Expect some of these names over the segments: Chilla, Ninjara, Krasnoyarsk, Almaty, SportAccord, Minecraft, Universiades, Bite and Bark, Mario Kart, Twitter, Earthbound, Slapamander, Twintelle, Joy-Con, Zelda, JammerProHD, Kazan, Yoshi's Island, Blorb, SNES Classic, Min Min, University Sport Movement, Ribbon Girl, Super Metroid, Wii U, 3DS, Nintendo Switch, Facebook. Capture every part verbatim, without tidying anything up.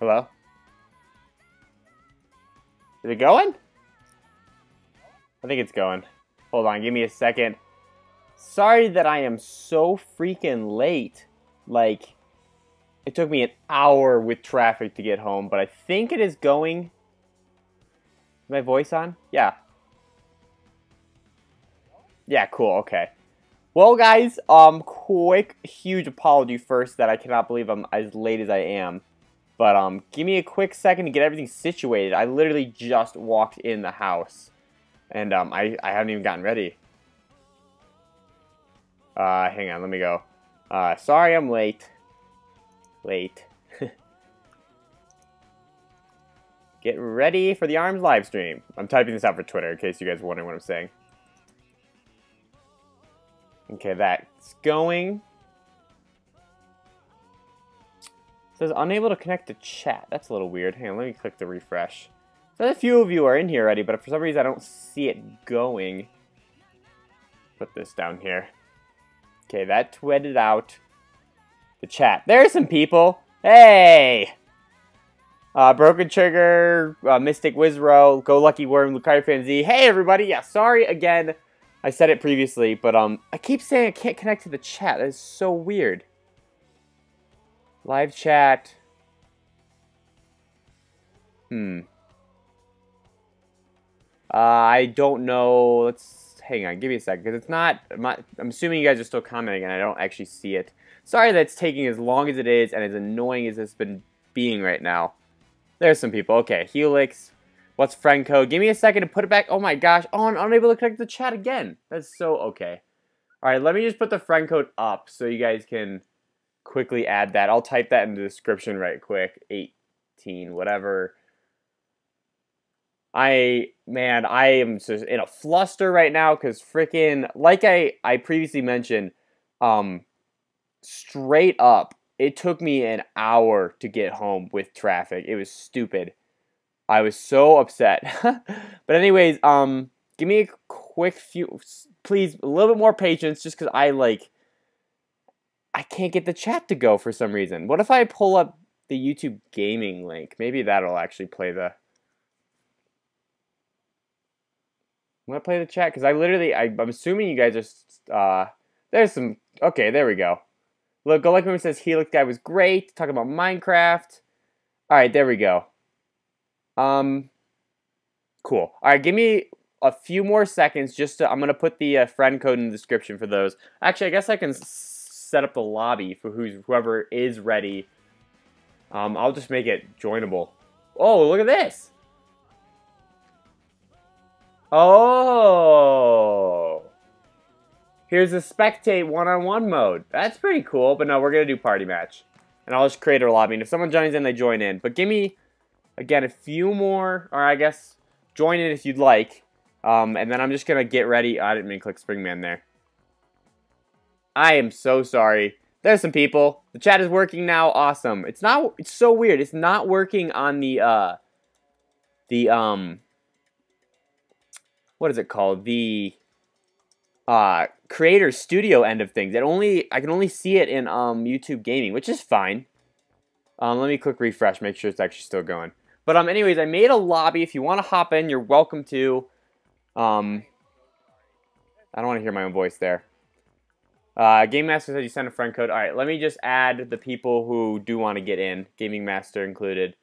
Hello? Is it going? I think it's going. Hold on, give me a second. Sorry that I am so freaking late. Like, it took me an hour with traffic to get home, but I think it is going. Is my voice on? Yeah. Yeah, cool, okay. Well, guys, um, quick, huge apology first that I cannot believe I'm as late as I am. But, um, give me a quick second to get everything situated. I literally just walked in the house. And, um, I, I haven't even gotten ready. Uh, hang on, let me go. Uh, sorry I'm late. Late. Get ready for the ARMS live stream. I'm typing this out for Twitter in case you guys are wondering what I'm saying. Okay, that's going. It says unable to connect to chat. That's a little weird. Hang on, let me click the refresh. So a few of you are in here already, but for some reason I don't see it going. Put this down here. Okay, that tweeted out the chat. There are some people. Hey! Uh, Broken Trigger, uh, Mystic Wizro, Go Lucky Worm, Lucario Fanzi. Hey, everybody. Yeah, sorry again. I said it previously, but um, I keep saying I can't connect to the chat. That is so weird. Live chat. Hmm. Uh, I don't know. Let's hang on. Give me a second, because it's not, I'm not. I'm assuming you guys are still commenting, and I don't actually see it. Sorry that it's taking as long as it is, and as annoying as it's been being right now. There's some people. Okay, Helix. What's friend code? Give me a second to put it back. Oh my gosh. Oh, I'm unable to connect to the chat again. That's so okay. All right, let me just put the friend code up so you guys can quickly add that. I'll type that in the description right quick. eighteen, whatever. I, man, I am just in a fluster right now because freaking, like I, I previously mentioned, um, straight up, it took me an hour to get home with traffic. It was stupid. I was so upset. But anyways, um, give me a quick few, please, a little bit more patience just because I, like, I can't get the chat to go for some reason. What if I pull up the YouTube Gaming link? Maybe that'll actually play the... I'm going to play the chat because I literally, I, I'm assuming you guys just, uh, there's some, okay, there we go. Look, Go Like Women says Helix guy was great, talking about Minecraft. All right, there we go. Um, cool. All right, give me a few more seconds just to, I'm going to put the uh, friend code in the description for those. Actually, I guess I can s set up the lobby for who's, whoever is ready. Um, I'll just make it joinable. Oh, look at this. Oh. Here's a spectate one-on-one mode. That's pretty cool, but no, we're going to do party match. And I'll just create a lobby, and if someone joins in, they join in. But give me... Again, a few more, or I guess join in if you'd like. Um, and then I'm just going to get ready. Oh, I didn't mean to click Spring Man there. I am so sorry. There's some people. The chat is working now. Awesome. It's not, it's so weird. It's not working on the, uh, the, um, what is it called? The, uh, creator studio end of things. It only, I can only see it in, um, YouTube Gaming, which is fine. Um, let me click refresh, make sure it's actually still going. But um, anyways, I made a lobby. If you want to hop in, you're welcome to. Um, I don't want to hear my own voice there. Uh, Game Master said you sent a friend code. All right, let me just add the people who do want to get in, Gaming Master included.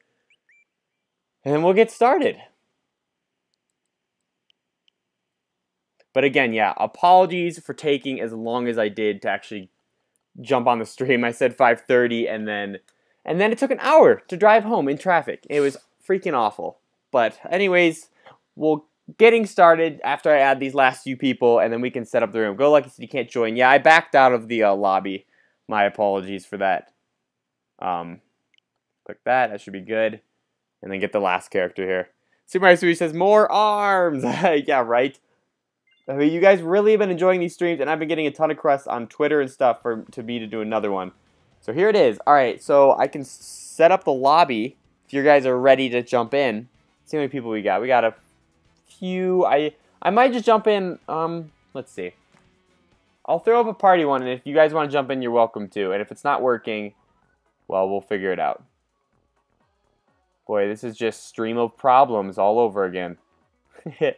And then we'll get started. But again, yeah, apologies for taking as long as I did to actually jump on the stream. I said five thirty and then... And then it took an hour to drive home in traffic. It was freaking awful. But anyways, we'll getting started after I add these last few people, and then we can set up the room. Go Lucky said you can't join. Yeah, I backed out of the uh, lobby. My apologies for that. Um, click that. That should be good. And then get the last character here. Super Mario Sushi says, more ARMS. Yeah, right? I mean, you guys really have been enjoying these streams, and I've been getting a ton of requests on Twitter and stuff for to me to do another one. So here it is. All right, so I can set up the lobby if you guys are ready to jump in. Let's see how many people we got. We got a few. I I might just jump in. Um, let's see. I'll throw up a party one, and if you guys want to jump in, you're welcome to. And if it's not working, well, we'll figure it out. Boy, this is just stream of problems all over again. Is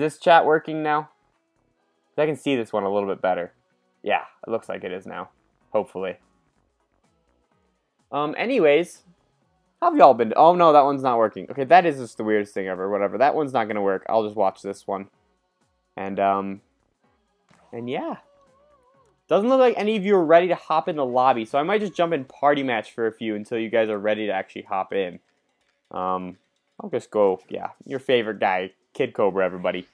this chat working now? I can see this one a little bit better. Yeah, it looks like it is now. Hopefully. Um, anyways, how have y'all been? Oh no, that one's not working. Okay, that is just the weirdest thing ever. Whatever, that one's not gonna work. I'll just watch this one. And um, and yeah, doesn't look like any of you are ready to hop in the lobby, so I might just jump in party match for a few until you guys are ready to actually hop in. Um, I'll just go. Yeah, your favorite guy, Kid Cobra, everybody.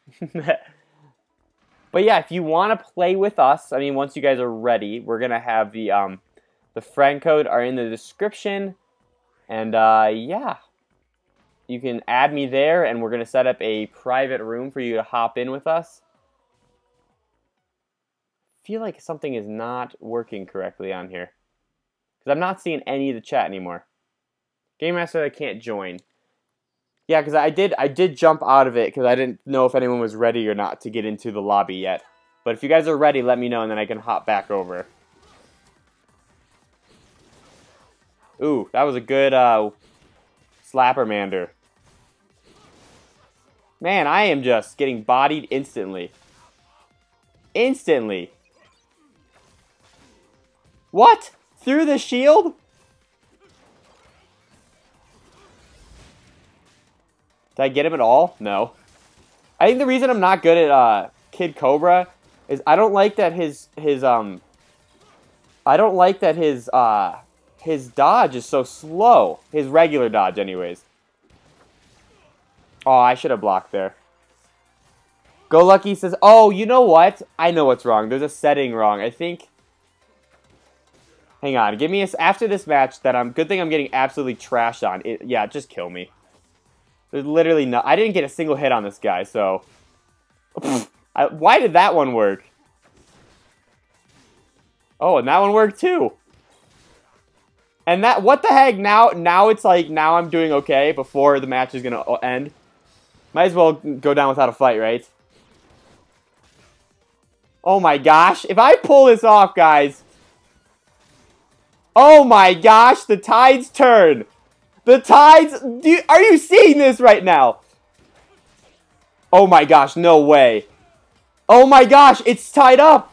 But yeah, if you want to play with us, I mean, once you guys are ready, we're gonna have the um. The friend code are in the description, and uh, yeah, you can add me there, and we're going to set up a private room for you to hop in with us. I feel like something is not working correctly on here, because I'm not seeing any of the chat anymore. Game Master, I can't join. Yeah, because I did, I did jump out of it, because I didn't know if anyone was ready or not to get into the lobby yet. But if you guys are ready, let me know, and then I can hop back over. Ooh, that was a good uh, slappermander. Man, I am just getting bodied instantly. Instantly. What? Through the shield? Did I get him at all? No. I think the reason I'm not good at uh, Kid Cobra is I don't like that his his um. I don't like that his uh. His dodge is so slow. His regular dodge, anyways. Oh, I should have blocked there. Go Lucky says, oh, you know what? I know what's wrong. There's a setting wrong. I think... Hang on. Give me a... After this match, that I'm... Good thing I'm getting absolutely trashed on. It, yeah, just kill me. There's literally no... I didn't get a single hit on this guy, so... I, why did that one work? Oh, and that one worked, too. And that, what the heck, now now it's like, now I'm doing okay before the match is going to end. Might as well go down without a fight, right? Oh my gosh, if I pull this off, guys. Oh my gosh, the tides turn. The tides, do you, are you seeing this right now? Oh my gosh, no way. Oh my gosh, it's tied up.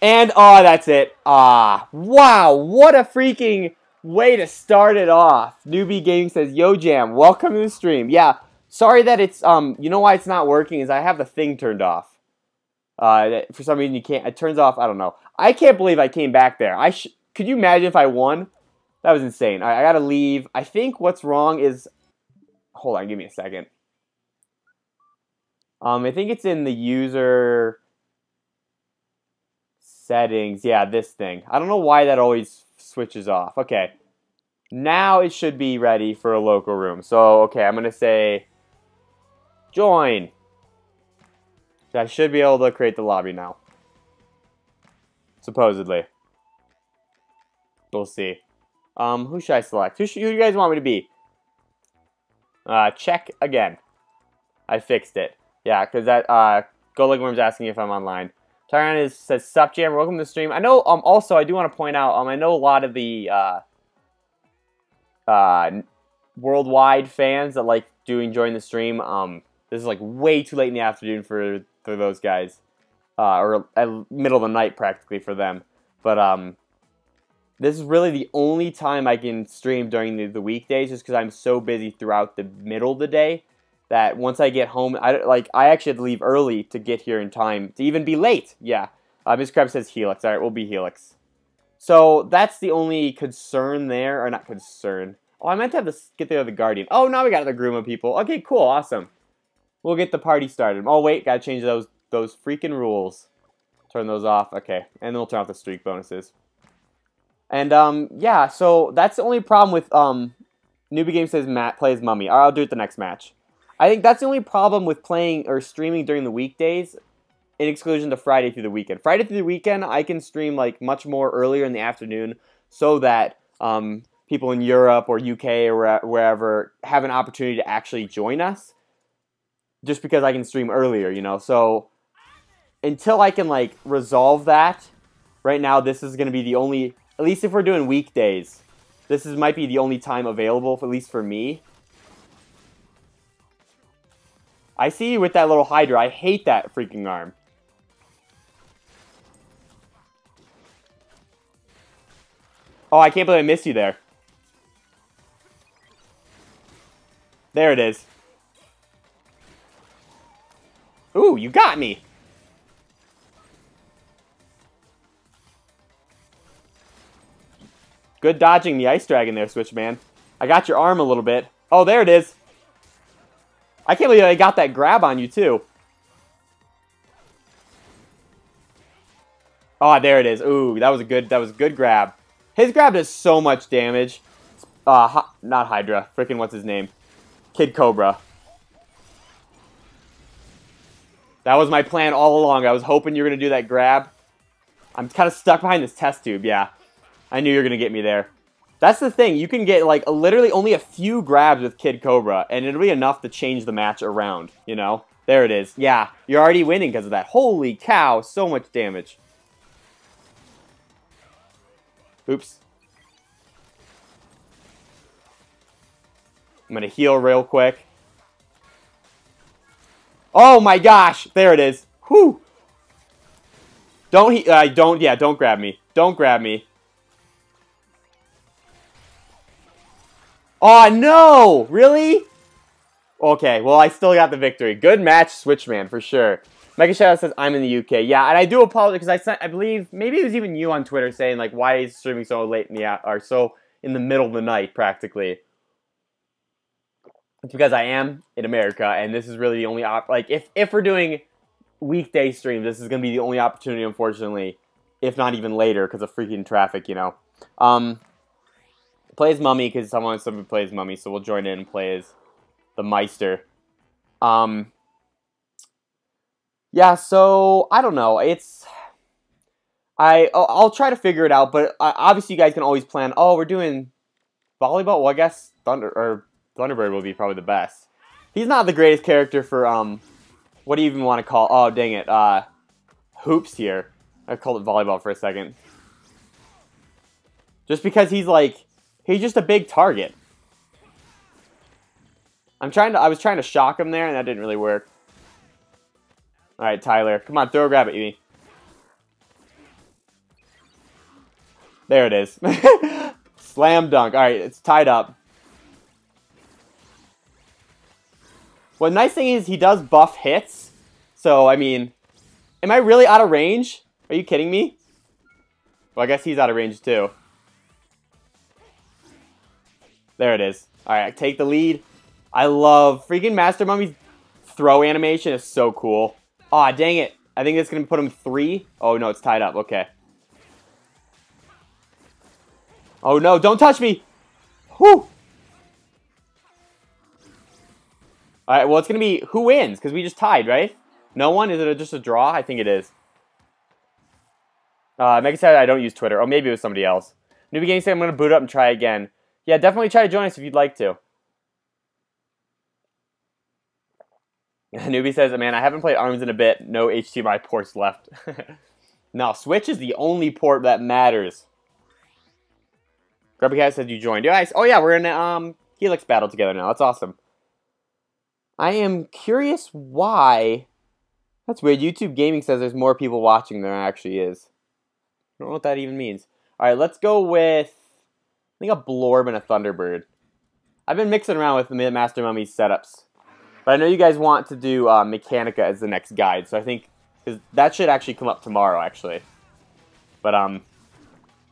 And, oh, that's it. Ah, wow, what a freaking... way to start it off. Newbie Gaming says, yo Jam, welcome to the stream. Yeah, sorry that it's, um, you know why it's not working is I have the thing turned off. Uh, for some reason you can't, it turns off, I don't know. I can't believe I came back there. I sh Could you imagine if I won? That was insane. All right, I gotta leave. I think what's wrong is, hold on, give me a second. Um, I think it's in the user settings. Yeah, this thing. I don't know why that always switches off. Okay, now it should be ready for a local room. So, okay, I'm gonna say join. I should be able to create the lobby now. Supposedly. We'll see. Um, who should I select? Who, should, who do you guys want me to be? Uh, check again. I fixed it. Yeah, because that, uh, GoLigworm's asking if I'm online. Tyron is, says, sup Jam, welcome to the stream. I know, um, also, I do want to point out, um, I know a lot of the, uh, uh, worldwide fans that like do enjoy the stream, um, this is like way too late in the afternoon for, for those guys, uh, or at middle of the night practically for them, but, um, this is really the only time I can stream during the, the weekdays just because I'm so busy throughout the middle of the day. That once I get home, I, like, I actually had to leave early to get here in time to even be late. Yeah. Uh, Miz Krebs says Helix. All right, we'll be Helix. So that's the only concern there. Or not concern. Oh, I meant to have this, get the other Guardian. Oh, now we got the groom of people. Okay, cool. Awesome. We'll get the party started. Oh, wait. Got to change those, those freaking rules. Turn those off. Okay. And then we'll turn off the streak bonuses. And, um, yeah. So that's the only problem with, um, Newbie Game says Matt plays Mummy. All right, I'll do it the next match. I think that's the only problem with playing or streaming during the weekdays in exclusion to Friday through the weekend. Friday through the weekend, I can stream like much more earlier in the afternoon so that um, people in Europe or U K or wherever have an opportunity to actually join us just because I can stream earlier, you know. So until I can like resolve that, right now this is going to be the only, at least if we're doing weekdays, This is might be the only time available, at least for me. I see you with that little Hydra. I hate that freaking arm. Oh, I can't believe I missed you there. There it is. Ooh, you got me. Good dodging the Ice Dragon there, Switch Man. I got your arm a little bit. Oh, there it is. I can't believe I got that grab on you, too. Oh, there it is. Ooh, that was a good, that was a good grab. His grab does so much damage. Uh, hi, not Hydra. Frickin' what's his name? Kid Cobra. That was my plan all along. I was hoping you were going to do that grab. I'm kind of stuck behind this test tube, yeah. I knew you were going to get me there. That's the thing. You can get, like, literally only a few grabs with Kid Cobra, and it'll be enough to change the match around, you know? There it is. Yeah, you're already winning because of that. Holy cow, so much damage. Oops. I'm going to heal real quick. Oh my gosh! There it is. Whew! Don't he- uh, don't- yeah, don't grab me. Don't grab me. Oh no! Really? Okay, well I still got the victory. Good match, Switchman, for sure. Mega Shadow says, I'm in the U K. Yeah, and I do apologize, because I sent, I believe, maybe it was even you on Twitter saying, like, why is streaming so late in the hour, or so in the middle of the night, practically. It's because I am in America, and this is really the only op- like, if, if we're doing weekday streams, this is going to be the only opportunity, unfortunately, if not even later, because of freaking traffic, you know. Um, plays Mummy, because someone, someone plays Mummy, so we'll join in and play as the Meister. Um... Yeah, so, I don't know, it's, I, I'll try to figure it out, but obviously you guys can always plan, oh, we're doing volleyball, well, I guess Thunder, or Thunderbird will be probably the best. He's not the greatest character for, um, what do you even want to call, oh, dang it, uh, hoops here. I called it volleyball for a second. Just because he's, like, he's just a big target. I'm trying to, I was trying to shock him there, and that didn't really work. Alright, Tyler. Come on, throw a grab at me. There it is. Slam dunk. Alright, it's tied up. Well, the nice thing is he does buff hits. So, I mean, am I really out of range? Are you kidding me? Well, I guess he's out of range too. There it is. Alright, I take the lead. I love freaking Master Mummy's throw animation is so cool. Aw, oh, dang it. I think that's going to put him three. Oh, no, it's tied up. Okay. Oh, no, don't touch me. Whew. All right, well, it's going to be who wins, because we just tied, right? No one? Is it just a draw? I think it is. Uh, Mega said I don't use Twitter. Oh, maybe it was somebody else. Newbie Gang said I'm going to boot up and try again. Yeah, definitely try to join us if you'd like to. Newbie says, man, I haven't played ARMS in a bit. No H D M I ports left. No, Switch is the only port that matters. Grubby Cat said you joined. Oh, yeah, we're in a um, Helix battle together now. That's awesome. I am curious why... That's weird. YouTube Gaming says there's more people watching than there actually is. I don't know what that even means. All right, let's go with... I think a Blorb and a Thunderbird. I've been mixing around with the Master Mummy setups. But I know you guys want to do uh, Mechanica as the next guide, so I think cause that should actually come up tomorrow, actually. But, um,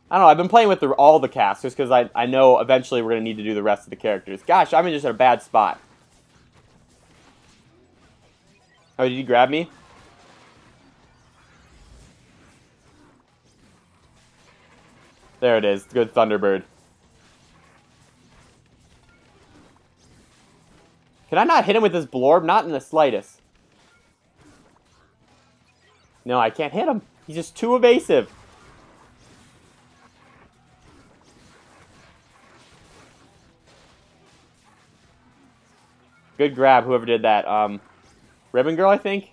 I don't know, I've been playing with the, all the cast, just because I, I know eventually we're going to need to do the rest of the characters. Gosh, I'm in just in a bad spot. Oh, did you grab me? There it is, good Thunderbird. Can I not hit him with this Blorb? Not in the slightest. No, I can't hit him. He's just too evasive. Good grab, whoever did that. Um, Ribbon Girl, I think?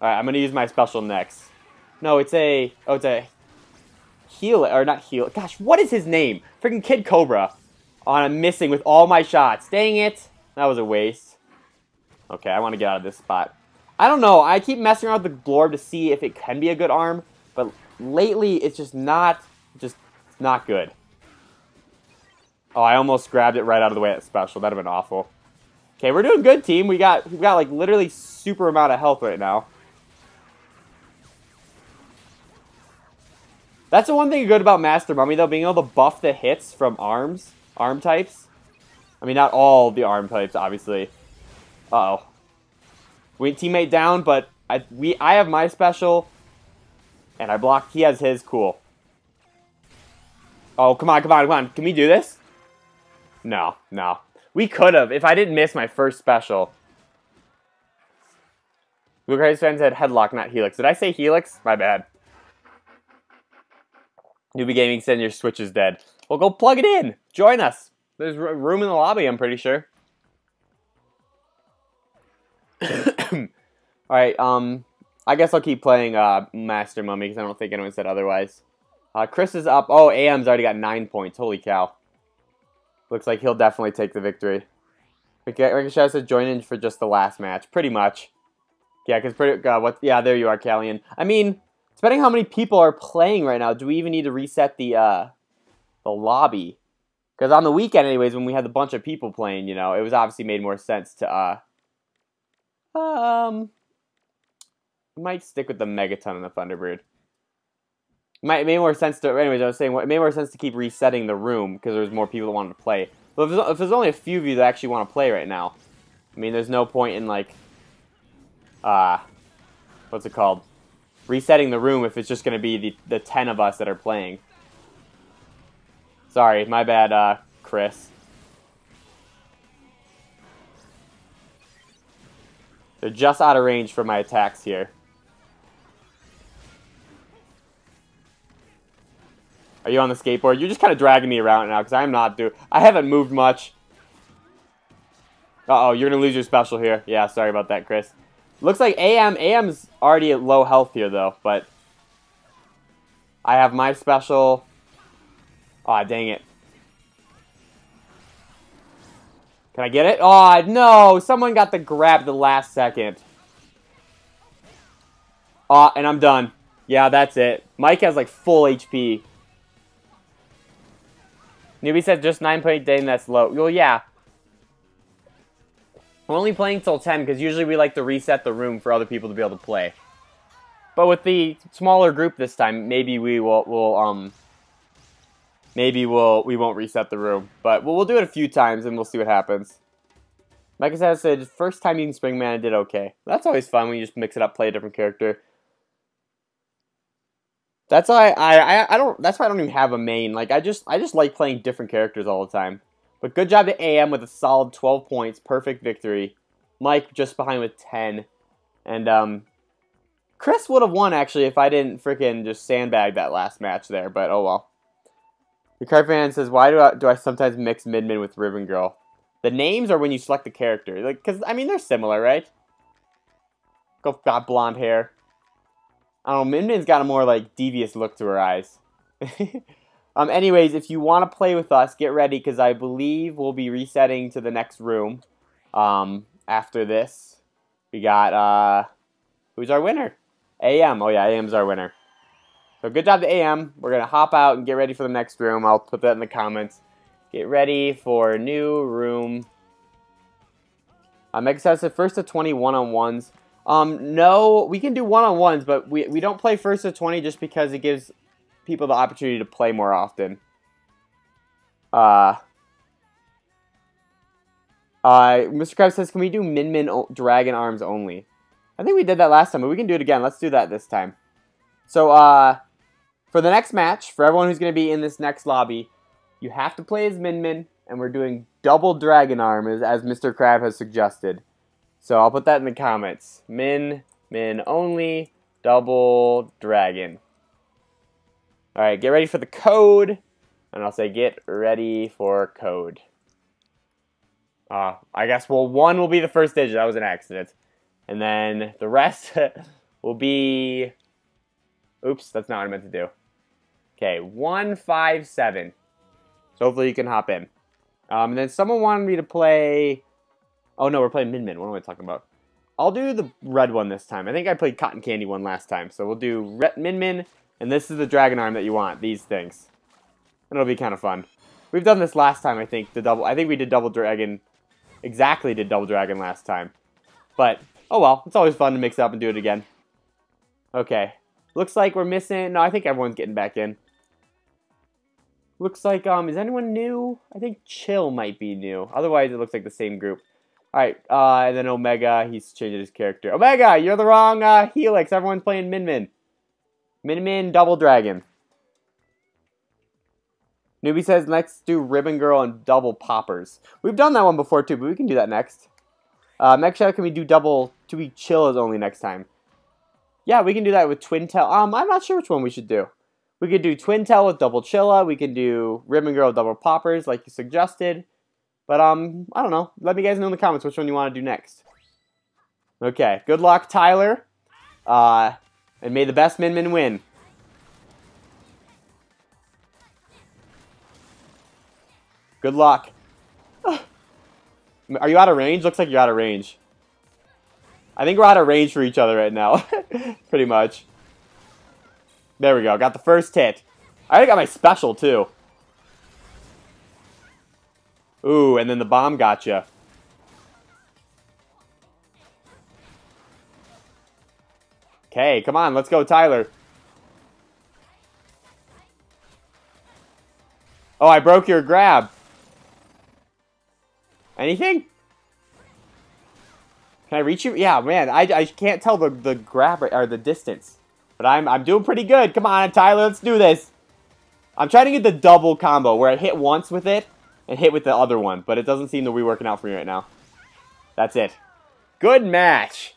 Alright, I'm going to use my special next. No, it's a... Oh, it's a... Helix, or not Helix. Gosh, what is his name? Freaking Kid Cobra. I'm missing with all my shots. Dang it. That was a waste. Okay, I want to get out of this spot. I don't know. I keep messing around with the blorb to see if it can be a good arm, but lately it's just not, just not good. Oh, I almost grabbed it right out of the way at special. That'd have been awful. Okay, we're doing good, team. We got, we've got like literally super amount of health right now. That's the one thing good about Master Mummy, though, being able to buff the hits from arms, arm types. I mean, not all the arm types, obviously. Uh-oh. We teammate down, but I we I have my special, and I block. He has his. Cool. Oh, come on, come on, come on. Can we do this? No, no. We could have if I didn't miss my first special. Blue Craze fans had Hedlok, not Helix. Did I say Helix? My bad. Newbie Gaming said your Switch is dead. Well, go plug it in. Join us. There's r room in the lobby, I'm pretty sure. Alright, um, I guess I'll keep playing uh, Master Mummy because I don't think anyone said otherwise. Uh, Chris is up. Oh, A M's already got nine points. Holy cow. Looks like he'll definitely take the victory. Ricochet said join in for just the last match. Pretty much. Yeah, because pretty... Uh, what, yeah, there you are, Callian. I mean, depending on how many people are playing right now, do we even need to reset the, uh, the lobby? Because on the weekend, anyways, when we had a bunch of people playing, you know, it was obviously made more sense to... Uh, Um, might stick with the Megaton and the Thunderbird. Might it made more sense to. Anyways, I was saying it made more sense to keep resetting the room because there was more people that wanted to play. But if there's, if there's only a few of you that actually want to play right now, I mean, there's no point in like, uh, what's it called, resetting the room if it's just going to be the the ten of us that are playing. Sorry, my bad, uh, Chris. They're just out of range for my attacks here. Are you on the skateboard? You're just kind of dragging me around now because I'm not do. I haven't moved much. Uh oh, you're gonna lose your special here. Yeah, sorry about that, Chris. Looks like A M. A M's already at low health here though, but I have my special. Aw, dang it. Can I get it? Aw, oh, no! Someone got the grab at the last second. Aw, oh, and I'm done. Yeah, that's it. Mike has, like, full H P. Newbie said just nine point eight day and that's low. Well, yeah. I'm only playing till ten because usually we like to reset the room for other people to be able to play. But with the smaller group this time, maybe we will... will um. Maybe we'll, we won't reset the room, but we'll, we'll do it a few times and we'll see what happens. Like I said, first time using Spring Man, I did okay. That's always fun when you just mix it up, play a different character. That's why I, I, I don't. That's why I don't even have a main. Like I just I just like playing different characters all the time. But good job to A M with a solid twelve points, perfect victory. Mike just behind with ten, and um, Chris would have won actually if I didn't freaking just sandbag that last match there. But oh well. The card fan says, why do I, do I sometimes mix Min Min with Ribbon Girl? The names are when you select the character. Like, because, I mean, they're similar, right? Go, got blonde hair. I don't know, Min Min's got a more, like, devious look to her eyes. um, anyways, if you want to play with us, get ready, because I believe we'll be resetting to the next room. Um, after this, we got, uh, who's our winner? A M. Oh, yeah, A M's our winner. So good job to A M. We're going to hop out and get ready for the next room. I'll put that in the comments. Get ready for new room. Um, Megasaurus said first to twenty one-on-ones. Um, no, we can do one-on-ones, but we, we don't play first to twenty just because it gives people the opportunity to play more often. Uh, uh, Mister Krabs says, can we do Min Min Dragon Arms only? I think we did that last time, but we can do it again. Let's do that this time. So, uh... for the next match, for everyone who's going to be in this next lobby, you have to play as Min Min, and we're doing double Dragon Arm, as, as Mister Crab has suggested. So I'll put that in the comments. Min Min only, double Dragon. Alright, get ready for the code, and I'll say get ready for code. Uh, I guess, well, one will be the first digit, that was an accident. And then the rest will be... Oops, that's not what I meant to do. Okay, one five seven. So hopefully you can hop in. Um, and then someone wanted me to play... Oh, no, we're playing Min Min. What am I talking about? I'll do the red one this time. I think I played Cotton Candy one last time. So we'll do Red Min Min, and this is the Dragon Arm that you want. These things. And it'll be kind of fun. We've done this last time, I think. The double. I think we did Double Dragon... Exactly did Double Dragon last time. But, oh well. It's always fun to mix up and do it again. Okay. Looks like we're missing... No, I think everyone's getting back in. Looks like, um, is anyone new? I think Chill might be new. Otherwise, it looks like the same group. Alright, uh, and then Omega, he's changing his character. Omega, you're the wrong, uh, Helix. Everyone's playing Min Min. Min Min, Double Dragon. Newbie says, let's do Ribbon Girl and Double Poppers. We've done that one before, too, but we can do that next. Uh, next show, can we do Double to be Chill is only next time? Yeah, we can do that with Twintelle. Um, I'm not sure which one we should do. We could do Twintelle with Double Chilla. We can do Ribbon Girl with Double Poppers, like you suggested. But, um, I don't know. Let me guys know in the comments which one you want to do next. Okay. Good luck, Tyler. Uh, and may the best Min Min win. Good luck. Are you out of range? Looks like you're out of range. I think we're out of range for each other right now. Pretty much. There we go. Got the first hit. I already got my special, too. Ooh, and then the bomb got you. Okay, come on. Let's go, Tyler. Oh, I broke your grab. Anything? Can I reach you? Yeah, man. I, I can't tell the, the grab or the distance. But I'm, I'm doing pretty good. Come on, Tyler, let's do this. I'm trying to get the double combo, where I hit once with it and hit with the other one. But it doesn't seem to be working out for me right now. That's it. Good match.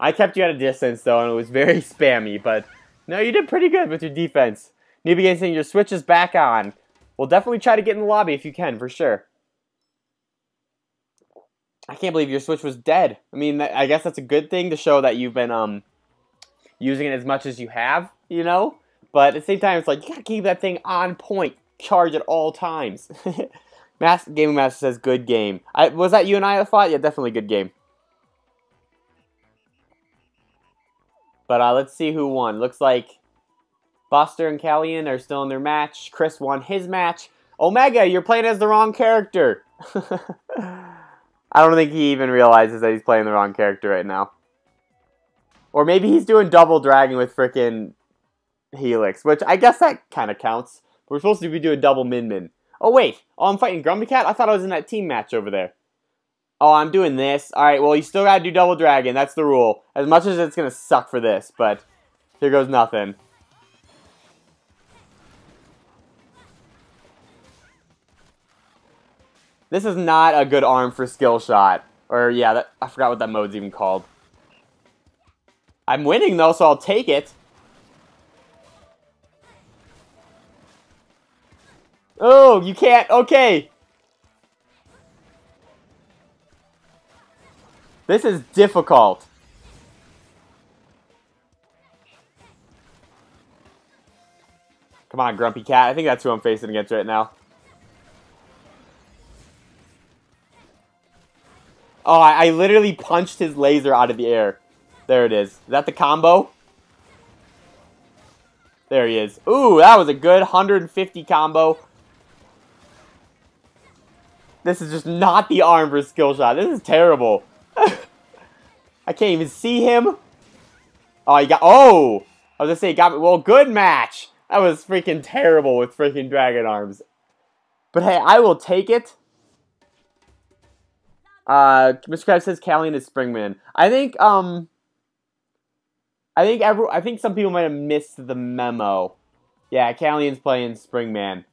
I kept you at a distance, though, and it was very spammy. But, no, you did pretty good with your defense. Newbie Games saying your Switch is back on. We'll definitely try to get in the lobby if you can, for sure. I can't believe your Switch was dead. I mean, I guess that's a good thing to show that you've been, um... using it as much as you have, you know? But at the same time, it's like, you gotta keep that thing on point. Charge at all times. Master, Gaming Master says, good game. I, was that you and I that fought? Yeah, definitely good game. But uh, let's see who won. Looks like Buster and Callian are still in their match. Chris won his match. Omega, you're playing as the wrong character. I don't think he even realizes that he's playing the wrong character right now. Or maybe he's doing Double Dragon with frickin' Helix, which I guess that kind of counts. We're supposed to be doing Double Min Min. Oh, wait. Oh, I'm fighting Grumpy Cat? I thought I was in that team match over there. Oh, I'm doing this. All right, well, you still got to do Double Dragon. That's the rule. As much as it's going to suck for this, but here goes nothing. This is not a good arm for skill shot. Or, yeah, that, I forgot what that mode's even called. I'm winning, though, so I'll take it. Oh, you can't. Okay. This is difficult. Come on, Grumpy Cat. I think that's who I'm facing against right now. Oh, I, I literally punched his laser out of the air. There it is. Is that the combo? There he is. Ooh, that was a good one hundred fifty combo. This is just not the arm for skill shot. This is terrible. I can't even see him. Oh, you got... Oh! I was going to say, he got me... Well, good match! That was freaking terrible with freaking Dragon Arms. But hey, I will take it. Uh, Mister Krabs says Callian is Spring Man. I think, um... I think every, I think some people might have missed the memo. Yeah, Callian's playing Spring Man.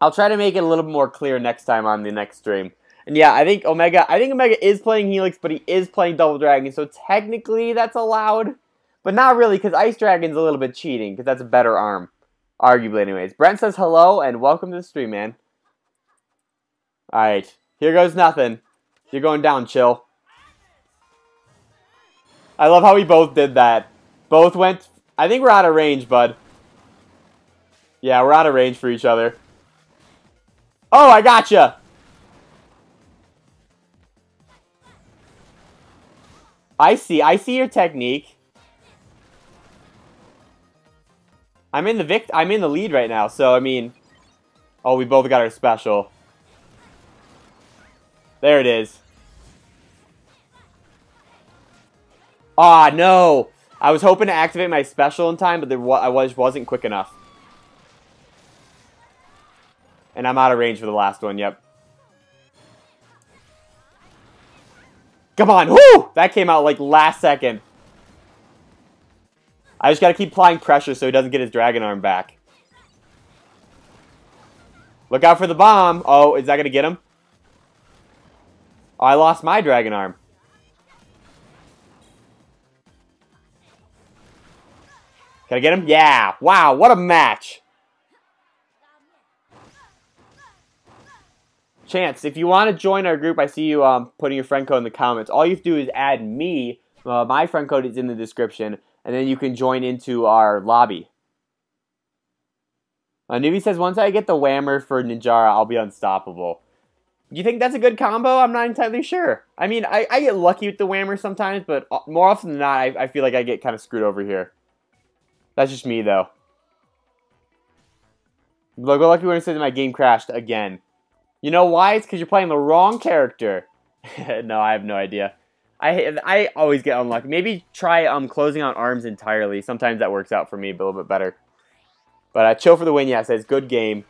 I'll try to make it a little bit more clear next time on the next stream. And yeah, I think Omega I think Omega is playing Helix, but he is playing Double Dragon, so technically that's allowed. But not really, because Ice Dragon's a little bit cheating, because that's a better arm. Arguably, anyways. Brent says hello and welcome to the stream, man. Alright. Here goes nothing. You're going down, Chill. I love how we both did that. Both went... I think we're out of range, bud. Yeah, we're out of range for each other. Oh, I gotcha! I see. I see your technique. I'm in the vict- I'm in the lead right now, so, I mean... Oh, we both got our special. There it is. Ah, no! I was hoping to activate my special in time, but there wa- I was- wasn't quick enough. And I'm out of range for the last one, yep. Come on, whoo! That came out, like, last second. I just gotta keep applying pressure so he doesn't get his dragon arm back. Look out for the bomb! Oh, is that gonna get him? Oh, I lost my dragon arm. Can I get him? Yeah! Wow, what a match! Chance, if you want to join our group, I see you um, putting your friend code in the comments. All you have to do is add me. Uh, my friend code is in the description. And then you can join into our lobby. Uh, Newbie says, once I get the whammer for Ninjara, I'll be unstoppable. Do you think that's a good combo? I'm not entirely sure. I mean, I, I get lucky with the whammer sometimes, but more often than not, I, I feel like I get kind of screwed over here. That's just me, though. Logo Lucky Winner says my game crashed again. You know why? It's because you're playing the wrong character. No, I have no idea. I, I always get unlucky. Maybe try um closing on ARMS entirely. Sometimes that works out for me a little bit better. But uh, Chill for the Win, yeah, says, good game.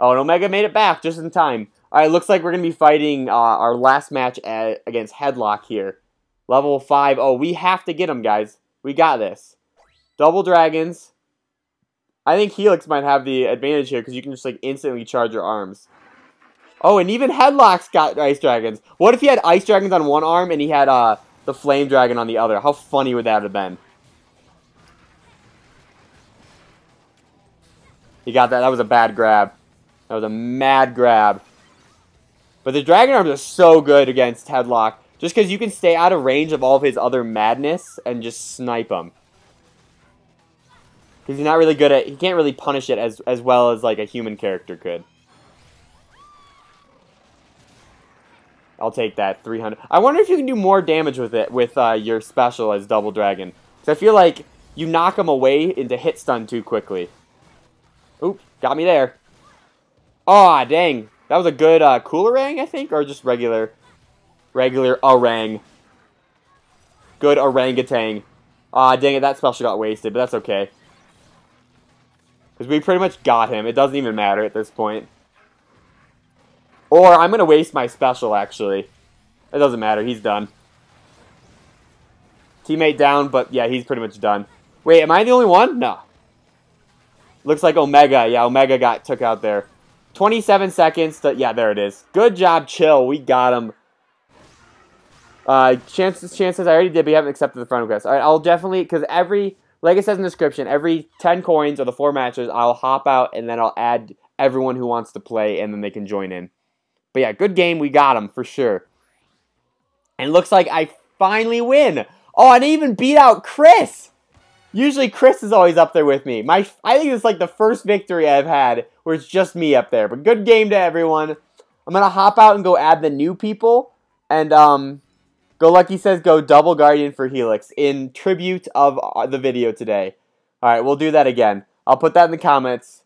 Oh, and Omega made it back just in time. All right, looks like we're going to be fighting uh, our last match at, against Hedlok here. Level five. Oh, we have to get him, guys. We got this. Double Dragons. I think Helix might have the advantage here because you can just like instantly charge your ARMS. Oh, and even Hedlok's got Ice Dragons. What if he had Ice Dragons on one arm and he had uh, the Flame Dragon on the other? How funny would that have been? He got that. That was a bad grab. That was a mad grab. But the Dragon Arms are so good against Hedlok. Just because you can stay out of range of all of his other madness and just snipe him. Because he's not really good at... He can't really punish it as, as well as like a human character could. I'll take that, three hundred. I wonder if you can do more damage with it, with uh, your special as Double Dragon. Because I feel like you knock them away into hit stun too quickly. Oop, got me there. Aw, oh, dang. That was a good uh, Coolerang, I think? Or just regular, regular orang. Good orangutan. Aw, oh, dang it, that special got wasted, but that's okay. Because we pretty much got him. It doesn't even matter at this point. Or I'm going to waste my special, actually. It doesn't matter. He's done. Teammate down, but yeah, he's pretty much done. Wait, am I the only one? No. Looks like Omega. Yeah, Omega got took out there. twenty-seven seconds. To, yeah, there it is. Good job, Chill. We got him. Uh, chances, chances I already did, but you haven't accepted the friend request. All right, I'll definitely, because every, like it says in the description, every ten coins or the four matches, I'll hop out and then I'll add everyone who wants to play and then they can join in. But yeah, good game. We got him, for sure. And it looks like I finally win. Oh, I didn't even beat out Chris. Usually, Chris is always up there with me. My, I think it's like the first victory I've had where it's just me up there. But good game to everyone. I'm going to hop out and go add the new people. And um, Go Lucky says go double Guardian for Helix in tribute of the video today. All right, we'll do that again. I'll put that in the comments.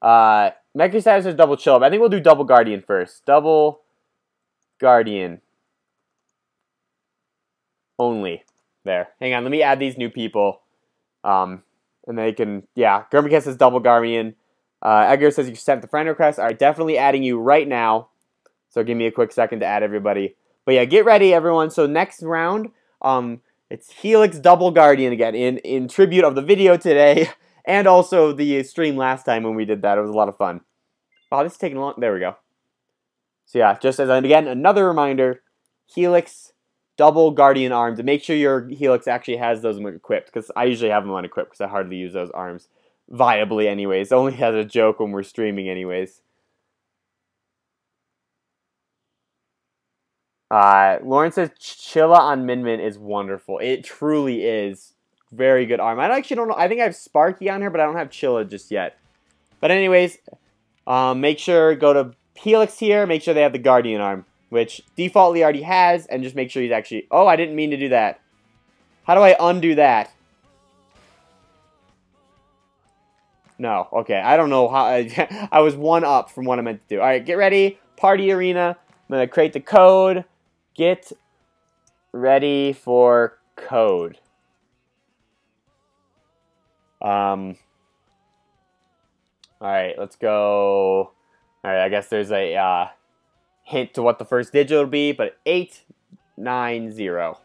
Uh... Mecha Status is double Chill. But I think we'll do double Guardian first. Double Guardian. Only. There. Hang on. Let me add these new people. Um, and they can... Yeah. Gurmikest says double Guardian. Uh, Edgar says you sent the friend request. Alright, definitely adding you right now. So give me a quick second to add everybody. But yeah, get ready, everyone. So next round, um, it's Helix double Guardian again. In, in tribute of the video today. And also the stream last time when we did that. It was a lot of fun. Wow, this is taking a long... There we go. So yeah, just as... And again, another reminder. Helix, double Guardian arms. And make sure your Helix actually has those equipped. Because I usually have them unequipped because I hardly use those arms. Viably anyways. Only as a joke when we're streaming anyways. Uh, Lauren says, Chilla on Min Min is wonderful. It truly is. Very good arm. I actually don't know. I think I have Sparky on here, but I don't have Chilla just yet. But anyways, um, make sure go to Helix here, make sure they have the Guardian Arm, which defaultly already has, and just make sure he's actually... Oh, I didn't mean to do that. How do I undo that? No, okay, I don't know how... I, I was one up from what I meant to do. Alright, get ready, party arena. I'm going to create the code. Get ready for code. Um... Alright, let's go... Alright, I guess there's a uh, hint to what the first digit will be, but eight nine zero.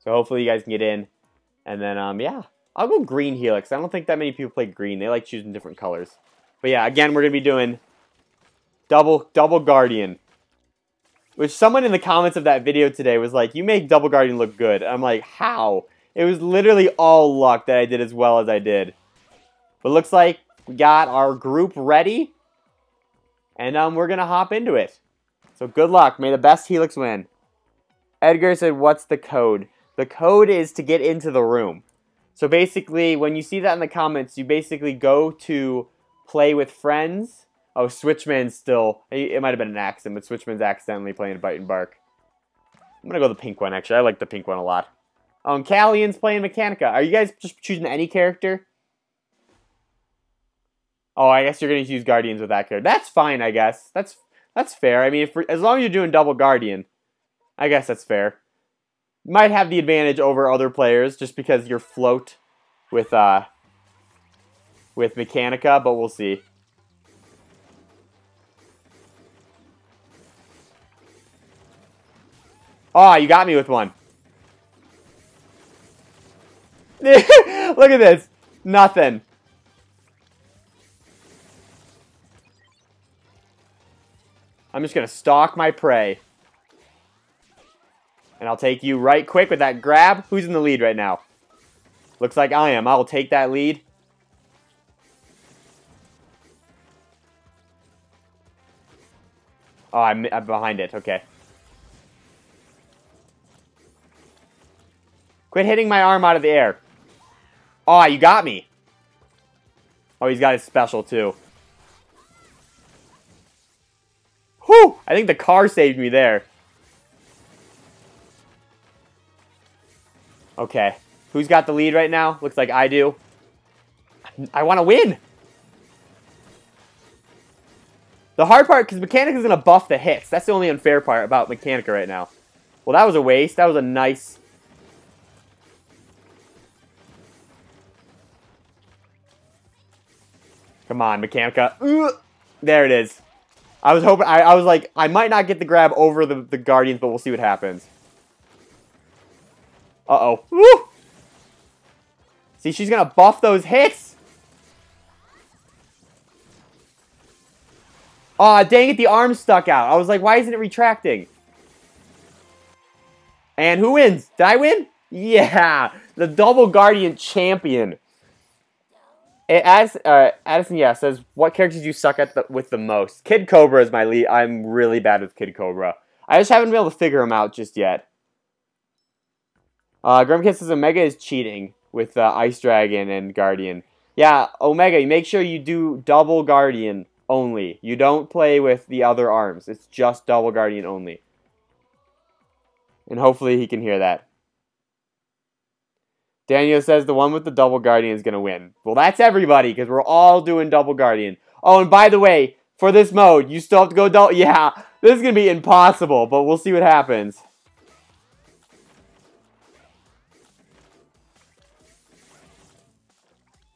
So hopefully you guys can get in. And then, um, yeah, I'll go green Helix. I don't think that many people play green. They like choosing different colors. But yeah, again, we're going to be doing double double Guardian. Which someone in the comments of that video today was like, you make double Guardian look good. I'm like, how? It was literally all luck that I did as well as I did. But looks like we got our group ready. And um, we're going to hop into it. So good luck. May the best Helix win. Edgar said, what's the code? The code is to get into the room. So basically, when you see that in the comments, you basically go to play with friends. Oh, Switchman's still... It might have been an accident, but Switchman's accidentally playing Bite and Bark. I'm going to go the pink one, actually. I like the pink one a lot. Um, Callian's playing Mechanica. Are you guys just choosing any character? Oh, I guess you're going to use Guardians with that character. That's fine, I guess. That's that's fair. I mean, if as long as you're doing double Guardian, I guess that's fair. You might have the advantage over other players just because you're float with, uh, with Mechanica, but we'll see. Oh, you got me with one. Look at this. Nothing. I'm just going to stalk my prey. And I'll take you right quick with that grab. Who's in the lead right now? Looks like I am. I'll take that lead. Oh, I'm, I'm behind it. Okay. Quit hitting my arm out of the air. Oh, you got me. Oh, he's got his special too. Whew! I think the car saved me there. Okay. Who's got the lead right now? Looks like I do. I want to win! The hard part, because Mechanica's going to buff the hits. That's the only unfair part about Mechanica right now. Well, that was a waste. That was a nice... Come on, Mechanica. Ooh, there it is. I was hoping, I, I was like, I might not get the grab over the, the Guardians, but we'll see what happens. Uh-oh. Woo! See, she's going to buff those hits. Aw, oh, dang it, the arm stuck out. I was like, why isn't it retracting? And who wins? Did I win? Yeah, the double Guardian champion. As uh, Addison, yeah, says, what characters do you suck at the, with the most? Kid Cobra is my lead. I'm really bad with Kid Cobra. I just haven't been able to figure him out just yet. Uh, Grimkid says Omega is cheating with uh, Ice Dragon and Guardian. Yeah, Omega, make sure you do double Guardian only. You don't play with the other arms. It's just double Guardian only. And hopefully he can hear that. Daniel says the one with the double Guardian is going to win. Well, that's everybody, because we're all doing double Guardian. Oh, and by the way, for this mode, you still have to go double... Yeah, this is going to be impossible, but we'll see what happens.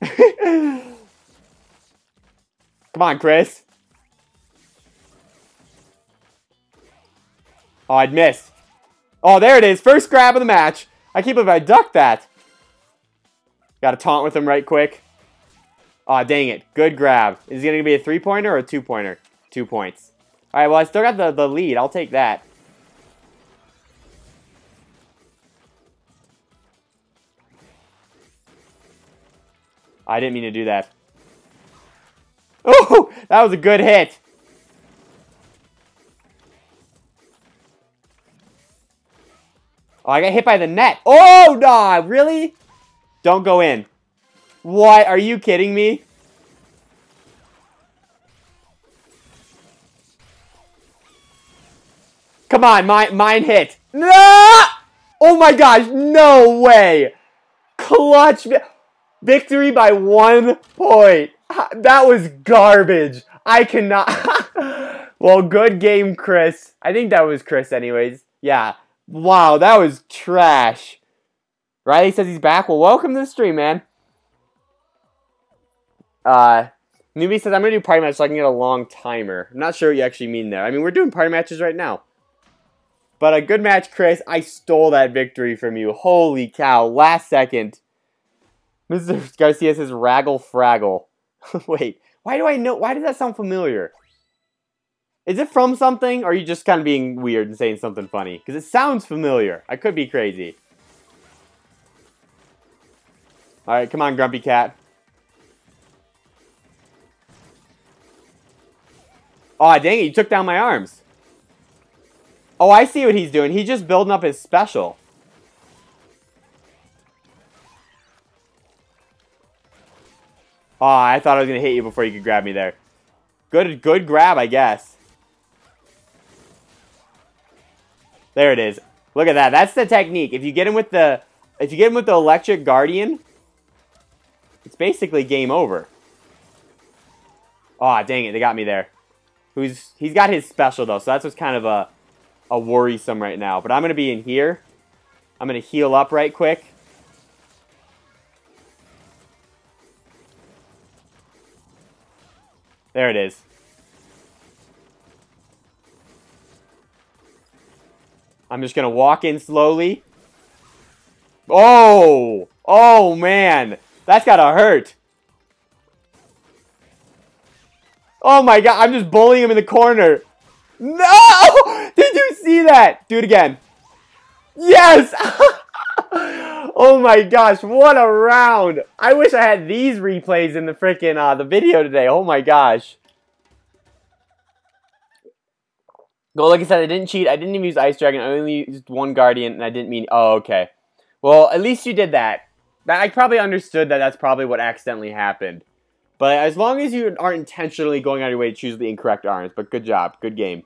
Come on, Chris. Oh, I'd missed. Oh, there it is. First grab of the match. I can't believe I ducked that. Got to taunt with him right quick. Aw, oh, dang it. Good grab. Is it going to be a three-pointer or a two-pointer? Two points. All right, well, I still got the, the lead. I'll take that. I didn't mean to do that. Oh, that was a good hit. Oh, I got hit by the net. Oh, no, really? Don't go in. What? Are you kidding me? Come on, mine, mine hit. No! Oh my gosh, no way. Clutch victory by one point. That was garbage. I cannot. Well, good game, Chris. I think that was Chris anyways. Yeah. Wow, that was trash. Riley says he's back. Well, welcome to the stream, man. Uh, Newbie says, I'm going to do party match so I can get a long timer. I'm not sure what you actually mean there. I mean, we're doing party matches right now. But a good match, Chris. I stole that victory from you. Holy cow. Last second. Mister Garcia says, Raggle Fraggle. Wait. Why do I know? Why does that sound familiar? Is it from something? Or are you just kind of being weird and saying something funny? Because it sounds familiar. I could be crazy. Alright, come on, Grumpy Cat. Aw, dang it. You took down my arms. Oh, I see what he's doing. He's just building up his special. Oh, I thought I was going to hit you before you could grab me there. Good good grab, I guess. There it is. Look at that. That's the technique. If you get him with the if you get him with the electric guardian, it's basically game over. Aw, oh, dang it. They got me there. Who's he's got his special though. So that's what's kind of a a worrisome right now. But I'm going to be in here. I'm going to heal up right quick. There it is. I'm just going to walk in slowly. Oh! Oh, man. That's got to hurt. Oh, my God. I'm just bullying him in the corner. No! Did you see that? Do it again. Yes! Oh, my gosh. What a round. I wish I had these replays in the frickin' uh, the video today. Oh, my gosh. Well, like I said, I didn't cheat. I didn't even use Ice Dragon. I only used one Guardian, and I didn't mean... Oh, okay. Well, at least you did that. I probably understood that that's probably what accidentally happened. But as long as you aren't intentionally going out of your way to choose the incorrect arms. But good job. Good game.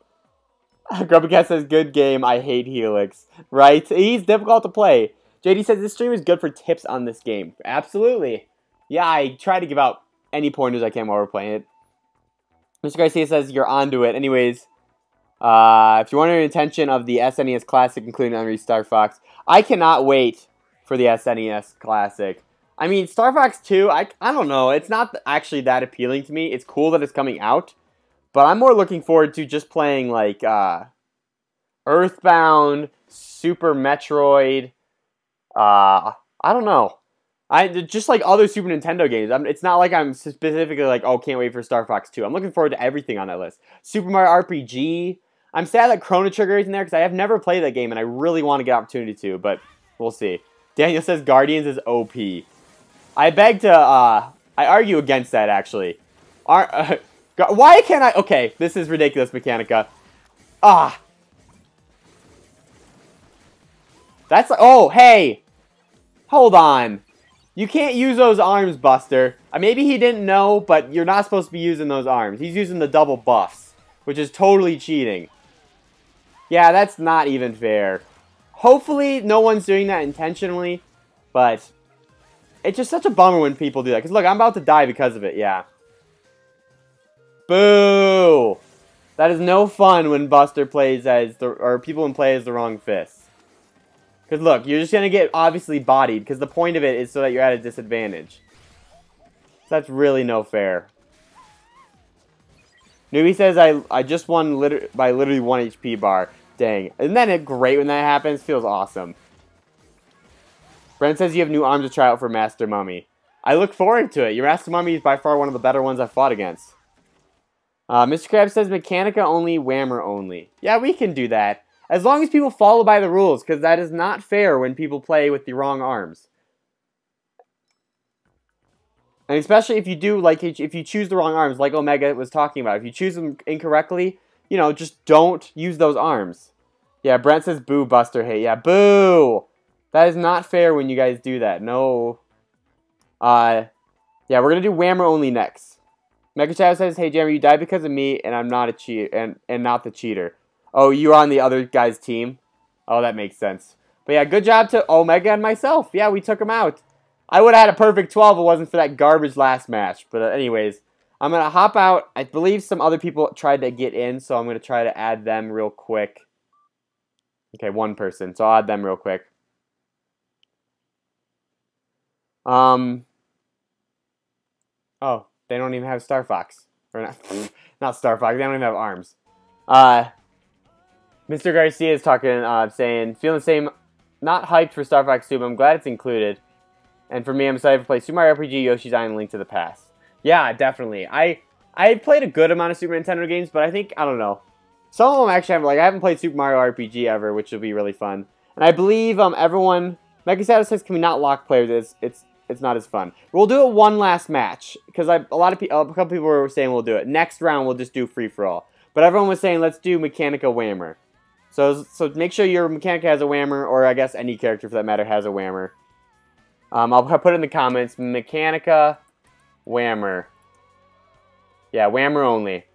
Grumpy Cat says, good game. I hate Helix. Right? He's difficult to play. J D says, this stream is good for tips on this game. Absolutely. Yeah, I try to give out any pointers I can while we're playing it. Mister Garcia says, you're onto it. Anyways, uh, if you want an intention of the S N E S Classic, including Unreal Star Fox, I cannot wait for the S N E S Classic. I mean, Star Fox two, I, I don't know. It's not actually that appealing to me. It's cool that it's coming out. But I'm more looking forward to just playing, like, uh, Earthbound, Super Metroid... Uh, I don't know. I just like other Super Nintendo games. I'm, it's not like I'm specifically like, oh, can't wait for Star Fox two. I'm looking forward to everything on that list. Super Mario R P G. I'm sad that Chrono Trigger isn't there because I have never played that game and I really want to get an opportunity to, but we'll see. Daniel says Guardians is O P. I beg to, uh, I argue against that actually. Are, uh, why can't I? Okay, this is ridiculous, Mechanica. Ah. That's like, oh, hey. Hold on. You can't use those arms, Buster. Uh, maybe he didn't know, but you're not supposed to be using those arms. He's using the double buffs, which is totally cheating. Yeah, that's not even fair. Hopefully, no one's doing that intentionally, but it's just such a bummer when people do that. Because look, I'm about to die because of it, yeah. Boo! That is no fun when Buster plays as, the, or people in play as the wrong fist. Because look, you're just going to get obviously bodied. Because the point of it is so that you're at a disadvantage. So that's really no fair. Newbie says, I I just won liter by literally one H P bar. Dang. Isn't that great when that happens? Feels awesome. Brent says you have new arms to try out for Master Mummy. I look forward to it. Your Master Mummy is by far one of the better ones I've fought against. Uh, Mister Krabs says, Mechanica only, Whammer only. Yeah, we can do that. As long as people follow by the rules, because that is not fair when people play with the wrong arms. And especially if you do, like, if you choose the wrong arms, like Omega was talking about. If you choose them incorrectly, you know, just don't use those arms. Yeah, Brent says, boo, Buster, hey. Yeah, boo! That is not fair when you guys do that. No. Uh, yeah, we're going to do Whammer only next. Mega Chat says, hey, Jammer, you died because of me, and I'm not a cheat, and, and not the cheater. Oh, you were on the other guy's team? Oh, that makes sense. But yeah, good job to Omega and myself. Yeah, we took him out. I would have had a perfect twelve if it wasn't for that garbage last match. But uh, anyways, I'm going to hop out. I believe some other people tried to get in, so I'm going to try to add them real quick. Okay, one person, so I'll add them real quick. Um. Oh, they don't even have Star Fox. Or not, not Star Fox, they don't even have ARMS. Uh, Mister Garcia is talking, uh, saying, feeling the same, not hyped for Star Fox two, but I'm glad it's included. And for me, I'm excited to play Super Mario R P G, Yoshi's Island, Link to the Past. Yeah, definitely. I I played a good amount of Super Nintendo games, but I think, I don't know. Some of them actually haven't, like, I haven't played Super Mario R P G ever, which will be really fun. And I believe um everyone, Mega Status says, can we not lock players? It's, it's, it's not as fun. We'll do it one last match, because I a lot of people, a couple people were saying we'll do it. Next round, we'll just do free-for-all. But everyone was saying, let's do Mechanica Whammer. So, so make sure your Mechanica has a Whammer, or I guess any character for that matter has a Whammer. Um, I'll put in the comments, Mechanica Whammer. Yeah, Whammer only.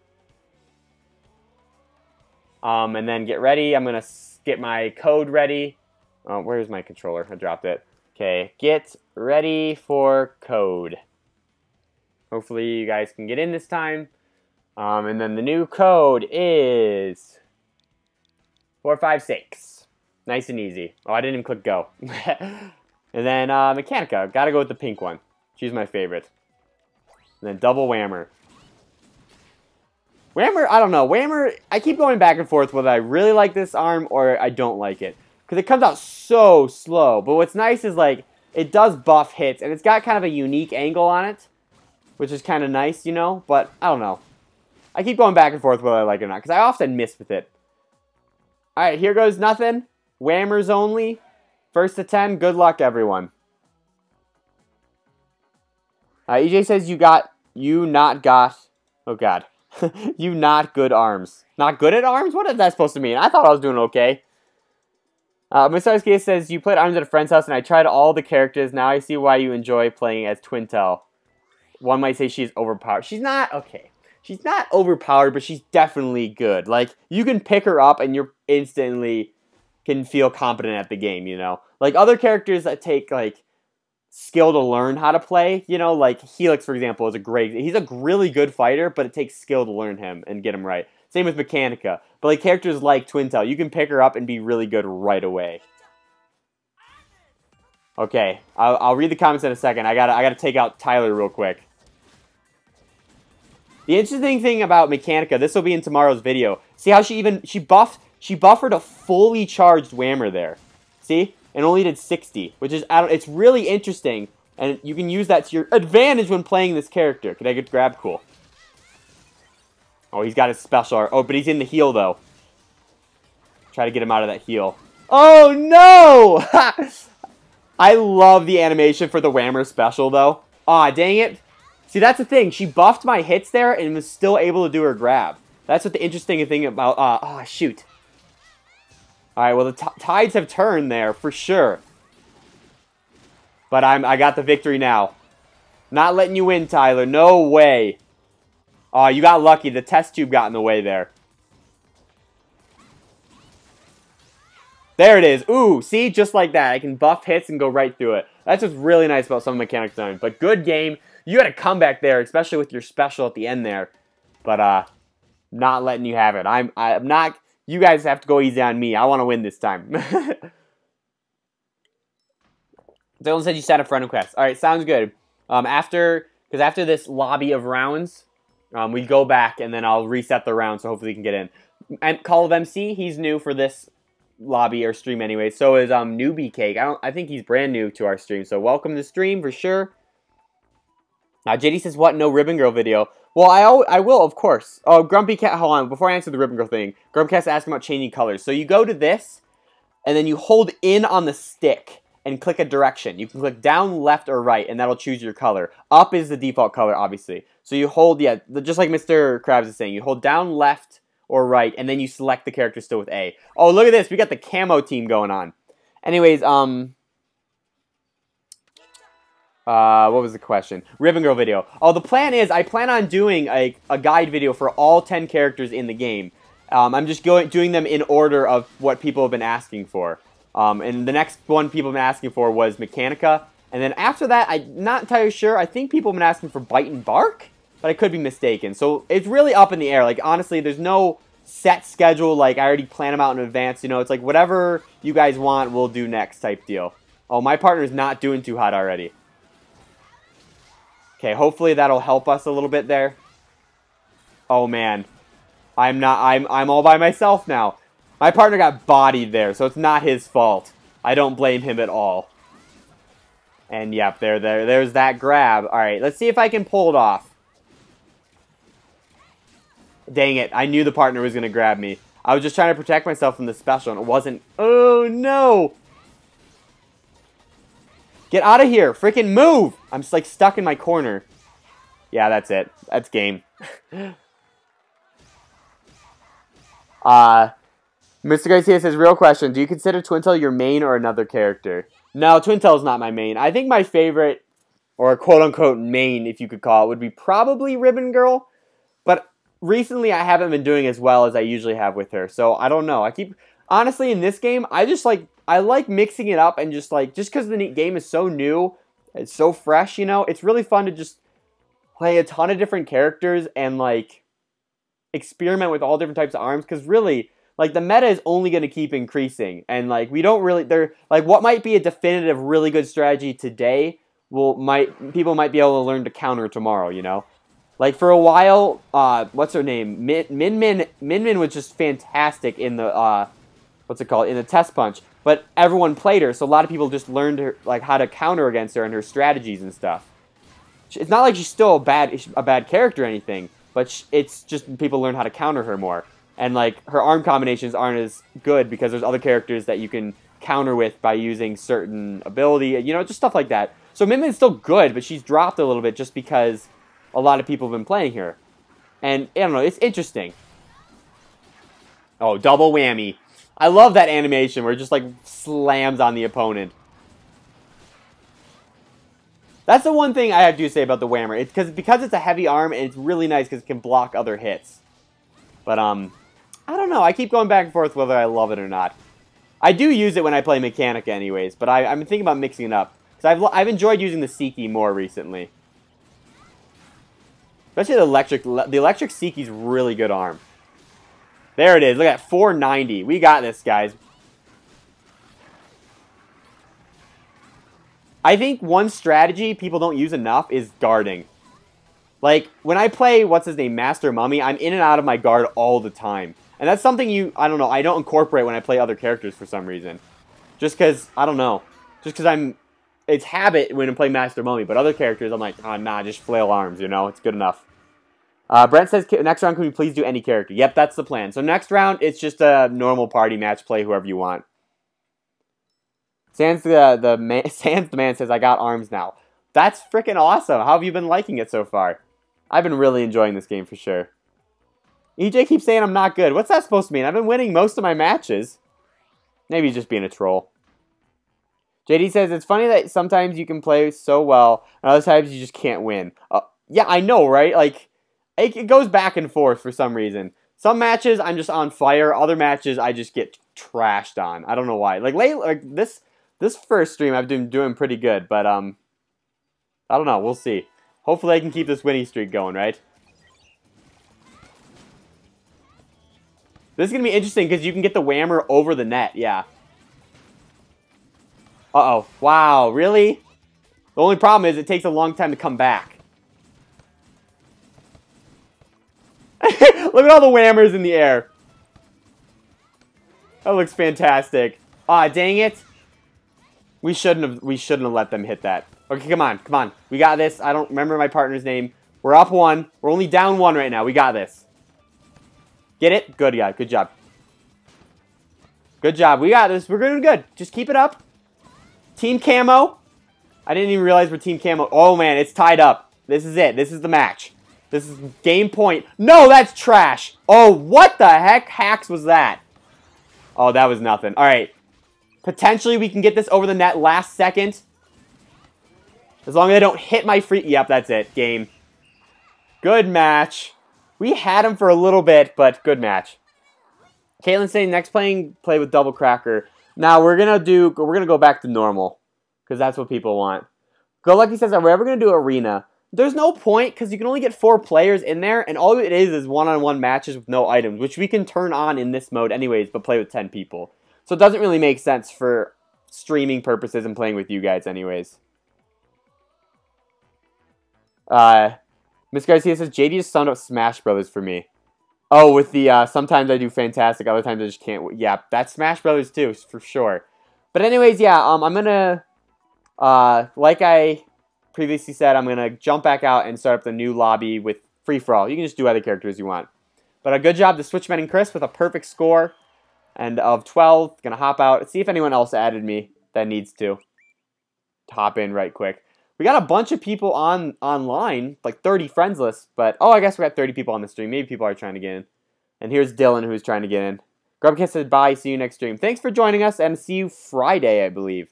Um, and then get ready. I'm going to get my code ready. Oh, where's my controller? I dropped it. Okay, get ready for code. Hopefully you guys can get in this time. Um, and then the new code is four five six. Nice and easy. Oh, I didn't even click go. And then uh, Mechanica. Gotta go with the pink one. She's my favorite. And then double Whammer. Whammer, I don't know. Whammer, I keep going back and forth whether I really like this arm or I don't like it. Because it comes out so slow. But what's nice is, like, it does buff hits. And it's got kind of a unique angle on it. Which is kind of nice, you know. But, I don't know. I keep going back and forth whether I like it or not. Because I often miss with it. Alright, here goes nothing. Whammers only. First to ten. Good luck, everyone. Uh, E J says you got... You not got... Oh, God. You not good arms. Not good at arms? What is that supposed to mean? I thought I was doing okay. Uh, Mister Skia says, you played arms at a friend's house and I tried all the characters. Now I see why you enjoy playing as Twintelle. One might say she's overpowered. She's not, okay. She's not overpowered, but she's definitely good. Like, you can pick her up and you're instantly can feel competent at the game, you know? Like, other characters that take, like, skill to learn how to play, you know, like Helix, for example, is a great, he's a really good fighter, but it takes skill to learn him and get him right. Same with Mechanica, but like characters like Twintelle, you can pick her up and be really good right away. Okay, I'll, I'll read the comments in a second. I gotta, I gotta take out Tyler real quick. The interesting thing about Mechanica, this will be in tomorrow's video. See how she even, she buffed, she buffered a fully charged Whammer there. See? And only did sixty, which is, I don't, it's really interesting, and you can use that to your advantage when playing this character. Could I get grab? Cool. Oh, he's got his special. Oh, but he's in the heel, though. Try to get him out of that heel. Oh, no! I love the animation for the Whammer special, though. Aw, dang it. See, that's the thing. She buffed my hits there and was still able to do her grab. That's what the interesting thing about... Uh, oh, shoot. Alright, well, the tides have turned there, for sure. But I'm, I got the victory now. Not letting you in, Tyler. No way. Oh, you got lucky. The test tube got in the way there. There it is. Ooh, see? Just like that. I can buff hits and go right through it. That's what's really nice about some mechanics done. But good game. You had a comeback there, especially with your special at the end there. But, uh, not letting you have it. I'm, I'm not... You guys have to go easy on me. I want to win this time. Dylan said you set up friend request. All right, sounds good. Um, after, because after this lobby of rounds, um, we go back and then I'll reset the round so hopefully you can get in. And Call of M C, he's new for this lobby or stream anyway. So is um Newbie Cake. I don't. I think he's brand new to our stream. So welcome to the stream for sure. Now, J D says, what? No Ribbon Girl video. Well, I, always, I will, of course. Oh, Grumpy Cat, hold on. Before I answer the Ribbon Girl thing, Grumpy Cat's asking about changing colors. So you go to this, and then you hold in on the stick and click a direction. You can click down, left, or right, and that'll choose your color. Up is the default color, obviously. So you hold, yeah, just like Mister Krabs is saying, you hold down, left, or right, and then you select the character still with A. Oh, look at this. We got the camo team going on. Anyways, um... Uh, what was the question? Ribbon Girl video. Oh, the plan is I plan on doing a, a guide video for all ten characters in the game. Um, I'm just going doing them in order of what people have been asking for. Um, and the next one people have been asking for was Mechanica. And then after that, I'm not entirely sure. I think people have been asking for Bite and Bark, but I could be mistaken. So it's really up in the air. Like, honestly, there's no set schedule. Like, I already plan them out in advance. You know, it's like whatever you guys want, we'll do next type deal. Oh, my partner's not doing too hot already. Okay, hopefully that'll help us a little bit there. Oh, man. I'm not... I'm, I'm all by myself now. My partner got bodied there, so it's not his fault. I don't blame him at all. And, yep, there, there, there's that grab. All right, let's see if I can pull it off. Dang it, I knew the partner was going to grab me. I was just trying to protect myself from the special, and it wasn't... Oh, no! Get out of here! Freaking move! I'm just, like, stuck in my corner. Yeah, that's it. That's game. uh, Mister Garcia says, real question, do you consider Twintelle your main or another character? No, Twintelle's not my main. I think my favorite, or quote-unquote main, if you could call it, would be probably Ribbon Girl. But recently I haven't been doing as well as I usually have with her. So, I don't know. I keep... Honestly, in this game, I just, like... I like mixing it up and just like, just because the game is so new, it's so fresh, you know, it's really fun to just play a ton of different characters and like experiment with all different types of arms, because really, like the meta is only going to keep increasing and like we don't really, they're like what might be a definitive really good strategy today will, might, people might be able to learn to counter tomorrow, you know? Like for a while, uh, what's her name? Min Min, Min, Min Min was just fantastic in the, uh, what's it called? In the test punch. But everyone played her, so a lot of people just learned her, like how to counter against her and her strategies and stuff. It's not like she's still a bad a bad character or anything, but she, it's just people learn how to counter her more. And like her arm combinations aren't as good because there's other characters that you can counter with by using certain ability, you know, just stuff like that. So Min Min's still good, but she's dropped a little bit just because a lot of people have been playing her. And I don't know, it's interesting. Oh, double whammy. I love that animation where it just, like, slams on the opponent. That's the one thing I have to say about the whammer. It's cause, because it's a heavy arm, and it's really nice because it can block other hits. But, um, I don't know. I keep going back and forth whether I love it or not. I do use it when I play Mechanica anyways, but I, I'm thinking about mixing it up. Because I've, I've enjoyed using the Seiki more recently. Especially the electric. The electric Seiki's really good arm. There it is. Look at that, four ninety. We got this, guys. I think one strategy people don't use enough is guarding. Like, when I play, what's his name, Master Mummy, I'm in and out of my guard all the time. And that's something you, I don't know, I don't incorporate when I play other characters for some reason. Just because, I don't know. Just because I'm, it's habit when I play Master Mummy, but other characters, I'm like, oh, nah, just flail arms, you know, it's good enough. Uh, Brent says, next round, can we please do any character? Yep, that's the plan. So next round, it's just a normal party match. Play whoever you want. Sans the, the, man, Sans the man says, I got arms now. That's freaking awesome. How have you been liking it so far? I've been really enjoying this game for sure. E J keeps saying I'm not good. What's that supposed to mean? I've been winning most of my matches. Maybe he's just being a troll. J D says, it's funny that sometimes you can play so well, and other times you just can't win. Uh, yeah, I know, right? Like... It goes back and forth for some reason. Some matches I'm just on fire. Other matches I just get trashed on. I don't know why. Like, late, like this this first stream I've been doing pretty good, but um, I don't know. We'll see. Hopefully I can keep this winning streak going, right? This is gonna be interesting because you can get the whammer over the net. Yeah. Uh oh. Wow. Really? The only problem is it takes a long time to come back. Look at all the whammers in the air. That looks fantastic. Ah, dang it. We shouldn't have we shouldn't have let them hit that. Okay, come on, come on. We got this. I don't remember my partner's name. We're up one. We're only down one right now. We got this. Get it? Good, yeah. Good job. Good job. We got this. We're doing good. Just keep it up. Team Camo. I didn't even realize we're Team Camo. Oh, man. It's tied up. This is it. This is the match. This is game point. No, that's trash. Oh, what the heck hacks was that? Oh, that was nothing. All right. Potentially, we can get this over the net last second. As long as I don't hit my free... Yep, that's it. Game. Good match. We had him for a little bit, but good match. Caitlin's saying next playing play with Double Cracker. Now we're gonna do we're gonna go back to normal because that's what people want. Go Lucky says, are we ever gonna do arena? There's no point because you can only get four players in there, and all it is is one-on-one matches with no items, which we can turn on in this mode anyways, but play with ten people. So it doesn't really make sense for streaming purposes and playing with you guys anyways. Uh, Miss Garcia says, J D just summed up Smash Brothers for me. Oh, with the, uh, sometimes I do fantastic, other times I just can't. Yeah, that's Smash Brothers too, for sure. But anyways, yeah, um, I'm gonna, uh, like I previously said, I'm gonna jump back out and start up the new lobby with free-for-all. You can just do other characters you want. But a good job to Switchman and Chris with a perfect score and of twelve. Gonna hop out and see if anyone else added me that needs to. Hop in right quick. We got a bunch of people on online, like thirty friends list, but oh, I guess we got thirty people on the stream. Maybe people are trying to get in. And here's Dylan who's trying to get in. Grubcast said bye, see you next stream. Thanks for joining us, and see you Friday, I believe.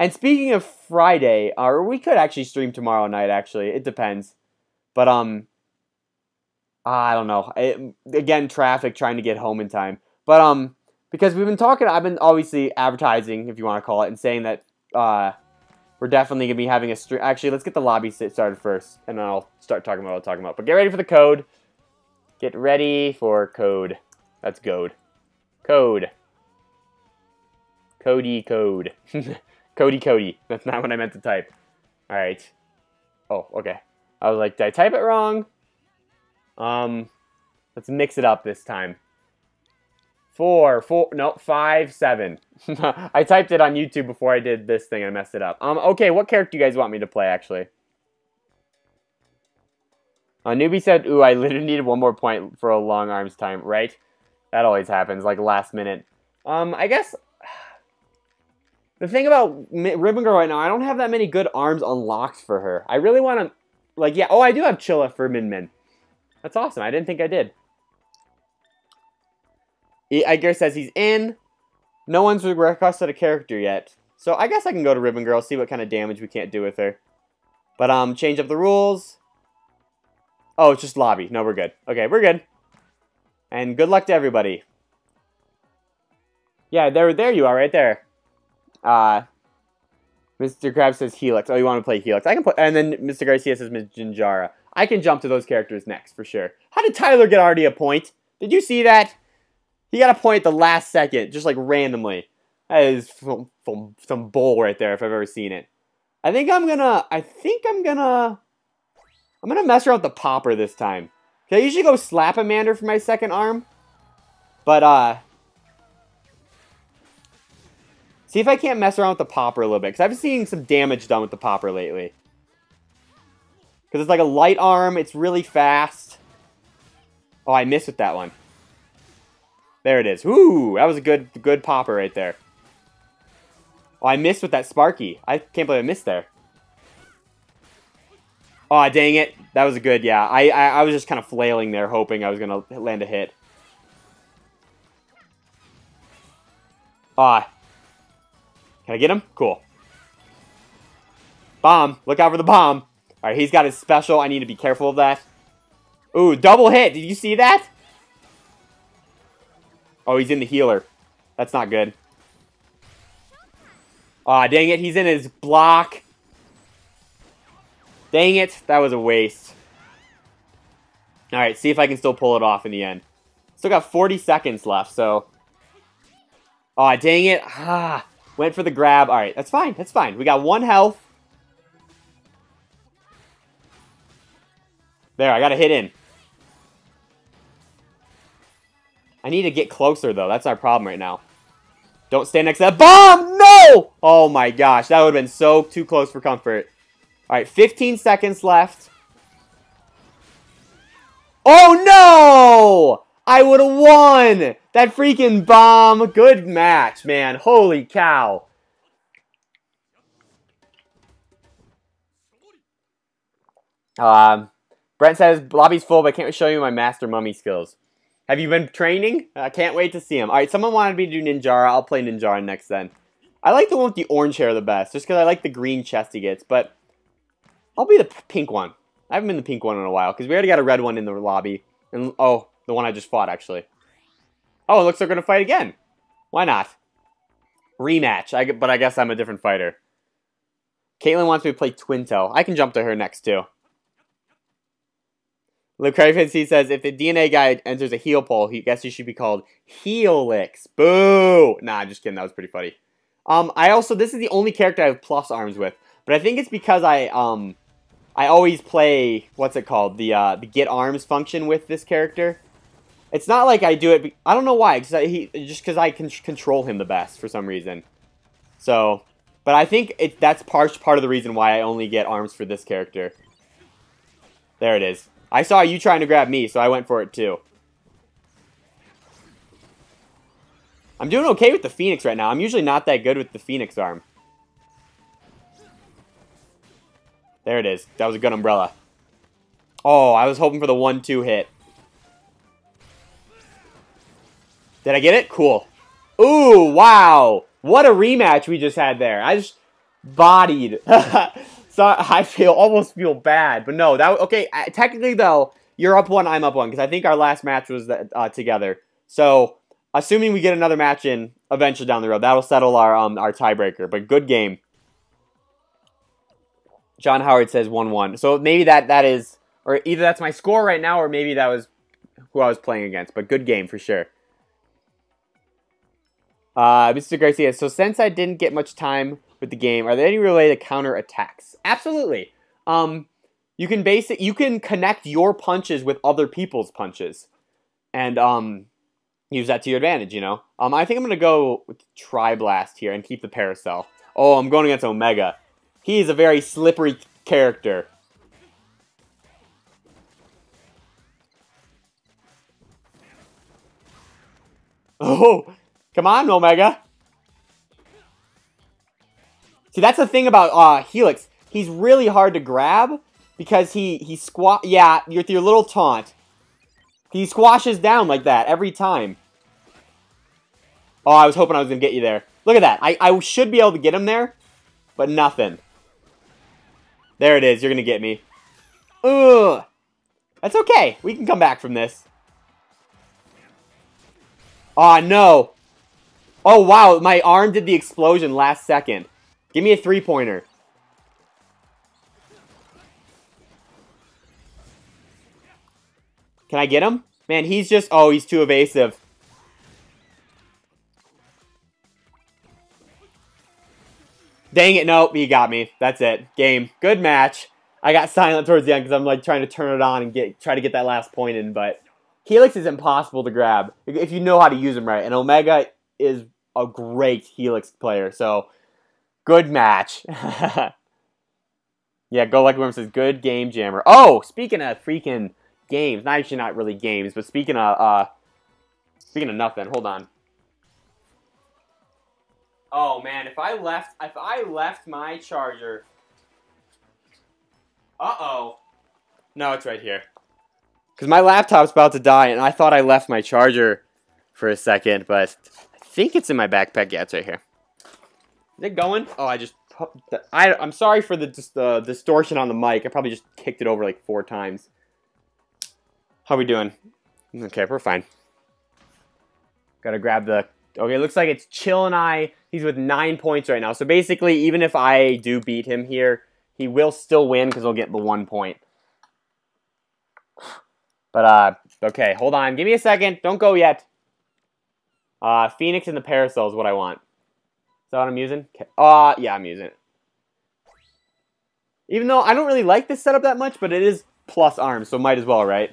And speaking of Friday, or uh, we could actually stream tomorrow night, actually. It depends. But, um, I don't know. It, again, traffic, trying to get home in time. But, um, because we've been talking, I've been obviously advertising, if you want to call it, and saying that, uh... we're definitely going to be having a stream. Actually, let's get the lobby started first, and then I'll start talking about what I'll talk about. But get ready for the code. Get ready for code. That's code. Code. Cody code. Cody Cody. That's not what I meant to type. All right. Oh, okay. I was like, did I type it wrong? Um, let's mix it up this time. Four, four, no, five, seven. I typed it on YouTube before I did this thing and I messed it up. Um, okay, what character do you guys want me to play, actually? Uh, Newbie said, ooh, I literally needed one more point for a long arms time, right? That always happens, like last minute. Um, I guess... the thing about Ribbon Girl right now, I don't have that many good arms unlocked for her. I really want to... like, yeah, oh, I do have Chilla for Min Min. That's awesome, I didn't think I did. Edgar says he's in. No one's requested a character yet. So I guess I can go to Ribbon Girl, see what kind of damage we can't do with her. But, um, change up the rules. Oh, it's just lobby. No, we're good. Okay, we're good. And good luck to everybody. Yeah, there, there you are, right there. Uh, Mister Krabs says Helix. Oh, you want to play Helix. I can put, and then Mister Garcia says Miz Ninjara. I can jump to those characters next, for sure. How did Tyler get already a point? Did you see that? He got a point at the last second, just like randomly. That is from, from some bull right there, if I've ever seen it. I think I'm gonna, I think I'm gonna, I'm gonna mess around with the popper this time. I usually go slap Amander for my second arm, but uh, see if I can't mess around with the popper a little bit, because I've been seeing some damage done with the popper lately. Because it's like a light arm, it's really fast. Oh, I missed with that one. There it is. Ooh, that was a good good popper right there. Oh, I missed with that Sparky. I can't believe I missed there. Oh, dang it. That was a good, yeah. I, I, I was just kind of flailing there, hoping I was going to land a hit. Ah. Can I get him? Cool. Bomb. Look out for the bomb. All right, he's got his special. I need to be careful of that. Ooh, double hit. Did you see that? Oh, he's in the healer. That's not good. Aw, oh, dang it. He's in his block. Dang it. That was a waste. Alright, see if I can still pull it off in the end. Still got forty seconds left, so... aw, oh, dang it. Ah, went for the grab. Alright, that's fine. That's fine. We got one health. There, I got a hit in. I need to get closer, though. That's our problem right now. Don't stand next to that bomb! No! Oh, my gosh. That would have been so too close for comfort. All right, fifteen seconds left. Oh, no! I would have won! That freaking bomb. Good match, man. Holy cow. Um, Brent says, lobby's full, but I can't show you my Master Mummy skills. Have you been training? I can't wait to see him. All right, someone wanted me to do Ninjara. I'll play Ninjara next then. I like the one with the orange hair the best, just because I like the green chest he gets, but I'll be the pink one. I haven't been the pink one in a while, because we already got a red one in the lobby. And oh, the one I just fought, actually. Oh, it looks they're gonna fight again. Why not? Rematch. I, but I guess I'm a different fighter. Caitlyn wants me to play Twintelle. I can jump to her next, too. LeCrayfancy says, if the D N A guy enters a heel poll, he guess he should be called Helix. Boo! Nah, I'm just kidding. That was pretty funny. Um, I also, this is the only character I have plus arms with. But I think it's because I, um, I always play, what's it called? The, uh, the get arms function with this character. It's not like I do it, I don't know why. Cause I, he, just because I can control him the best for some reason. So... But I think it, that's part, part of the reason why I only get arms for this character. There it is. I saw you trying to grab me, so I went for it too. I'm doing okay with the Phoenix right now. I'm usually not that good with the Phoenix arm. There it is. That was a good umbrella. Oh, I was hoping for the one two hit. Did I get it? Cool. Ooh, wow. What a rematch we just had there. I just bodied. So I feel almost feel bad. But no, that okay, technically though, you're up one, I'm up one because I think our last match was uh, together. So, assuming we get another match in eventually down the road, that'll settle our um our tiebreaker. But good game. John Howard says one one. So maybe that that is or either that's my score right now or maybe that was who I was playing against. But good game for sure. Uh, Mister Garcia, so since I didn't get much time with the game, are there any related counter attacks? Absolutely. Um, you can basic, you can connect your punches with other people's punches, and um, use that to your advantage. You know. Um, I think I'm gonna go with Tri-Blast here and keep the Paracel. Oh, I'm going against Omega. He is a very slippery character. Oh. Come on, Omega. See, that's the thing about uh, Helix. He's really hard to grab because he, he squat. Yeah, with your little taunt. He squashes down like that every time. Oh, I was hoping I was going to get you there. Look at that. I, I should be able to get him there, but nothing. There it is. You're going to get me. Ugh. That's okay. We can come back from this. Aw, no. Oh, wow, my arm did the explosion last second. Give me a three-pointer. Can I get him? Man, he's just... Oh, he's too evasive. Dang it, nope, he got me. That's it. Game. Good match. I got silent towards the end because I'm like trying to turn it on and get try to get that last point in, but... Helix is impossible to grab if you know how to use him right. And Omega... is a great Helix player, so good match. Yeah, Go Lucky Worm says, good game jammer. Oh, speaking of freaking games, not actually not really games, but speaking of uh, speaking of nothing, hold on. Oh man, if I left, if I left my charger, uh oh, no, it's right here, because my laptop's about to die, and I thought I left my charger for a second, but. I think it's in my backpack. Yeah, it's right here. Is it going? Oh, I just... I, I'm sorry for the, just the distortion on the mic. I probably just kicked it over like four times. How we doing? Okay, we're fine. Gotta grab the... Okay, it looks like it's Chill and I. He's with nine points right now. So basically, even if I do beat him here, he will still win because he'll get the one point. But, uh, okay, hold on. Give me a second. Don't go yet. Uh, Phoenix and the Paracel is what I want. Is that what I'm using? Uh, yeah, I'm using it. Even though I don't really like this setup that much, but it is plus arms, so might as well, right?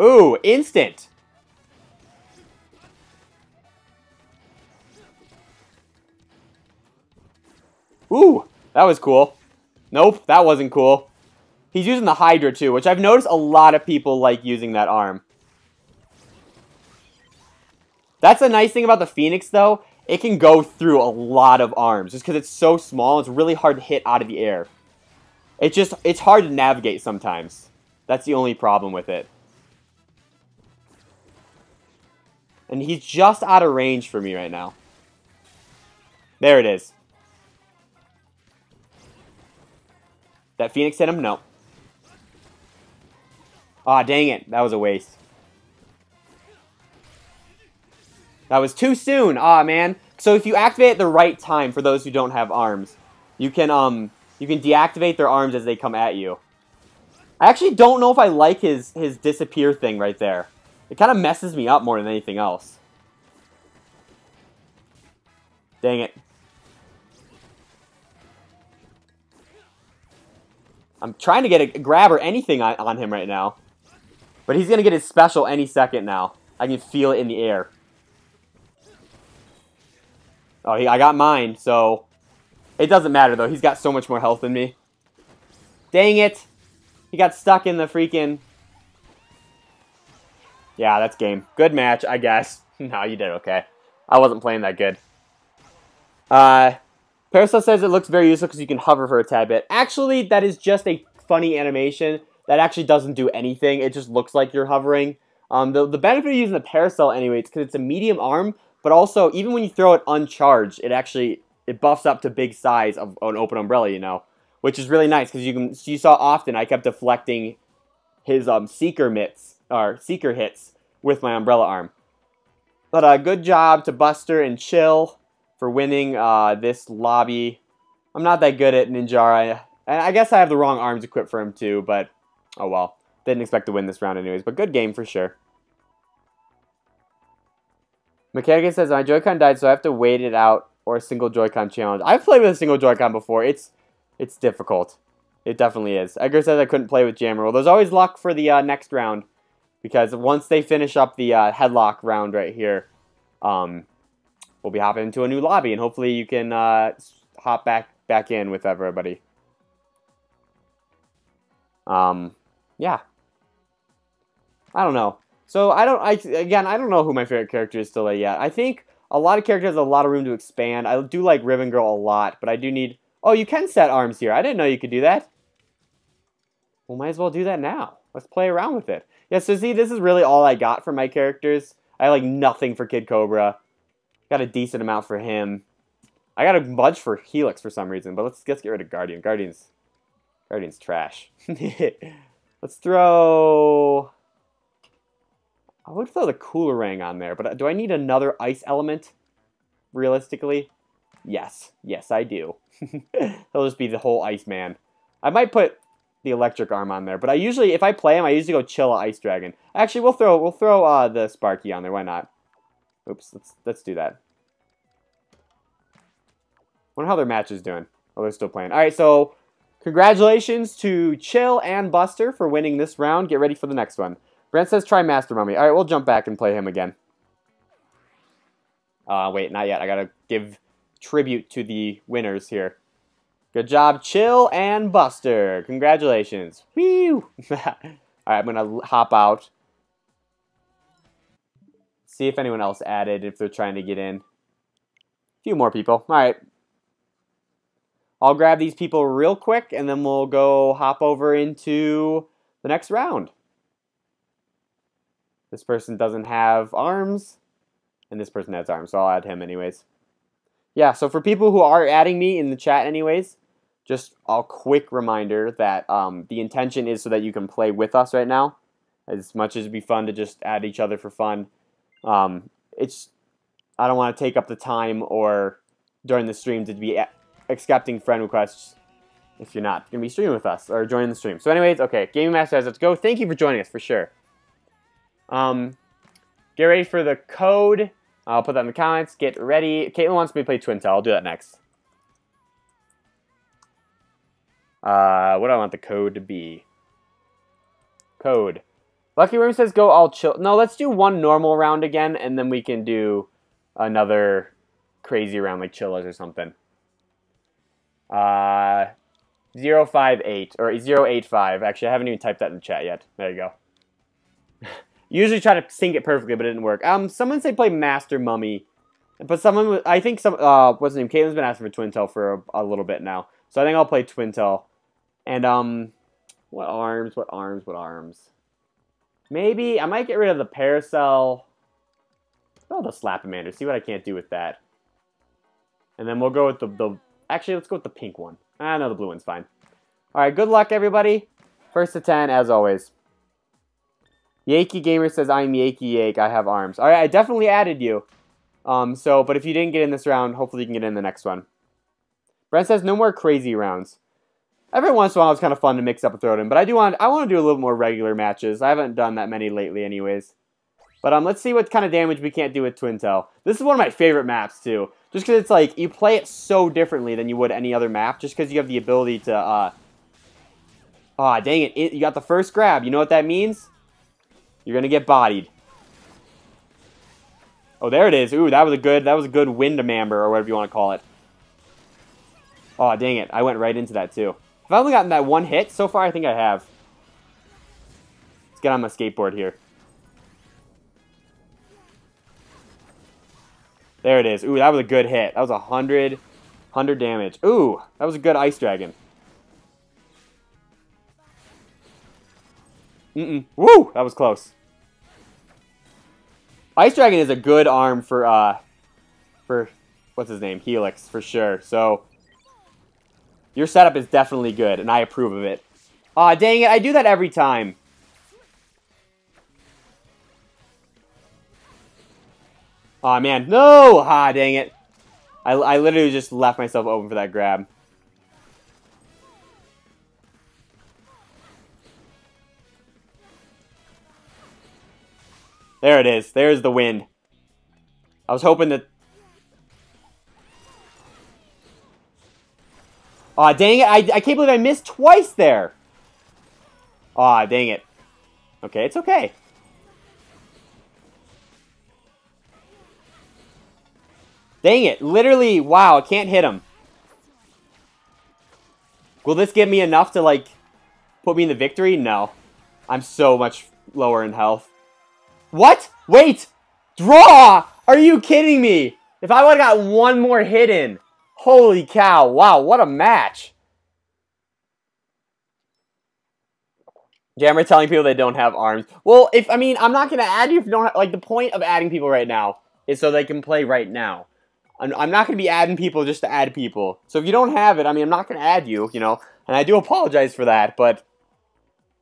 Ooh, instant! Ooh, that was cool. Nope, that wasn't cool. He's using the Hydra too, which I've noticed a lot of people like using that arm. That's the nice thing about the Phoenix, though. It can go through a lot of arms. Just because it's so small, it's really hard to hit out of the air. It's just, it's hard to navigate sometimes. That's the only problem with it. And he's just out of range for me right now. There it is. That Phoenix hit him? No. Aw, dang it. That was a waste. That was too soon. Aw, man. So if you activate at the right time, for those who don't have arms, you can um you can deactivate their arms as they come at you. I actually don't know if I like his his disappear thing right there. It kind of messes me up more than anything else. Dang it. I'm trying to get a grab or anything on, on him right now. But he's going to get his special any second now. I can feel it in the air. Oh, he, I got mine, so... It doesn't matter, though. He's got so much more health than me. Dang it! He got stuck in the freaking... Yeah, that's game. Good match, I guess. No, you did okay. I wasn't playing that good. Uh... Parasol says it looks very useful because you can hover for a tad bit. Actually, that is just a funny animation that actually doesn't do anything. It just looks like you're hovering. Um, the, the benefit of using the parasol anyway, it's because it's a medium arm, but also even when you throw it uncharged, it actually it buffs up to big size of an open umbrella, you know, which is really nice because you can. You saw often I kept deflecting his um seeker mitts or seeker hits with my umbrella arm. But a uh, good job to Buster and Chill for winning uh, this lobby. I'm not that good at Ninjara. And I guess I have the wrong arms equipped for him too, but oh well. Didn't expect to win this round anyways, but good game for sure. Mechanica says, my Joy-Con died, so I have to wait it out or a single Joy-Con challenge. I've played with a single Joy-Con before. It's it's difficult. It definitely is. Edgar says I couldn't play with Jammer. Well, there's always luck for the uh, next round because once they finish up the uh, Hedlok round right here, um... we'll be hopping into a new lobby, and hopefully you can uh, hop back back in with everybody. Um, yeah. I don't know. So I don't. I again, I don't know who my favorite character is still yet. I think a lot of characters have a lot of room to expand. I do like Ribbon Girl a lot, but I do need. Oh, you can set arms here. I didn't know you could do that. Well, might as well do that now. Let's play around with it. Yeah. So see, this is really all I got for my characters. I like nothing for Kid Cobra. Got a decent amount for him. I got a bunch for Helix for some reason, but let's let's get rid of Guardian. Guardian's Guardian's trash. Let's throw. I would throw the Coolerang on there, but do I need another ice element? Realistically, yes, yes I do. He'll just be the whole Ice Man. I might put the electric arm on there, but I usually, if I play him, I usually go Chill a Ice Dragon. Actually, we'll throw we'll throw uh, the Sparky on there. Why not? Oops, let's, let's do that. Wonder how their match is doing. Oh, they're still playing. Alright, so congratulations to Chill and Buster for winning this round. Get ready for the next one. Brent says try Master Mummy. Alright, we'll jump back and play him again. Uh, wait, not yet. I gotta give tribute to the winners here. Good job, Chill and Buster. Congratulations. Whew! Alright, I'm gonna hop out. See if anyone else added, if they're trying to get in. A few more people. Alright. I'll grab these people real quick, and then we'll go hop over into the next round. This person doesn't have arms, and this person has arms, so I'll add him anyways. Yeah, so for people who are adding me in the chat anyways, just a quick reminder that um, the intention is so that you can play with us right now. As much as it'd be fun to just add each other for fun. Um, it's, I don't want to take up the time or during the stream to be accepting friend requests if you're not going to be streaming with us or joining the stream. So anyways, okay, Gaming Master says, let's go. Thank you for joining us, for sure. Um, get ready for the code. I'll put that in the comments. Get ready. Caitlin wants me to play Twintelle. I'll do that next. Uh, what do I want the code to be? Code. Lucky Worm says go all Chill. No, let's do one normal round again, and then we can do another crazy round like Chillas or something. Uh, zero five eight, or zero eight five. Actually, I haven't even typed that in the chat yet. There you go. Usually try to sync it perfectly, but it didn't work. Um, someone said play Master Mummy. But someone, I think some, uh, what's his name? Caitlin's been asking for Twintelle for a, a little bit now. So I think I'll play Twintelle. And, um, what arms, what arms, what arms? Maybe I might get rid of the Parasol. Oh, the Slapamander. See what I can't do with that. And then we'll go with the, the... Actually, let's go with the pink one. Ah, no, the blue one's fine. Alright, good luck, everybody. First to ten, as always. Yankee Gamer says, I'm Yankee Yank. I have arms. Alright, I definitely added you. Um, so, but if you didn't get in this round, hopefully you can get in the next one. Brent says, no more crazy rounds. Every once in a while, it's kind of fun to mix up a throwdown, but I do want I want to do a little more regular matches. I haven't done that many lately anyways. But um, let's see what kind of damage we can't do with Twintelle. This is one of my favorite maps, too. Just because it's like, you play it so differently than you would any other map, just because you have the ability to, uh... Aw, oh, dang it. it, you got the first grab. You know what that means? You're gonna get bodied. Oh, there it is. Ooh, that was a good, that was a good windamamber, or whatever you want to call it. Aw, oh, dang it. I went right into that, too. Have I only gotten that one hit? So far, I think I have. Let's get on my skateboard here. There it is. Ooh, that was a good hit. That was one hundred, one hundred damage. Ooh, that was a good Ice Dragon. Mm-mm. Woo! That was close. Ice Dragon is a good arm for, uh... for... what's his name? Helix, for sure. So, your setup is definitely good, and I approve of it. Aw, dang it. I do that every time. Aw, oh, man. No! Ah, dang it. I, I literally just left myself open for that grab. There it is. There's the wind. I was hoping that... Aw, oh, dang it. I, I can't believe I missed twice there. Aw, oh, dang it. Okay, it's okay. Dang it, literally, wow, I can't hit him. Will this give me enough to, like, put me in the victory? No. I'm so much lower in health. What? Wait! Draw! Are you kidding me? If I would've got one more hit in. Holy cow, wow, what a match. Jammer telling people they don't have arms. Well, if, I mean, I'm not gonna add you if you don't have, like, the point of adding people right now is so they can play right now. I'm not going to be adding people just to add people. So if you don't have it, I mean, I'm not going to add you, you know. And I do apologize for that, but...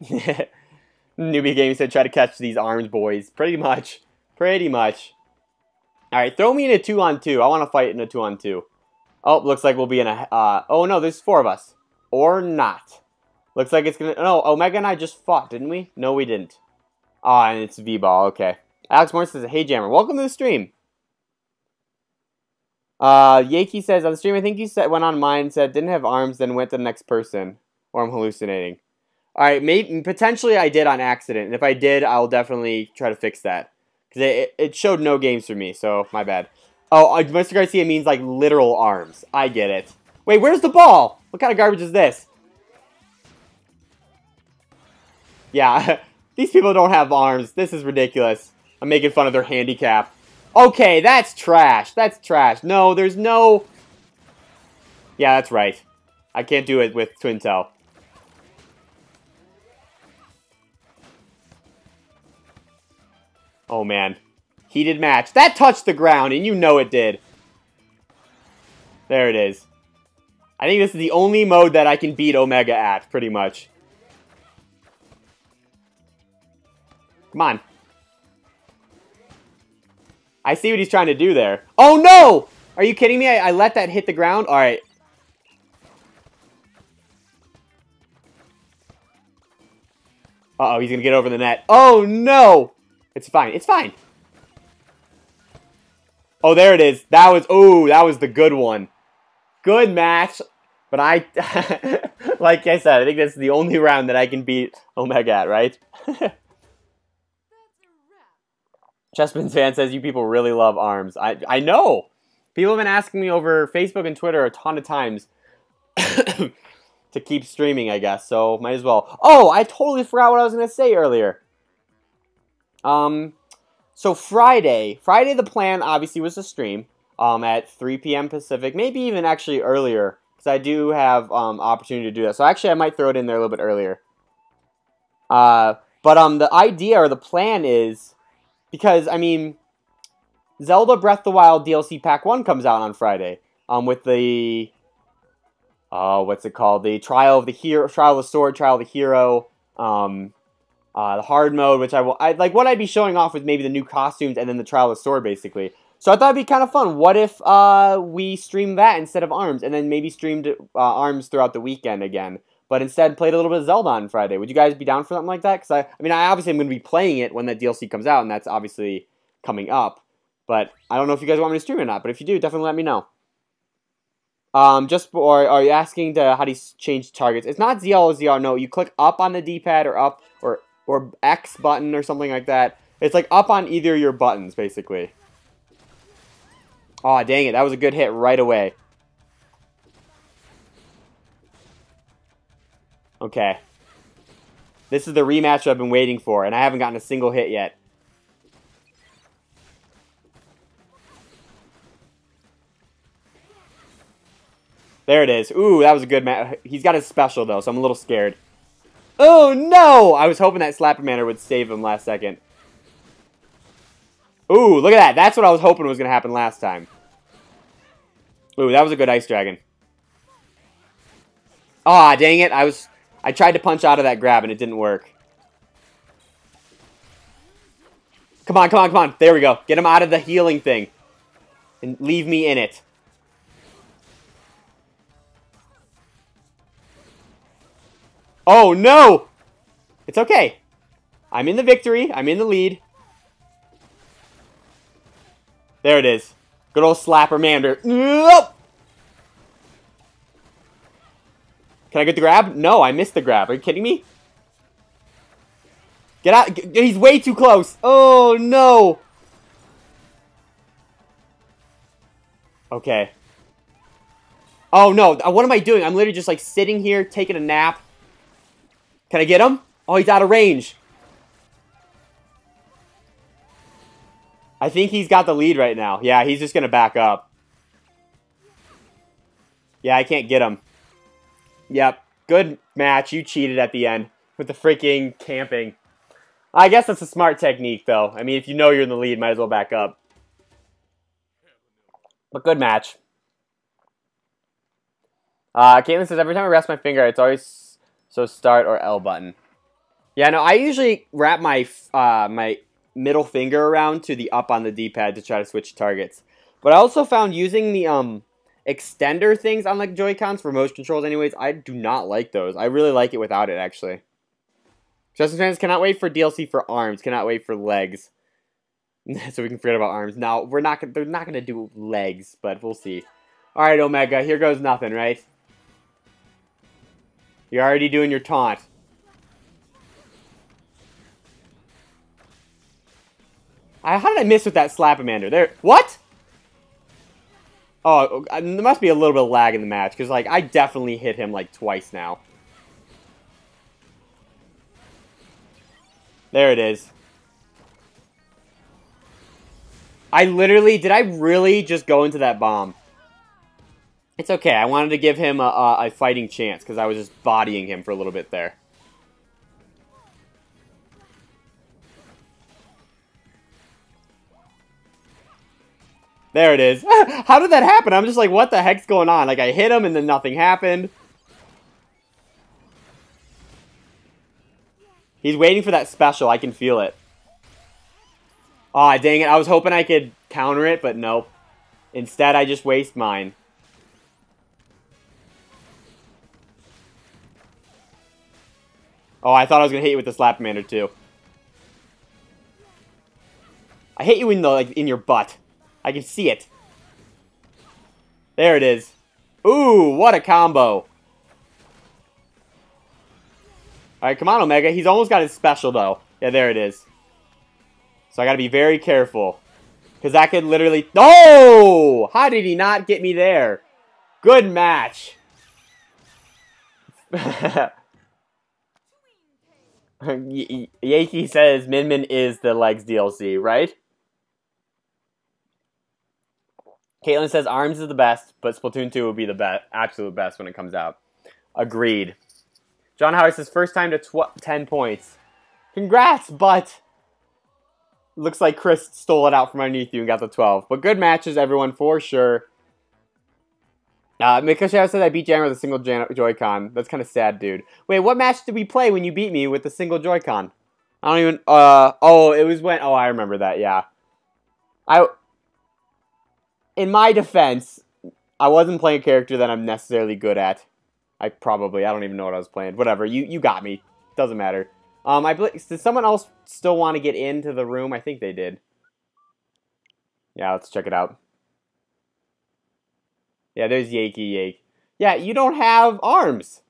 Newbie Gaming said, try to catch these arms, boys. Pretty much. Pretty much. Alright, throw me in a two on two. I want to fight in a two on two. Oh, looks like we'll be in a... Uh, oh, no, there's four of us. Or not. Looks like it's going to... No, Omega and I just fought, didn't we? No, we didn't. Ah, and it's V-Ball. Okay. Alex Morris says, hey, Jammer, welcome to the stream. Uh, Yakey says, on the stream, I think you said, went on mine and said, didn't have arms, then went to the next person. Or I'm hallucinating. Alright, maybe, potentially I did on accident. And if I did, I'll definitely try to fix that. Because it, it showed no games for me, so my bad. Oh, uh, Mister Garcia means, like, literal arms. I get it. Wait, where's the ball? What kind of garbage is this? Yeah, these people don't have arms. This is ridiculous. I'm making fun of their handicap. Okay, that's trash. That's trash. No, there's no... Yeah, that's right. I can't do it with Twintelle. Oh, man. Heated match. That touched the ground, and you know it did. There it is. I think this is the only mode that I can beat Omega at, pretty much. Come on. I see what he's trying to do there. Oh, no! Are you kidding me? I, I let that hit the ground? All right. Uh-oh, he's going to get over the net. Oh, no! It's fine. It's fine. Oh, there it is. That was... Oh, that was the good one. Good match. But I... like I said, I think that's the only round that I can beat Omega at, right? Chessman's fan says, you people really love arms. I, I know. People have been asking me over Facebook and Twitter a ton of times to keep streaming, I guess. So, might as well. Oh, I totally forgot what I was going to say earlier. Um, So, Friday. Friday, the plan, obviously, was to stream um, at three p m Pacific. Maybe even actually earlier. Because I do have um opportunity to do that. So, actually, I might throw it in there a little bit earlier. Uh, But um, the idea or the plan is... Because, I mean, Zelda Breath of the Wild D L C Pack one comes out on Friday. Um, with the... Oh, uh, what's it called? The Trial of the Hero... Trial of the Sword, Trial of the Hero. Um, uh, the Hard Mode, which I will... I, like, what I'd be showing off with maybe the new costumes and then the Trial of the Sword, basically. So I thought it'd be kind of fun. What if uh, we streamed that instead of ARMS, and then maybe streamed uh, ARMS throughout the weekend again, but instead played a little bit of Zelda on Friday? Would you guys be down for something like that? Because I, I mean, I obviously am going to be playing it when that D L C comes out, and that's obviously coming up. But I don't know if you guys want me to stream or not. But if you do, definitely let me know. Um, just or are you asking to, how do you change targets? It's not Z L or Z R. No, you click up on the D-pad or up or or X button or something like that. It's like up on either of your buttons, basically. Aw, oh, dang it! That was a good hit right away. Okay. This is the rematch I've been waiting for, and I haven't gotten a single hit yet. There it is. Ooh, that was a good match. He's got his special, though, so I'm a little scared. Oh, no! I was hoping that Slapper Manor would save him last second. Ooh, look at that. That's what I was hoping was going to happen last time. Ooh, that was a good Ice Dragon. Aw, dang it. I was, I tried to punch out of that grab, and it didn't work. Come on, come on, come on. There we go. Get him out of the healing thing. And leave me in it. Oh, no! It's okay. I'm in the victory. I'm in the lead. There it is. Good old Slapper Mander. Can I get the grab? No, I missed the grab. Are you kidding me? Get out. He's way too close. Oh, no. Okay. Oh, no. What am I doing? I'm literally just, like, sitting here, taking a nap. Can I get him? Oh, he's out of range. I think he's got the lead right now. Yeah, he's just going to back up. Yeah, I can't get him. Yep. Good match. You cheated at the end with the freaking camping. I guess that's a smart technique, though. I mean, if you know you're in the lead, might as well back up. But good match. Uh, Caitlin says, every time I rest my finger, it's always so start or L button. Yeah, no, I usually wrap my uh, my middle finger around to the up on the D-pad to try to switch targets. But I also found using the um extender things on like Joy-Cons for motion controls anyways, I do not like those. I really like it without it, actually. Justin fans cannot wait for D L C for ARMS. Cannot wait for legs. So we can forget about ARMS. No, we're not, they're not going to do legs, but we'll see. All right, Omega, here goes nothing, right? You're already doing your taunt. I, how did I miss with that Slapamander? There, what? Oh, I, there must be a little bit of lag in the match, because like I definitely hit him like twice now. There it is. I literally, did I really just go into that bomb? It's okay. I wanted to give him a, a, a fighting chance, because I was just bodying him for a little bit there. There it is. How did that happen? I'm just like, what the heck's going on? Like, I hit him and then nothing happened. He's waiting for that special. I can feel it. Aw, dang it. I was hoping I could counter it, but nope. Instead, I just waste mine. Oh, I thought I was going to hit you with the Slapamander, too. I hit you in the like, in your butt. I can see it. There it is. Ooh, what a combo. Alright, come on, Omega. He's almost got his special, though. Yeah, there it is. So I got to be very careful. Because that could literally... Oh! How did he not get me there? Good match. Yankee says Min Min is the legs D L C, right? Caitlin says ARMS is the best, but Splatoon two will be the best, absolute best when it comes out. Agreed. John Howard says first time to tw ten points. Congrats, but looks like Chris stole it out from underneath you and got the twelve. But good matches, everyone, for sure. Uh, Mikosha said I beat Jammer with a single Joy-Con. That's kind of sad, dude. Wait, what match did we play when you beat me with a single Joy-Con? I don't even... Uh, oh, it was when... Oh, I remember that, yeah. I, in my defense, I wasn't playing a character that I'm necessarily good at. I probably, I don't even know what I was playing. Whatever, you, you got me. Doesn't matter. Um, I did someone else still want to get into the room? I think they did. Yeah, let's check it out. Yeah, there's Yakey Yake. Yeah, you don't have arms.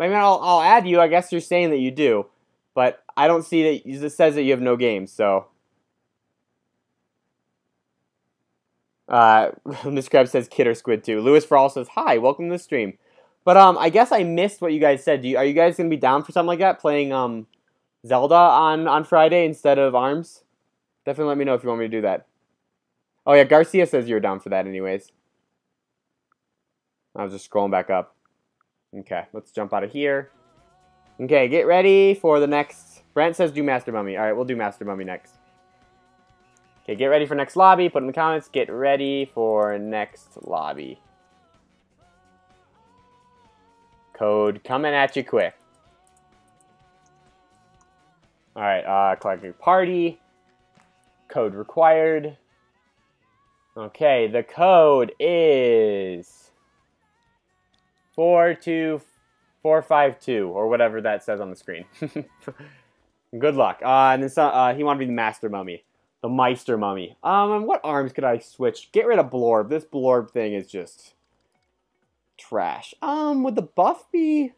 I mean, I'll, I'll add you. I guess you're saying that you do. But I don't see that. It says that you have no game, so. Uh, Miss Krabs says Kid or Squid too. Lewis Ferrall says, hi, welcome to the stream. But um, I guess I missed what you guys said. Do you, are you guys going to be down for something like that? Playing um, Zelda on, on Friday instead of ARMS? Definitely let me know if you want me to do that. Oh yeah, Garcia says you're down for that anyways. I was just scrolling back up. Okay, let's jump out of here. Okay, get ready for the next... Brent says do Master Mummy. Alright, we'll do Master Mummy next. Okay, get ready for next lobby. Put in the comments, get ready for next lobby. Code coming at you quick. Alright, uh, collecting party. Code required. Okay, the code is four two four five two, or whatever that says on the screen. Good luck. Uh, and then some, uh, he wanted to be the Master Mummy. The Meister Mummy. Um, what arms could I switch? Get rid of Blorb. This Blorb thing is just trash. Um, would the buff be...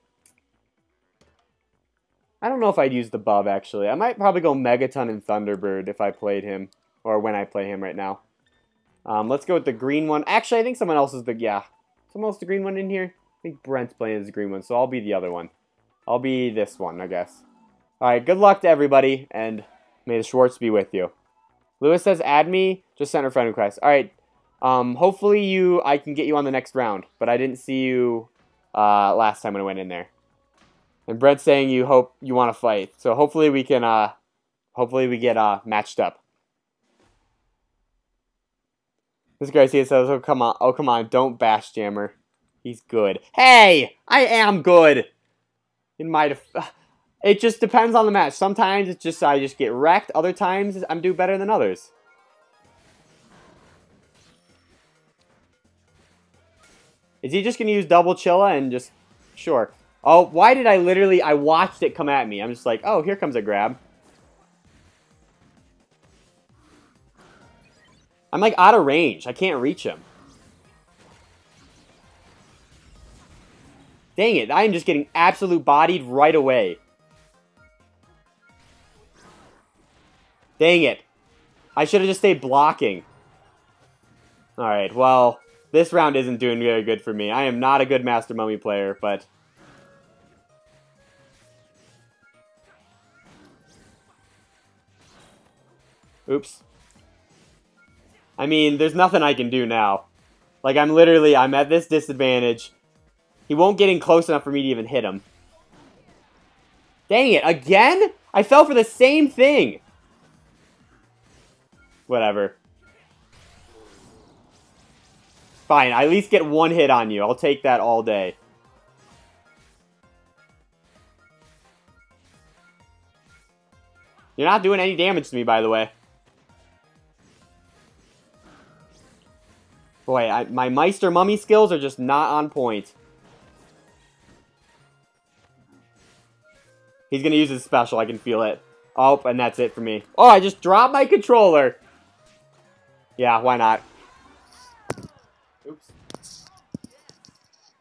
I don't know if I'd use the buff, actually. I might probably go Megaton and Thunderbird if I played him. Or when I play him right now. Um, let's go with the green one. Actually, I think someone else is the... Yeah. Someone else the green one in here? I think Brent's playing as the green one, so I'll be the other one. I'll be this one, I guess. Alright, good luck to everybody, and may the Schwartz be with you. Lewis says, add me. Just sent a friend request. Alright. Um, hopefully you, I can get you on the next round, but I didn't see you uh, last time when I went in there. And Brett's saying you hope you want to fight, so hopefully we can, uh, hopefully we get uh, matched up. This guy says, "Oh come on, oh come on, don't bash Jammer. He's good." Hey, I am good. In my, def it just depends on the match. Sometimes it's just I just get wrecked. Other times I'm do better than others. Is he just going to use double Chilla and just... Sure. Oh, why did I literally... I watched it come at me. I'm just like, oh, here comes a grab. I'm like out of range. I can't reach him. Dang it. I am just getting absolute bodied right away. Dang it. I should have just stayed blocking. Alright, well... This round isn't doing very good for me. I am not a good Master Mummy player, but... Oops. I mean, there's nothing I can do now. Like, I'm literally, I'm at this disadvantage. He won't get in close enough for me to even hit him. Dang it, again? I fell for the same thing! Whatever. Fine, I at least get one hit on you. I'll take that all day. You're not doing any damage to me, by the way. Boy, I, my Meister Mummy skills are just not on point. He's going to use his special. I can feel it. Oh, and that's it for me. Oh, I just dropped my controller. Yeah, why not?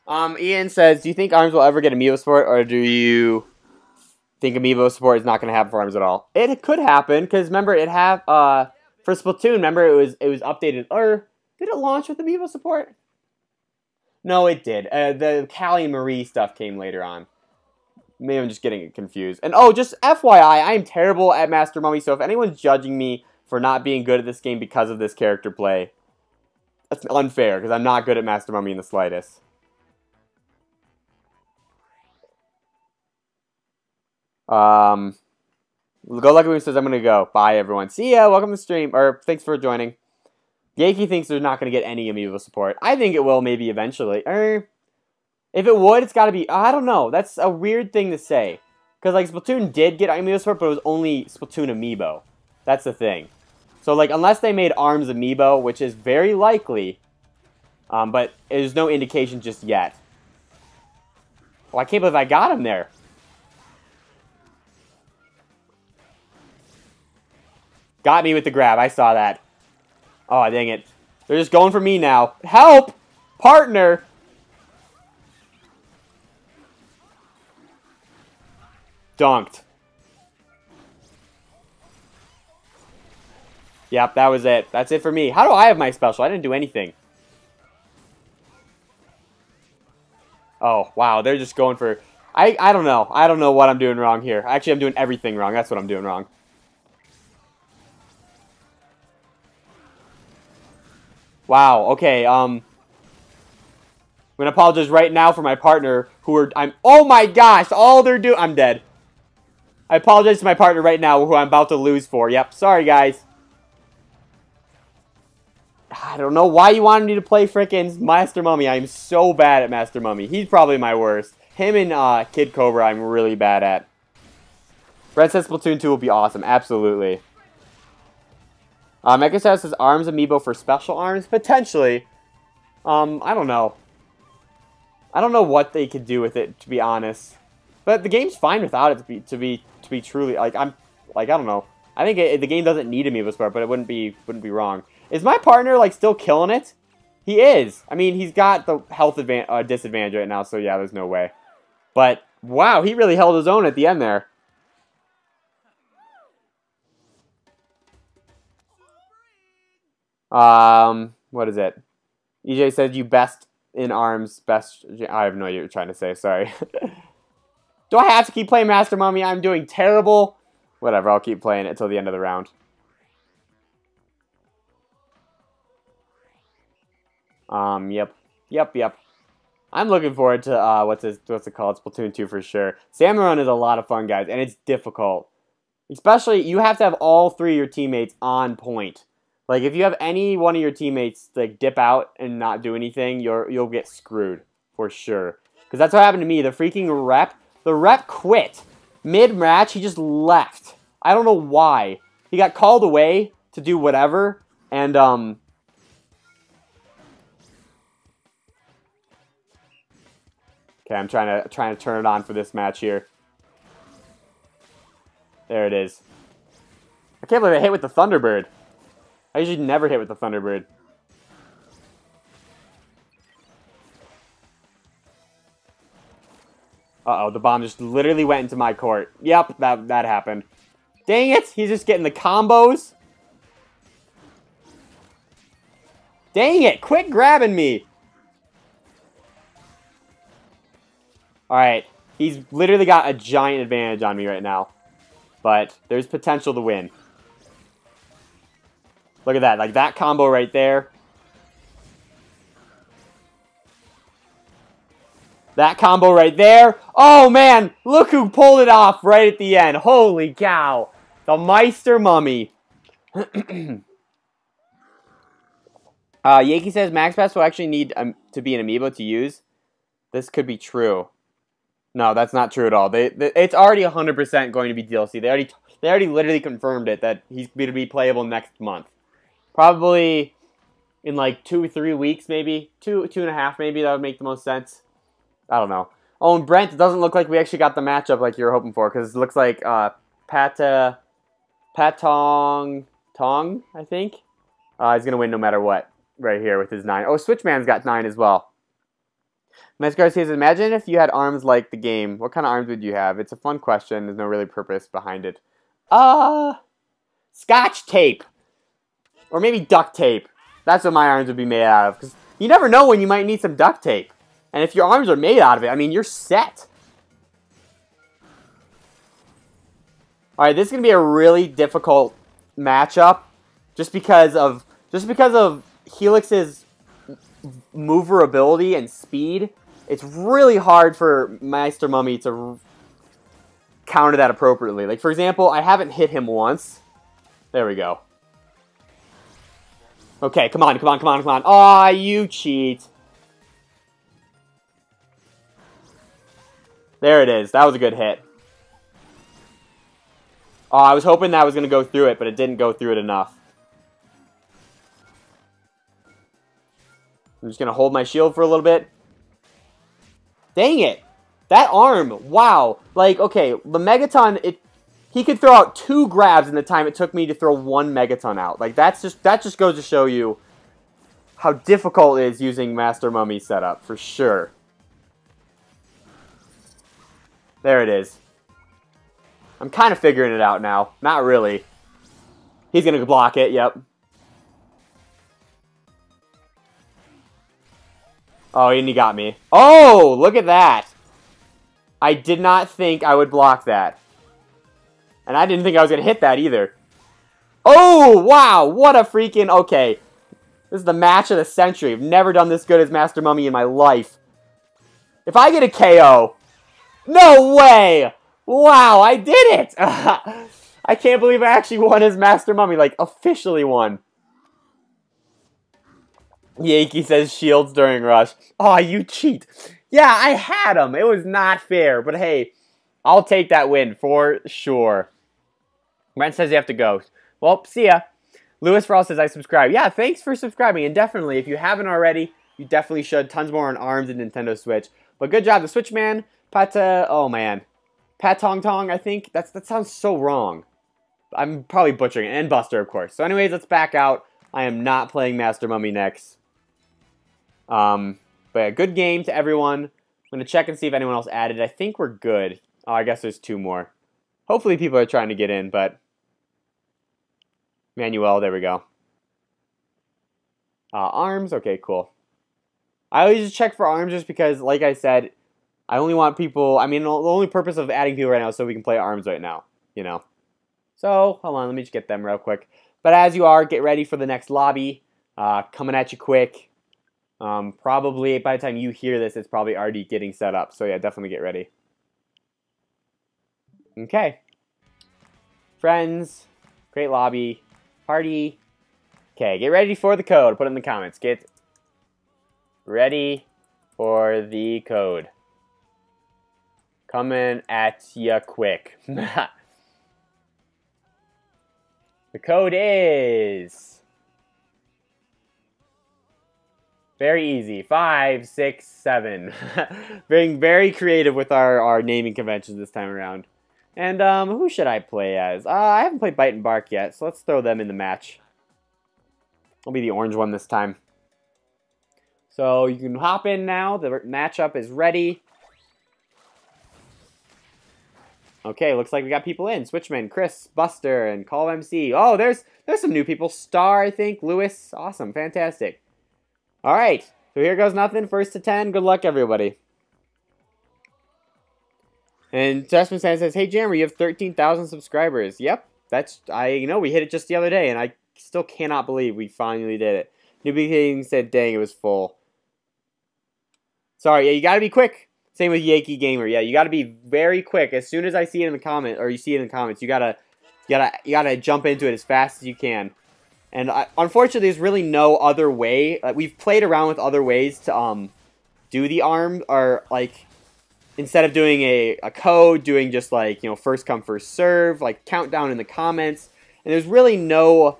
Um, Ian says, do you think ARMS will ever get Amiibo support, or do you think Amiibo support is not going to happen for ARMS at all? It could happen, because remember, it have, uh, for Splatoon, remember, it was, it was updated, or did it launch with Amiibo support? No, it did. Uh, the Callie Marie stuff came later on. Maybe I'm just getting confused. And oh, just F Y I, I am terrible at Master Mummy, so if anyone's judging me for not being good at this game because of this character play, that's unfair, because I'm not good at Master Mummy in the slightest. Um, Go Lucky Moon says, I'm going to go. Bye, everyone. See ya. Welcome to the stream. Or, thanks for joining. Yakey thinks they're not going to get any Amiibo support. I think it will maybe eventually. Er, if it would, it's got to be... I don't know. That's a weird thing to say. Because, like, Splatoon did get Amiibo support, but it was only Splatoon Amiibo. That's the thing. So, like, unless they made ARMS Amiibo, which is very likely, Um, but there's no indication just yet. Well, I can't believe I got him there. Got me with the grab. I saw that. Oh, dang it. They're just going for me now. Help! Partner! Dunked. Yep, that was it. That's it for me. How do I have my special? I didn't do anything. Oh, wow. They're just going for... I, I don't know. I don't know what I'm doing wrong here. Actually, I'm doing everything wrong. That's what I'm doing wrong. Wow, okay, um... I'm gonna apologize right now for my partner, who are... I'm... Oh my gosh! All they're doing... I'm dead. I apologize to my partner right now, who I'm about to lose for. Yep, sorry, guys. I don't know why you wanted me to play frickin' Master Mummy. I'm so bad at Master Mummy. He's probably my worst. Him and uh, Kid Cobra I'm really bad at. Brett says Splatoon two will be awesome. Absolutely. Uh, Mechanica says ARMS amiibo for special ARMS. Potentially. Um, I don't know. I don't know what they could do with it, to be honest. But the game's fine without it, to be to be, to be truly... Like, I'm... Like, I don't know. I think it, the game doesn't need amiibos for it, but it wouldn't be, wouldn't be wrong. Is my partner, like, still killing it? He is. I mean, he's got the health advan uh, disadvantage right now, so yeah, there's no way. But, wow, he really held his own at the end there. Um, what is it? E J said you best in ARMS, best... I have no idea what you're trying to say, sorry. Do I have to keep playing Master Mummy? I'm doing terrible. Whatever, I'll keep playing it until the end of the round. Um, yep. Yep, yep. I'm looking forward to, uh, what's it, what's it called? Splatoon two for sure. Salmon is a lot of fun, guys, and it's difficult. Especially, you have to have all three of your teammates on point. Like, if you have any one of your teammates, like, dip out and not do anything, you're, you'll get screwed, for sure. Because that's what happened to me. The freaking rep, the rep quit. Mid-match, he just left. I don't know why. He got called away to do whatever, and, um... okay, I'm trying to trying to turn it on for this match here. There it is. I can't believe I hit with the Thunderbird. I usually never hit with the Thunderbird. Uh-oh, the bomb just literally went into my court. Yep, that, that happened. Dang it, he's just getting the combos. Dang it, quit grabbing me. Alright, he's literally got a giant advantage on me right now. But there's potential to win. Look at that, like that combo right there. That combo right there. Oh man, look who pulled it off right at the end. Holy cow. The Meister Mummy. uh, Yankee says Max Brass will actually need um, to be an amiibo to use. This could be true. No, that's not true at all. They, they it's already one hundred percent going to be D L C. They already they already literally confirmed it that he's going to be playable next month. Probably in like two, three weeks maybe. Two, two and a half maybe. That would make the most sense. I don't know. Oh, and Brent, it doesn't look like we actually got the matchup like you were hoping for. Because it looks like uh, Pata, Patong Tong, I think. Uh, he's going to win no matter what right here with his nine. Oh, Switchman's got nine as well. Max Brass says, imagine if you had ARMS like the game. What kind of ARMS would you have? It's a fun question. There's no really purpose behind it. Uh, Scotch tape. Or maybe duct tape. That's what my ARMS would be made out of. Because you never know when you might need some duct tape. And if your ARMS are made out of it, I mean, you're set. Alright, this is going to be a really difficult matchup. Just because of, just because of Helix's moverability and speed, it's really hard for Master Mummy to counter that appropriately. Like, for example, I haven't hit him once. There we go. Okay, come on, come on, come on, come on. Aw, you cheat. There it is. That was a good hit. Aw, I was hoping that was going to go through it, but it didn't go through it enough. I'm just going to hold my shield for a little bit. Dang it. That arm. Wow. Like, okay, the Megaton, it, he could throw out two grabs in the time it took me to throw one Megaton out. Like, that's just that just goes to show you how difficult it is using Master Mummy's setup, for sure. There it is. I'm kind of figuring it out now. Not really. He's going to block it, yep. Oh, and he got me. Oh, look at that. I did not think I would block that. And I didn't think I was going to hit that either. Oh, wow. What a freaking... Okay. This is the match of the century. I've never done this good as Master Mummy in my life. If I get a K O... No way! Wow, I did it! I can't believe I actually won as Master Mummy. Like, officially won. Yankee says shields during rush. Aw, you cheat. Yeah, I had him. It was not fair. But hey, I'll take that win for sure. Brent says you have to go. Well, see ya. Lewis Farrell says I subscribe. Yeah, thanks for subscribing. And definitely, if you haven't already, you definitely should. Tons more on ARMS and Nintendo Switch. But good job, the Switch Man. Pata, oh man. Pat Tong Tong, I think. That's, that sounds so wrong. I'm probably butchering it. And Buster, of course. So anyways, let's back out. I am not playing Master Mummy next. Um, but yeah, good game to everyone. I'm going to check and see if anyone else added. I think we're good. Oh, I guess there's two more. Hopefully people are trying to get in, but... Manuel, there we go. Uh, ARMS, okay, cool. I always just check for ARMS just because, like I said, I only want people... I mean, the only purpose of adding people right now is so we can play ARMS right now, you know. So, hold on, let me just get them real quick. But as you are, get ready for the next lobby. Uh, coming at you quick. Um, probably, by the time you hear this, it's probably already getting set up. So yeah, definitely get ready. Okay. Friends. Great lobby. Party. Okay, get ready for the code. Put it in the comments. Get ready for the code. Coming at ya quick. The code is very easy. Five, six, seven. Being very creative with our, our naming conventions this time around. And um, who should I play as? Uh, I haven't played Bite and Bark yet, so let's throw them in the match. I'll be the orange one this time. So you can hop in now. The matchup is ready. Okay, looks like we got people in. Switchman, Chris, Buster, and Call M C. Oh, there's there's some new people. Star, I think. Lewis. Awesome. Fantastic. All right. So here goes nothing. First to ten. Good luck, everybody. And Jasmine says, hey, Jammer, you have thirteen thousand subscribers. Yep. That's, I, you know, we hit it just the other day, and I still cannot believe we finally did it. Newbie King said, dang, it was full. Sorry. Yeah, you got to be quick. Same with Yankee Gamer. Yeah, you got to be very quick. As soon as I see it in the comment, or you see it in the comments, you gotta, you gotta, you gotta jump into it as fast as you can. And I, unfortunately, there's really no other way. Like, we've played around with other ways to um, do the arm, or like instead of doing a, a code, doing just like you know first come first serve, like countdown in the comments. And there's really no,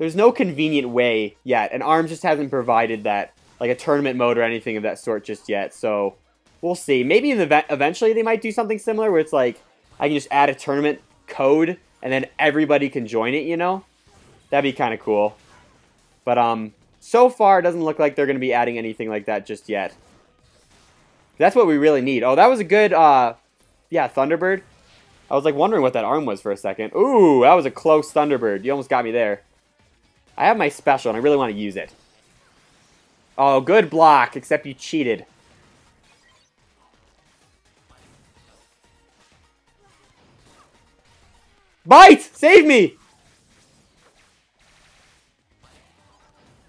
there's no convenient way yet. And ARMS just hasn't provided that, like a tournament mode or anything of that sort just yet. So. We'll see. Maybe in the event, eventually they might do something similar where it's like, I can just add a tournament code and then everybody can join it, you know? That'd be kind of cool. But um, so far, it doesn't look like they're going to be adding anything like that just yet. That's what we really need. Oh, that was a good, uh, yeah, Thunderbird. I was like wondering what that arm was for a second. Ooh, that was a close Thunderbird. You almost got me there. I have my special and I really want to use it. Oh, good block, except you cheated. Bite! Save me!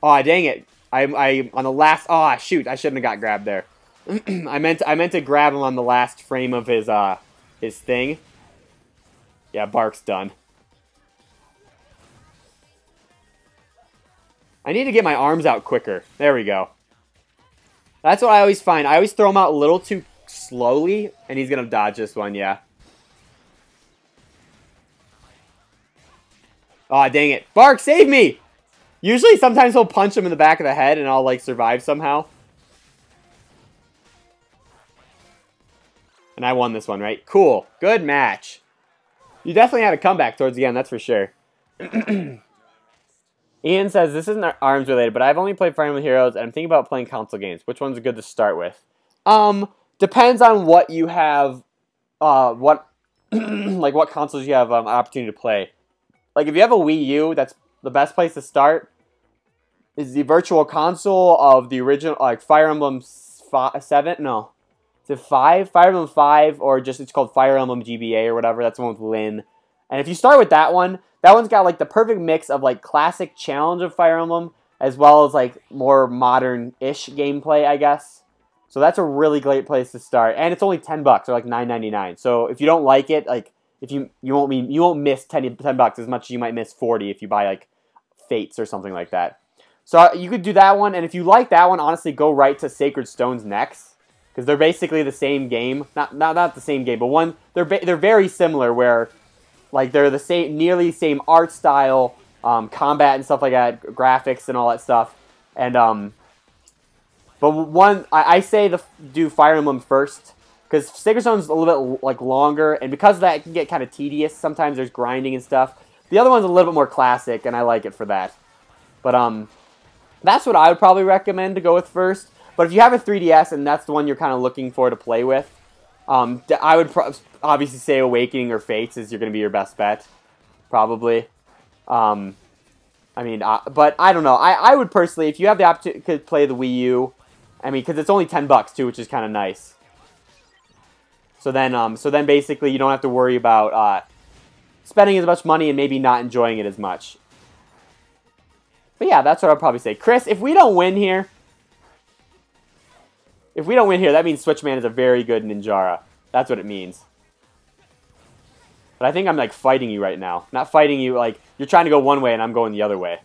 Aw, oh, dang it. I, I, on the last... Aw, oh, shoot. I shouldn't have got grabbed there. I meant I meant to grab him on the last frame of his, uh, his thing. Yeah, Bark's done. I need to get my arms out quicker. There we go. That's what I always find. I always throw him out a little too slowly, and he's going to dodge this one, yeah. Aw, oh, dang it. Bark, save me! Usually, sometimes he'll punch him in the back of the head and I'll, like, survive somehow. And I won this one, right? Cool. Good match. You definitely had a comeback towards the end, that's for sure. Ian says, this isn't ARMS related, but I've only played Fire Emblem Heroes, and I'm thinking about playing console games. Which one's good to start with? Um, depends on what you have, uh, what, like, what consoles you have um, opportunity to play. Like, if you have a Wii U, that's the best place to start. Is the virtual console of the original, like, Fire Emblem seven? No. To five, Fire Emblem five, or just it's called Fire Emblem G B A or whatever. That's the one with Lynn. And if you start with that one, that one's got like the perfect mix of like classic challenge of Fire Emblem as well as like more modern-ish gameplay, I guess. So that's a really great place to start, and it's only ten bucks or like nine ninety nine. So if you don't like it, like if you you won't mean you won't miss ten ten bucks as much as you might miss forty if you buy like Fates or something like that. So you could do that one, and if you like that one, honestly, go right to Sacred Stones next. Because they're basically the same game, not not not the same game, but one they're ba they're very similar. Where, like, they're the same, nearly same art style, um, combat and stuff like that, graphics and all that stuff. And um, but one I, I say the do Fire Emblem first, because Sacred Stone's a little bit like longer, and because of that it can get kind of tedious sometimes. There's grinding and stuff. The other one's a little bit more classic, and I like it for that. But um, that's what I would probably recommend to go with first. But if you have a three D S and that's the one you're kind of looking for to play with, um, I would pro obviously say Awakening or Fates is you're going to be your best bet, probably. Um, I mean, uh, but I don't know. I, I would personally, if you have the opportunity, could play the Wii U. I mean, because it's only ten bucks too, which is kind of nice. So then, um, so then basically you don't have to worry about uh, spending as much money and maybe not enjoying it as much. But yeah, that's what I'd probably say, Chris. If we don't win here. If we don't win here, that means Switch Man is a very good Ninjara. That's what it means. But I think I'm, like, fighting you right now. Not fighting you, like, you're trying to go one way and I'm going the other way.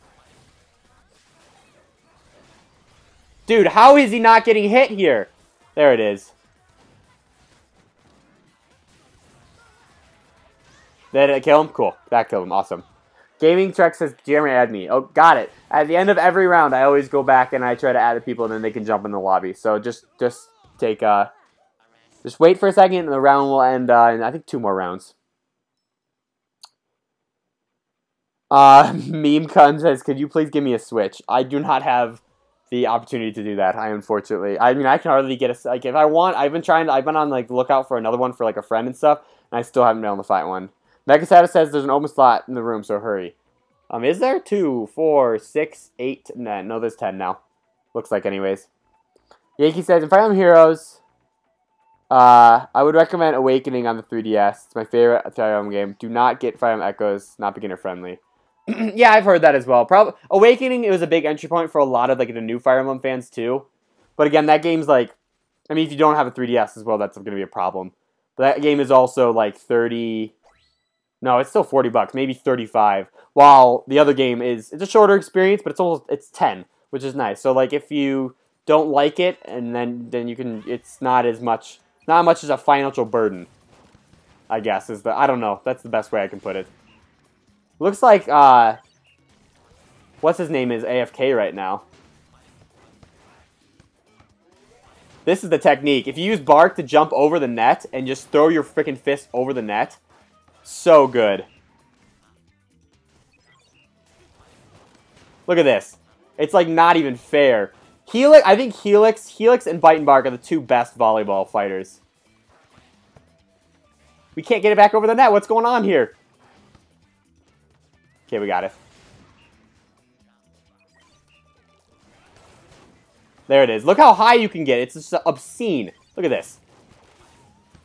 Dude, how is he not getting hit here? There it is. Did it kill him? Cool. That killed him. Awesome. Gaming Trek says, Jeremy, add me. Oh, got it. At the end of every round, I always go back and I try to add the people, and then they can jump in the lobby. So just just take uh, just wait for a second, and the round will end uh, in, I think, two more rounds. Uh, Meme Kun says, could you please give me a Switch? I do not have the opportunity to do that, I unfortunately. I mean, I can hardly get a... Like, if I want, I've been trying... I've been on, like, lookout for another one for, like, a friend and stuff, and I still haven't been able to find one. Megasata says there's an open slot in the room, so hurry. Um, is there? Two, four, six, eight, nine. No, there's ten now. Looks like, anyways. Yankee says, in Fire Emblem Heroes, uh, I would recommend Awakening on the three D S. It's my favorite Fire Emblem game. Do not get Fire Emblem Echoes. Not beginner-friendly. Yeah, I've heard that as well. Probably Awakening, it was a big entry point for a lot of, like, the new Fire Emblem fans, too. But again, that game's, like... I mean, if you don't have a three D S as well, that's going to be a problem. But that game is also, like, thirty... No, it's still forty bucks, maybe thirty-five. While the other game is, it's a shorter experience, but it's almost it's ten, which is nice. So like, if you don't like it, and then then you can, it's not as much, not much as a financial burden, I guess is the I don't know. That's the best way I can put it. Looks like uh, what's his name is A F K right now. This is the technique. If you use Bark to jump over the net and just throw your freaking fist over the net. So good. Look at this. It's like not even fair. Helix, I think Helix, Helix and Bite and Bark are the two best volleyball fighters. We can't get it back over the net. What's going on here? Okay, we got it. There it is. Look how high you can get. It's just obscene. Look at this.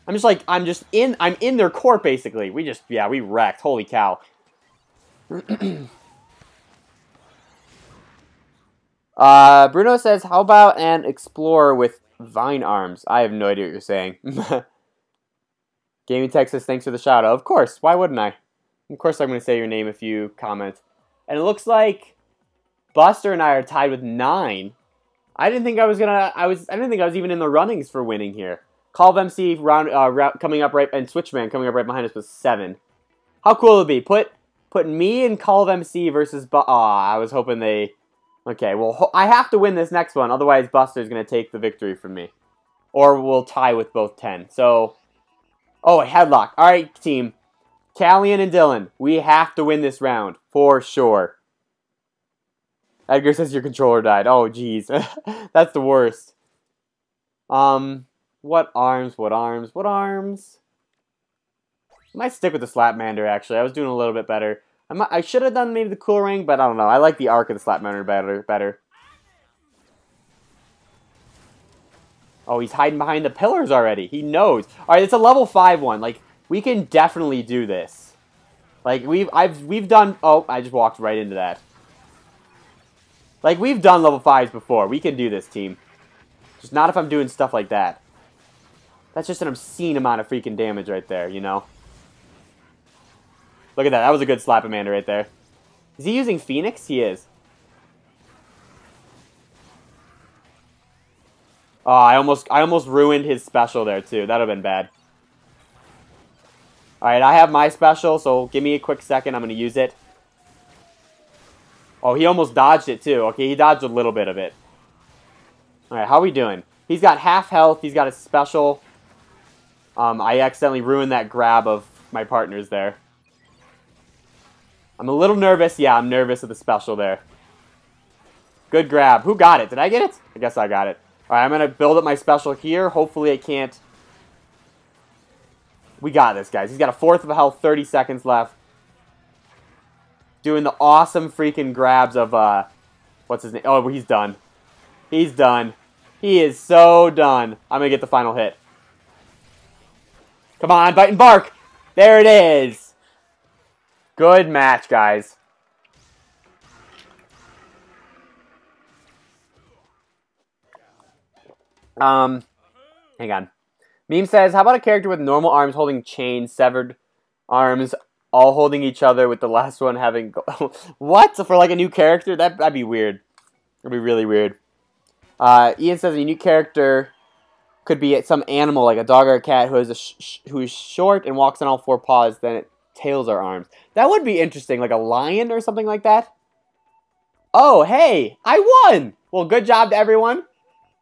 I'm just like, I'm just in, I'm in their court, basically. We just, yeah, we wrecked. Holy cow. uh, Bruno says, how about an Explorer with Vine Arms? I have no idea what you're saying. Gaming Texas, thanks for the shout out. Of course, why wouldn't I? Of course I'm going to say your name if you comment. And it looks like Buster and I are tied with nine. I didn't think I was going to, I was, I didn't think I was even in the runnings for winning here. Call of M C round, uh, round coming up right, and Switchman coming up right behind us with seven. How cool would it be? Put Put me and Call of M C versus Bu- Aw, I was hoping they... Okay, well, ho I have to win this next one, otherwise Buster's going to take the victory from me. Or we'll tie with both ten. So, oh, Hedlok. All right, team. Callian and Dylan, we have to win this round, for sure. Edgar says your controller died. Oh, jeez. That's the worst. Um, what arms, what arms, what arms? I might stick with the Slapmander, actually. I was doing a little bit better. I, might, I should have done maybe the Cool Ring, but I don't know. I like the arc of the Slapmander better. better. Oh, he's hiding behind the pillars already. He knows. All right, it's a level five one. Like, we can definitely do this. Like, we've, I've, we've done... Oh, I just walked right into that. Like, we've done level fives before. We can do this, team. Just not if I'm doing stuff like that. That's just an obscene amount of freaking damage right there, you know? Look at that. That was a good Slap-a-mander right there. Is he using Phoenix? He is. Oh, I almost, I almost ruined his special there, too. That would have been bad. Alright, I have my special, so give me a quick second. I'm going to use it. Oh, he almost dodged it, too. Okay, he dodged a little bit of it. Alright, how are we doing? He's got half health. He's got a special. Um, I accidentally ruined that grab of my partner's there. I'm a little nervous. Yeah, I'm nervous of the special there. Good grab. Who got it? Did I get it? I guess I got it. Alright, I'm going to build up my special here. Hopefully I can't... We got this, guys. He's got a fourth of a health, thirty seconds left. Doing the awesome freaking grabs of, uh... what's his name? Oh, he's done. He's done. He is so done. I'm going to get the final hit. Come on, Bite and Bark! There it is! Good match, guys. Um, hang on. Meme says, how about a character with normal arms holding chains, severed arms, all holding each other with the last one having... What? So for like a new character? That, that'd be weird. That'd be really weird. Uh, Ian says a new character could be some animal, like a dog or a cat, who is, a sh sh who is short and walks on all four paws, then it tails or arms. That would be interesting, like a lion or something like that. Oh, hey, I won! Well, good job to everyone.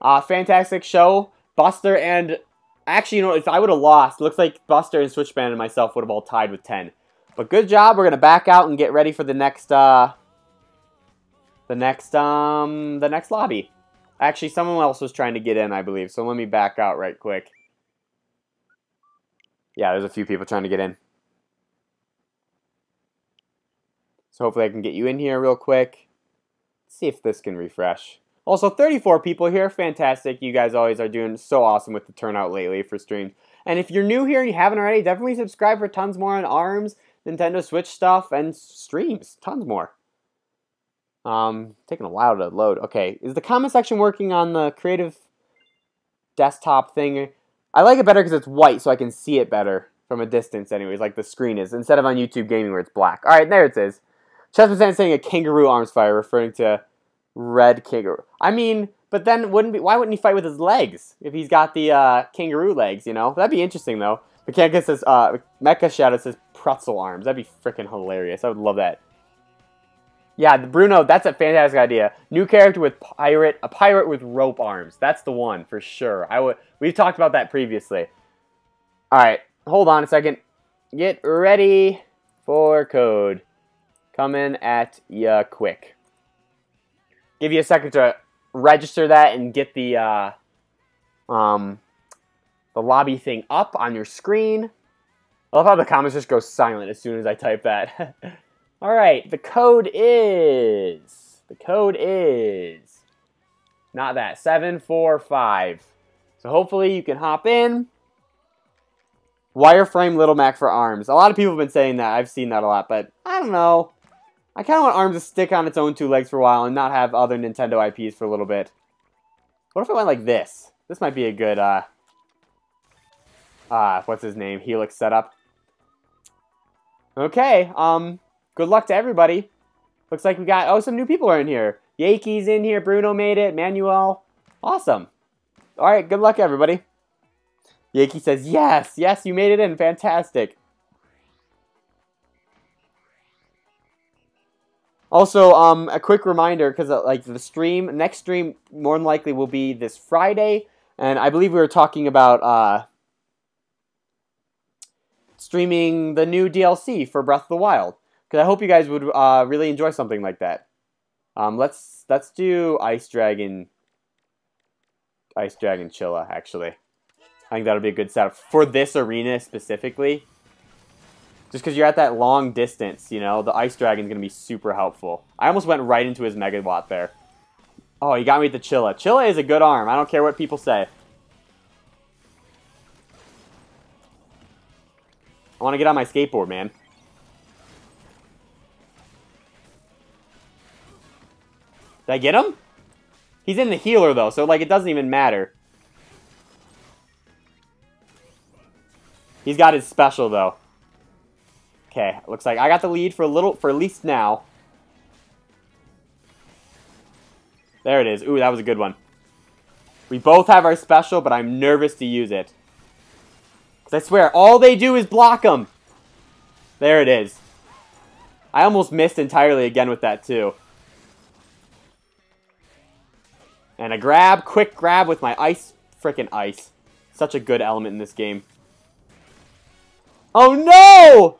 Uh, fantastic show. Buster and... Actually, you know, if I would have lost, looks like Buster and Switchman and myself would have all tied with ten. But good job. We're going to back out and get ready for the next, uh, the next, um, the next lobby. Actually, someone else was trying to get in, I believe. So let me back out right quick. Yeah, there's a few people trying to get in. So hopefully I can get you in here real quick. Let's see if this can refresh. Also, thirty-four people here. Fantastic. You guys always are doing so awesome with the turnout lately for streams. And if you're new here and you haven't already, definitely subscribe for tons more on ARMS, Nintendo Switch stuff, and streams. Tons more. Um, taking a while to load. Okay. Is the comment section working on the creative desktop thing? I like it better because it's white, so I can see it better from a distance anyways, like the screen is, instead of on YouTube Gaming where it's black. All right, there it is. Chessman's saying a kangaroo arms fire, referring to... Red kangaroo. I mean, but then wouldn't be, why wouldn't he fight with his legs if he's got the uh, kangaroo legs? You know, that'd be interesting though. Mechanica says, uh, Mecha Shadow says pretzel arms. That'd be freaking hilarious. I would love that. Yeah, the Bruno. That's a fantastic idea. New character with pirate, a pirate with rope arms. That's the one for sure. I would. We've talked about that previously. All right, hold on a second. Get ready for code. Coming at ya quick. Give you a second to register that and get the uh, um, the lobby thing up on your screen. I love how the comments just go silent as soon as I type that. All right, the code is the code is not that seven four five. So hopefully you can hop in. Wireframe Little Mac for ARMS. A lot of people have been saying that. I've seen that a lot, but I don't know. I kind of want ARMS to stick on its own two legs for a while and not have other Nintendo I Ps for a little bit. What if I went like this? This might be a good, uh... Uh, what's his name? Helix setup. Okay, um, good luck to everybody. Looks like we got, oh, some new people are in here. Yankee's in here, Bruno made it, Manuel. Awesome. Alright, good luck everybody. Yankee says, yes, yes, you made it in, fantastic. Also, um, a quick reminder, because uh, like the stream, next stream more than likely will be this Friday, and I believe we were talking about uh, streaming the new D L C for Breath of the Wild, because I hope you guys would uh, really enjoy something like that. Um, let's let's do Ice Dragon, Ice Dragon Chilla. Actually, I think that'll be a good setup for this arena specifically. Just because you're at that long distance, you know, the Ice Dragon's going to be super helpful. I almost went right into his Megawatt there. Oh, he got me with the Chilla. Chilla is a good arm. I don't care what people say. I want to get on my skateboard, man. Did I get him? He's in the healer, though, so, like, it doesn't even matter. He's got his special, though. Okay, looks like I got the lead for a little, for at least now. There it is. Ooh, that was a good one. We both have our special, but I'm nervous to use it. Because I swear, all they do is block them. There it is. I almost missed entirely again with that, too. And a grab, quick grab with my ice. Frickin' ice. Such a good element in this game. Oh, no!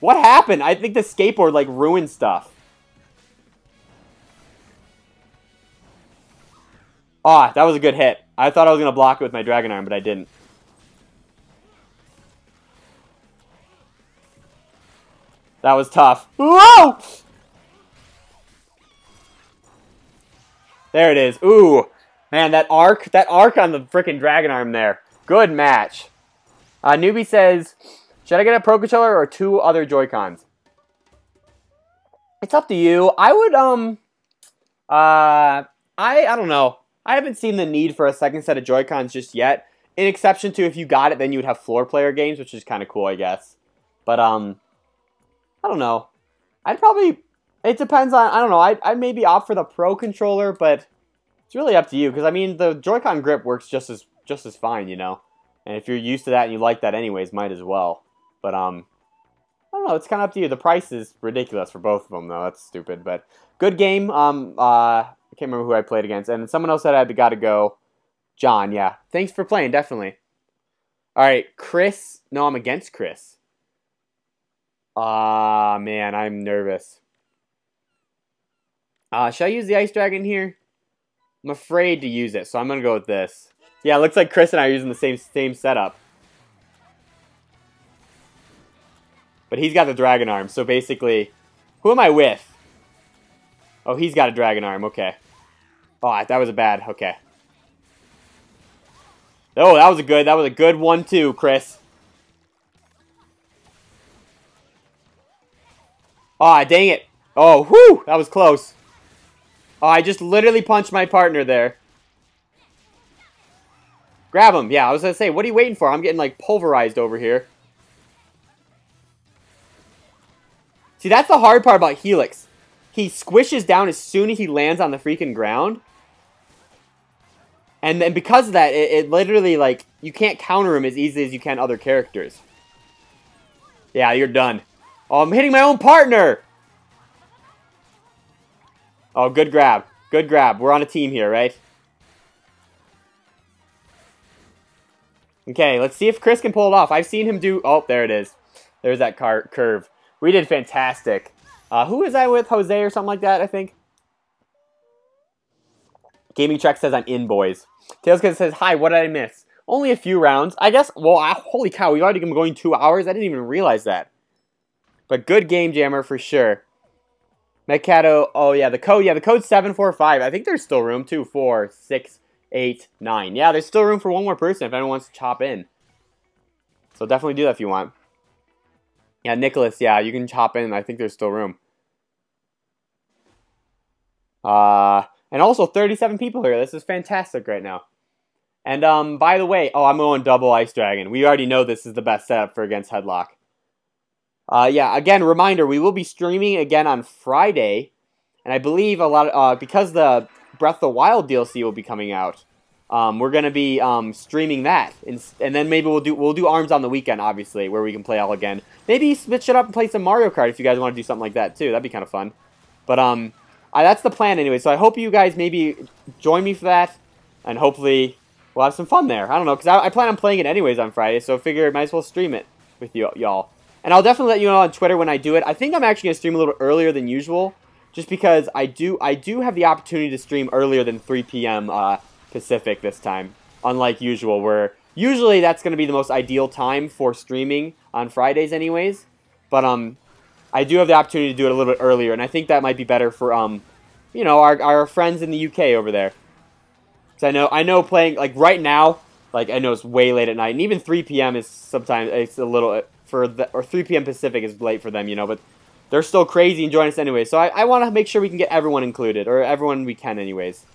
What happened? I think the skateboard, like, ruined stuff. Ah, that was a good hit. I thought I was going to block it with my Dragon Arm, but I didn't. That was tough. Whoa! There it is. Ooh. Man, that arc. That arc on the frickin' Dragon Arm there. Good match. Uh, Newbie says... Should I get a Pro Controller or two other Joy-Cons? It's up to you. I would, um... Uh... I, I don't know. I haven't seen the need for a second set of Joy-Cons just yet. In exception to if you got it, then you would have floor player games, which is kind of cool, I guess. But, um... I don't know. I'd probably... It depends on... I don't know. I'd, I'd maybe opt for the Pro Controller, but... It's really up to you, because, I mean, the Joy-Con grip works just as, just as fine, you know? And if you're used to that and you like that anyways, might as well. But, um, I don't know, it's kind of up to you. The price is ridiculous for both of them, though. That's stupid, but good game. Um, uh, I can't remember who I played against. And someone else said I got to go. John, yeah. Thanks for playing, definitely. All right, Chris. No, I'm against Chris. Ah, uh, man, I'm nervous. Uh, should I use the Ice Dragon here? I'm afraid to use it, so I'm going to go with this. Yeah, it looks like Chris and I are using the same, same setup. But he's got the Dragon Arm, so basically... Who am I with? Oh, he's got a Dragon Arm, okay. Oh, that was a bad... Okay. Oh, that was a good... That was a good one, too, Chris. Aw, oh, dang it. Oh, whew! That was close. Oh, I just literally punched my partner there. Grab him. Yeah, I was gonna say, what are you waiting for? I'm getting, like, pulverized over here. See, that's the hard part about Helix. He squishes down as soon as he lands on the freaking ground. And then because of that, it, it literally, like, you can't counter him as easily as you can other characters. Yeah, you're done. Oh, I'm hitting my own partner! Oh, good grab. Good grab. We're on a team here, right? Okay, let's see if Chris can pull it off. I've seen him do... Oh, there it is. There's that car curve. We did fantastic. Uh, who was I with? Jose or something like that, I think. Gaming Trek says I'm in, boys. Tailskin says, hi, what did I miss? Only a few rounds. I guess, well, I, holy cow, we've already been going two hours. I didn't even realize that. But good game jammer for sure. Mercado, oh yeah, the code, yeah, the code's seven four five. I think there's still room, two, four, six, eight, nine. Yeah, there's still room for one more person if anyone wants to chop in. So definitely do that if you want. Yeah, Nicholas, yeah, you can chop in. I think there's still room. Uh, and also, thirty-seven people here. This is fantastic right now. And, um, by the way, oh, I'm going double Ice Dragon. We already know this is the best setup for against Hedlok. Uh, yeah, again, reminder, we will be streaming again on Friday. And I believe a lot of, uh, because the Breath of the Wild D L C will be coming out, Um, we're gonna be um, streaming that, and, and then maybe we'll do we'll do ARMS on the weekend, obviously, where we can play all again. Maybe switch it up and play some Mario Kart if you guys want to do something like that too. That'd be kind of fun. But um, I, that's the plan anyway. So I hope you guys maybe join me for that, and hopefully we'll have some fun there. I don't know, because I, I plan on playing it anyways on Friday, so I figure I might as well stream it with you y'all. And I'll definitely let you know on Twitter when I do it. I think I'm actually gonna stream a little earlier than usual, just because I do I do have the opportunity to stream earlier than three P M Uh, Pacific this time, unlike usual, where usually that's going to be the most ideal time for streaming on Fridays anyways. But um I do have the opportunity to do it a little bit earlier, and I think that might be better for um you know, our, our friends in the U K over there. So I know I know playing like right now, like I know it's way late at night, and even three P M is sometimes it's a little for the or three P M Pacific is late for them, you know, but they're still crazy and join us anyway. So I, I want to make sure we can get everyone included, or everyone we can anyways.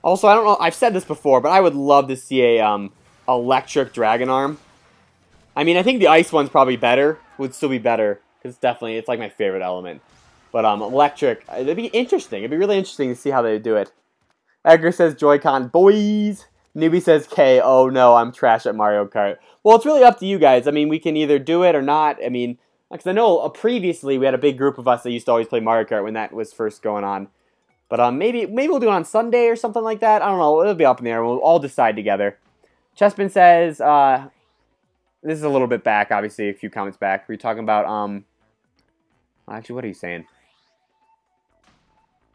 Also, I don't know, I've said this before, but I would love to see a um, electric dragon arm. I mean, I think the ice one's probably better, would still be better, because definitely, it's like my favorite element. But um, electric, it'd be interesting, it'd be really interesting to see how they do it. Edgar says, Joy-Con boys! Newbie says, K, oh no, I'm trash at Mario Kart. Well, it's really up to you guys. I mean, we can either do it or not. I mean, because I know uh, previously we had a big group of us that used to always play Mario Kart when that was first going on. But um, maybe maybe we'll do it on Sunday or something like that. I don't know. It'll be up in the air. We'll all decide together. Chespin says, uh, this is a little bit back, obviously, a few comments back. We're talking about, um, actually, what are you saying?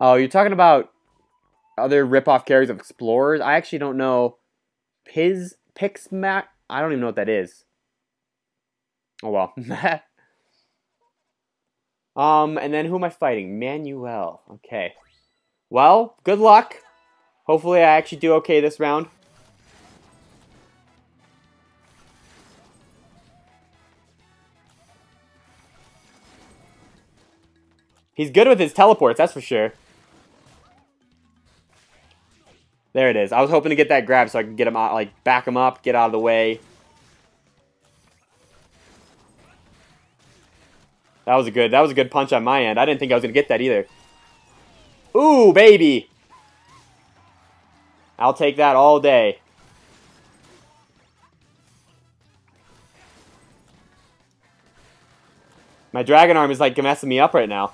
Oh, you're talking about other ripoff carries of Explorers? I actually don't know. Piz, Pixmat? I don't even know what that is. Oh, well. um, and then who am I fighting? Manuel. Okay. Well, good luck. Hopefully I actually do okay this round. He's good with his teleports, that's for sure. There it is. I was hoping to get that grab so I could get him out, like back him up, get out of the way. That was a good, that was a good punch on my end. I didn't think I was gonna get that either. Ooh, baby! I'll take that all day. My dragon arm is like messing me up right now.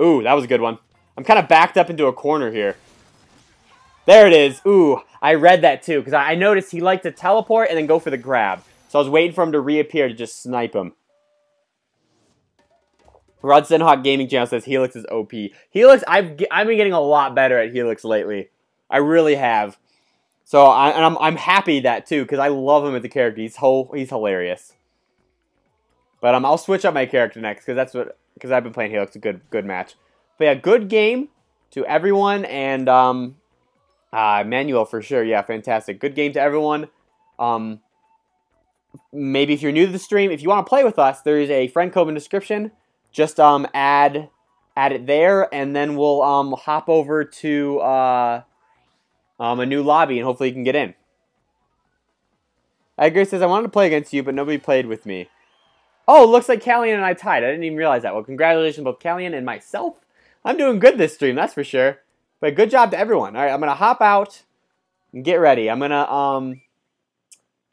Ooh, that was a good one. I'm kind of backed up into a corner here. There it is. Ooh, I read that too, because I noticed he liked to teleport and then go for the grab. So I was waiting for him to reappear to just snipe him. Rudson Hawk Gaming Channel says Helix is O P. Helix, I've I've been getting a lot better at Helix lately. I really have. So I, and I'm I'm happy that too, because I love him as a character. He's whole he's hilarious. But um, I'll switch up my character next, because that's what because I've been playing Helix a good good match. But yeah, good game to everyone, and um, uh, Manuel for sure. Yeah, fantastic. Good game to everyone. Um, maybe if you're new to the stream, if you want to play with us, there is a friend code in the description. Just um add add it there, and then we'll um hop over to uh um a new lobby, and hopefully you can get in. Edgar says I wanted to play against you, but nobody played with me. Oh, looks like Callian and I tied. I didn't even realize that. Well, congratulations both Callian and myself. I'm doing good this stream, that's for sure. But good job to everyone. All right, I'm gonna hop out and get ready. I'm gonna um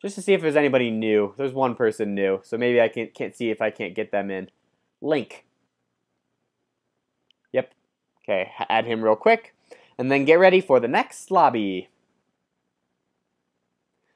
just to see if there's anybody new. There's one person new, so maybe I can can't see if I can't get them in. Link. Yep. Okay, add him real quick. And then get ready for the next lobby.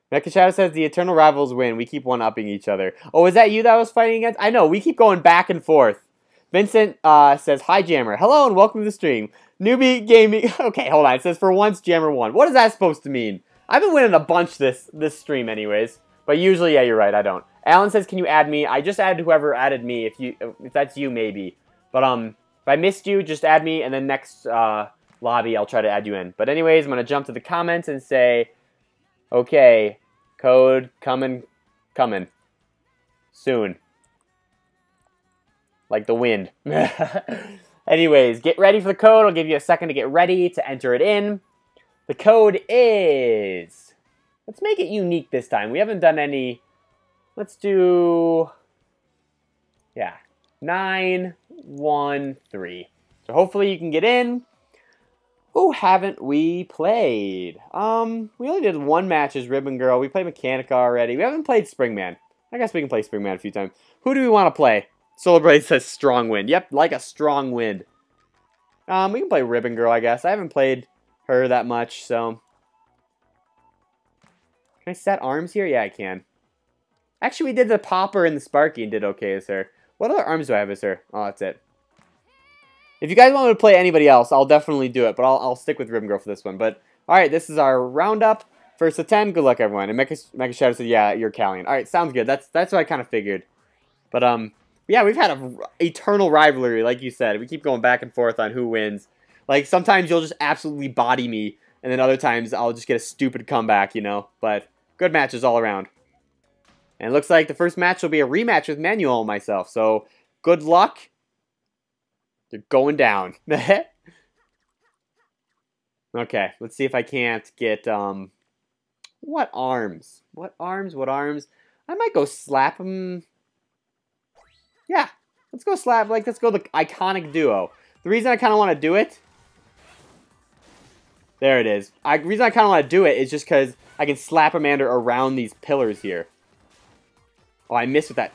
Mecha Shadow says, the eternal rivals win. We keep one-upping each other. Oh, is that you that I was fighting against? I know, we keep going back and forth. Vincent uh, says, hi, Jammer. Hello and welcome to the stream. Newbie Gaming... okay, hold on. It says, for once, Jammer won. What is that supposed to mean? I've been winning a bunch this, this stream anyways. But usually, yeah, you're right, I don't. Alan says, can you add me? I just added whoever added me, if you, if that's you, maybe. But um, if I missed you, just add me, and then next uh, lobby, I'll try to add you in. But anyways, I'm going to jump to the comments and say, okay, code coming, coming, soon. Like the wind. Anyways, get ready for the code. I'll give you a second to get ready to enter it in. The code is, let's make it unique this time. We haven't done any... Let's do, yeah, nine one three. So hopefully you can get in. Who haven't we played? Um, we only did one match as Ribbon Girl. We played Mechanica already. We haven't played Spring Man. I guess we can play Spring Man a few times. Who do we want to play? Celebrate says strong wind. Yep, like a strong wind. Um, we can play Ribbon Girl, I guess. I haven't played her that much, so... Can I set arms here? Yeah, I can. Actually, we did the Popper and the Sparky and did okay as her. What other arms do I have as her? Oh, that's it. If you guys want me to play anybody else, I'll definitely do it, but I'll, I'll stick with Ribbon Girl for this one. But, alright, this is our roundup. First of ten, good luck, everyone. And Mecha, Mecha Shadow said, yeah, you're Callion. Alright, sounds good. That's that's what I kind of figured. But, um, yeah, we've had an eternal rivalry, like you said. We keep going back and forth on who wins. Like, sometimes you'll just absolutely body me, and then other times I'll just get a stupid comeback, you know? But, good matches all around. And it looks like the first match will be a rematch with Manuel and myself. So, good luck. They're going down. Okay, let's see if I can't get, um... What arms? What arms? What arms? I might go slap them. Yeah, let's go slap. Like, let's go the iconic duo. The reason I kind of want to do it... There it is. I, the reason I kind of want to do it is just because I can slap Amander around these pillars here. Oh, I missed with that.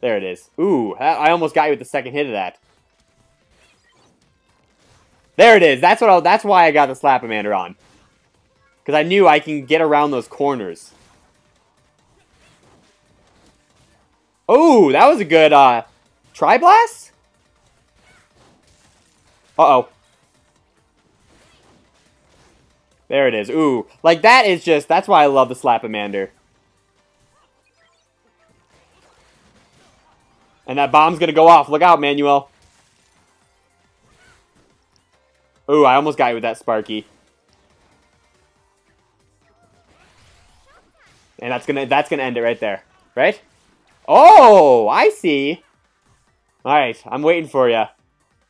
There it is. Ooh, I almost got you with the second hit of that. There it is. That's what. I, that's why I got the slap Amander on, because I knew I can get around those corners. Oh, that was a good uh, tri-blast. Uh oh. There it is. Ooh, like that is just. That's why I love the slap Amander. And that bomb's gonna go off. Look out, Manuel. Ooh, I almost got you with that Sparky. And that's gonna that's gonna end it right there. Right? Oh, I see. Alright, I'm waiting for you.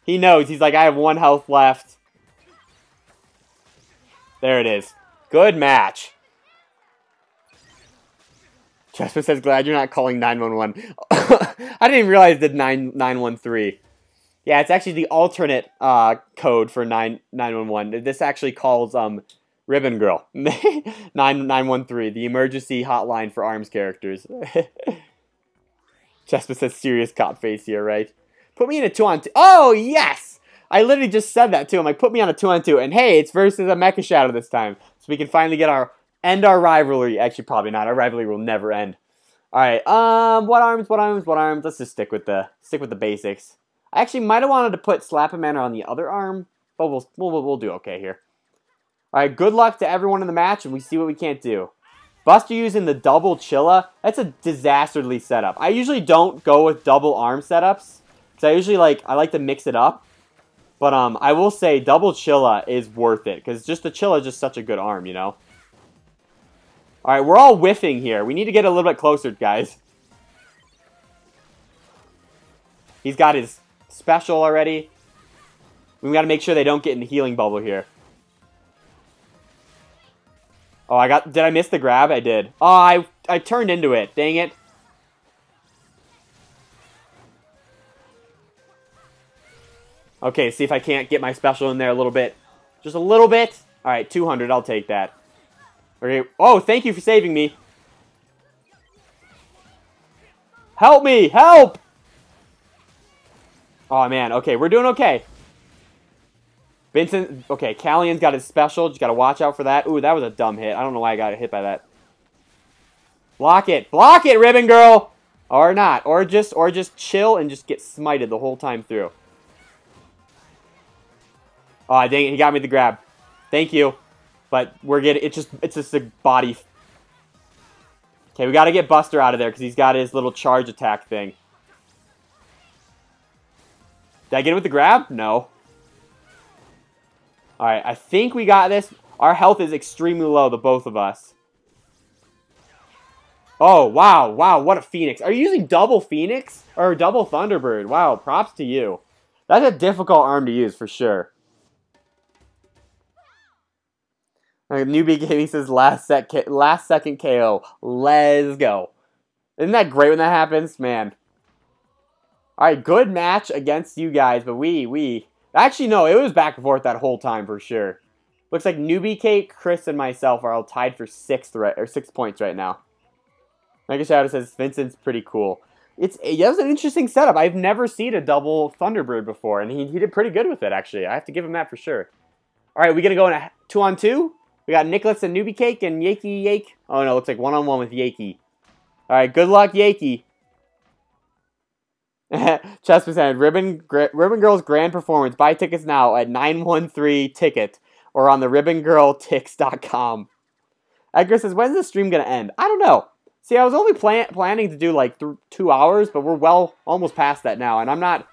He knows. He's like, I have one health left. There it is. Good match. Jasper says, glad you're not calling nine one one. I didn't even realize it did nine nine one three. Yeah, it's actually the alternate uh, code for nine nine one one. This actually calls um, Ribbon Girl. nine nine one three, the emergency hotline for ARMS characters. Jasper says serious cop face here, right? Put me in a two on two. Oh, yes! I literally just said that to him. Like, put me on a two on two. And hey, it's versus a Mecha Shadow this time. So we can finally get our end our rivalry. Actually, probably not. Our rivalry will never end. All right. Um, what arms, what arms, what arms? Let's just stick with the stick with the basics. I actually might have wanted to put Slap Amander on the other arm, but we'll, we'll, we'll do okay here. All right, good luck to everyone in the match, and we see what we can't do. Buster using the double Chilla. That's a disastrously setup. I usually don't go with double arm setups, because I usually like, I like to mix it up. But um, I will say double Chilla is worth it, because just the Chilla is just such a good arm, you know? All right, we're all whiffing here. We need to get a little bit closer, guys. He's got his... special already. We gotta make sure they don't get in the healing bubble here. Oh, I got... Did I miss the grab? I did. Oh, I, I turned into it. Dang it. Okay, see if I can't get my special in there a little bit. Just a little bit. Alright, two hundred. I'll take that. Okay. Oh, thank you for saving me. Help me! Help! Oh, man. Okay, we're doing okay. Vincent. Okay, Callion's got his special. Just got to watch out for that. Ooh, that was a dumb hit. I don't know why I got hit by that. Block it. Block it, Ribbon Girl! Or not. Or just or just chill and just get smited the whole time through. Oh, dang it. He got me the grab. Thank you. But we're getting... It's just, it's just a body... Okay, we got to get Buster out of there because he's got his little charge attack thing. Did I get it with the grab? No. Alright, I think we got this. Our health is extremely low, the both of us. Oh, wow, wow, what a Phoenix. Are you using double Phoenix? Or double Thunderbird? Wow, props to you. That's a difficult arm to use, for sure. Right, Newbie Gaming says, last, sec last second K O. Let's go. Isn't that great when that happens? Man. Alright, good match against you guys, but we, we, Actually, no, it was back and forth that whole time for sure. Looks like Newbie Cake, Chris, and myself are all tied for sixth right, or six points right now. Mega Shadow says, Vincent's pretty cool. It's, it was an interesting setup. I've never seen a double Thunderbird before, and he, he did pretty good with it, actually. I have to give him that for sure. All right, we're going to go in a two-on-two. We got Nicholas and Newbie Cake and Yakey Yake. Oh, no, looks like one-on-one with Yakey. All right, good luck, Yakey. Chess percentage, Ribbon, Ribbon Girl's grand performance. Buy tickets now at nine one three ticket or on the ribbon girl tix dot com. Edgar says, when's the stream going to end? I don't know. See, I was only plan planning to do like th two hours, but we're well almost past that now. And I'm not,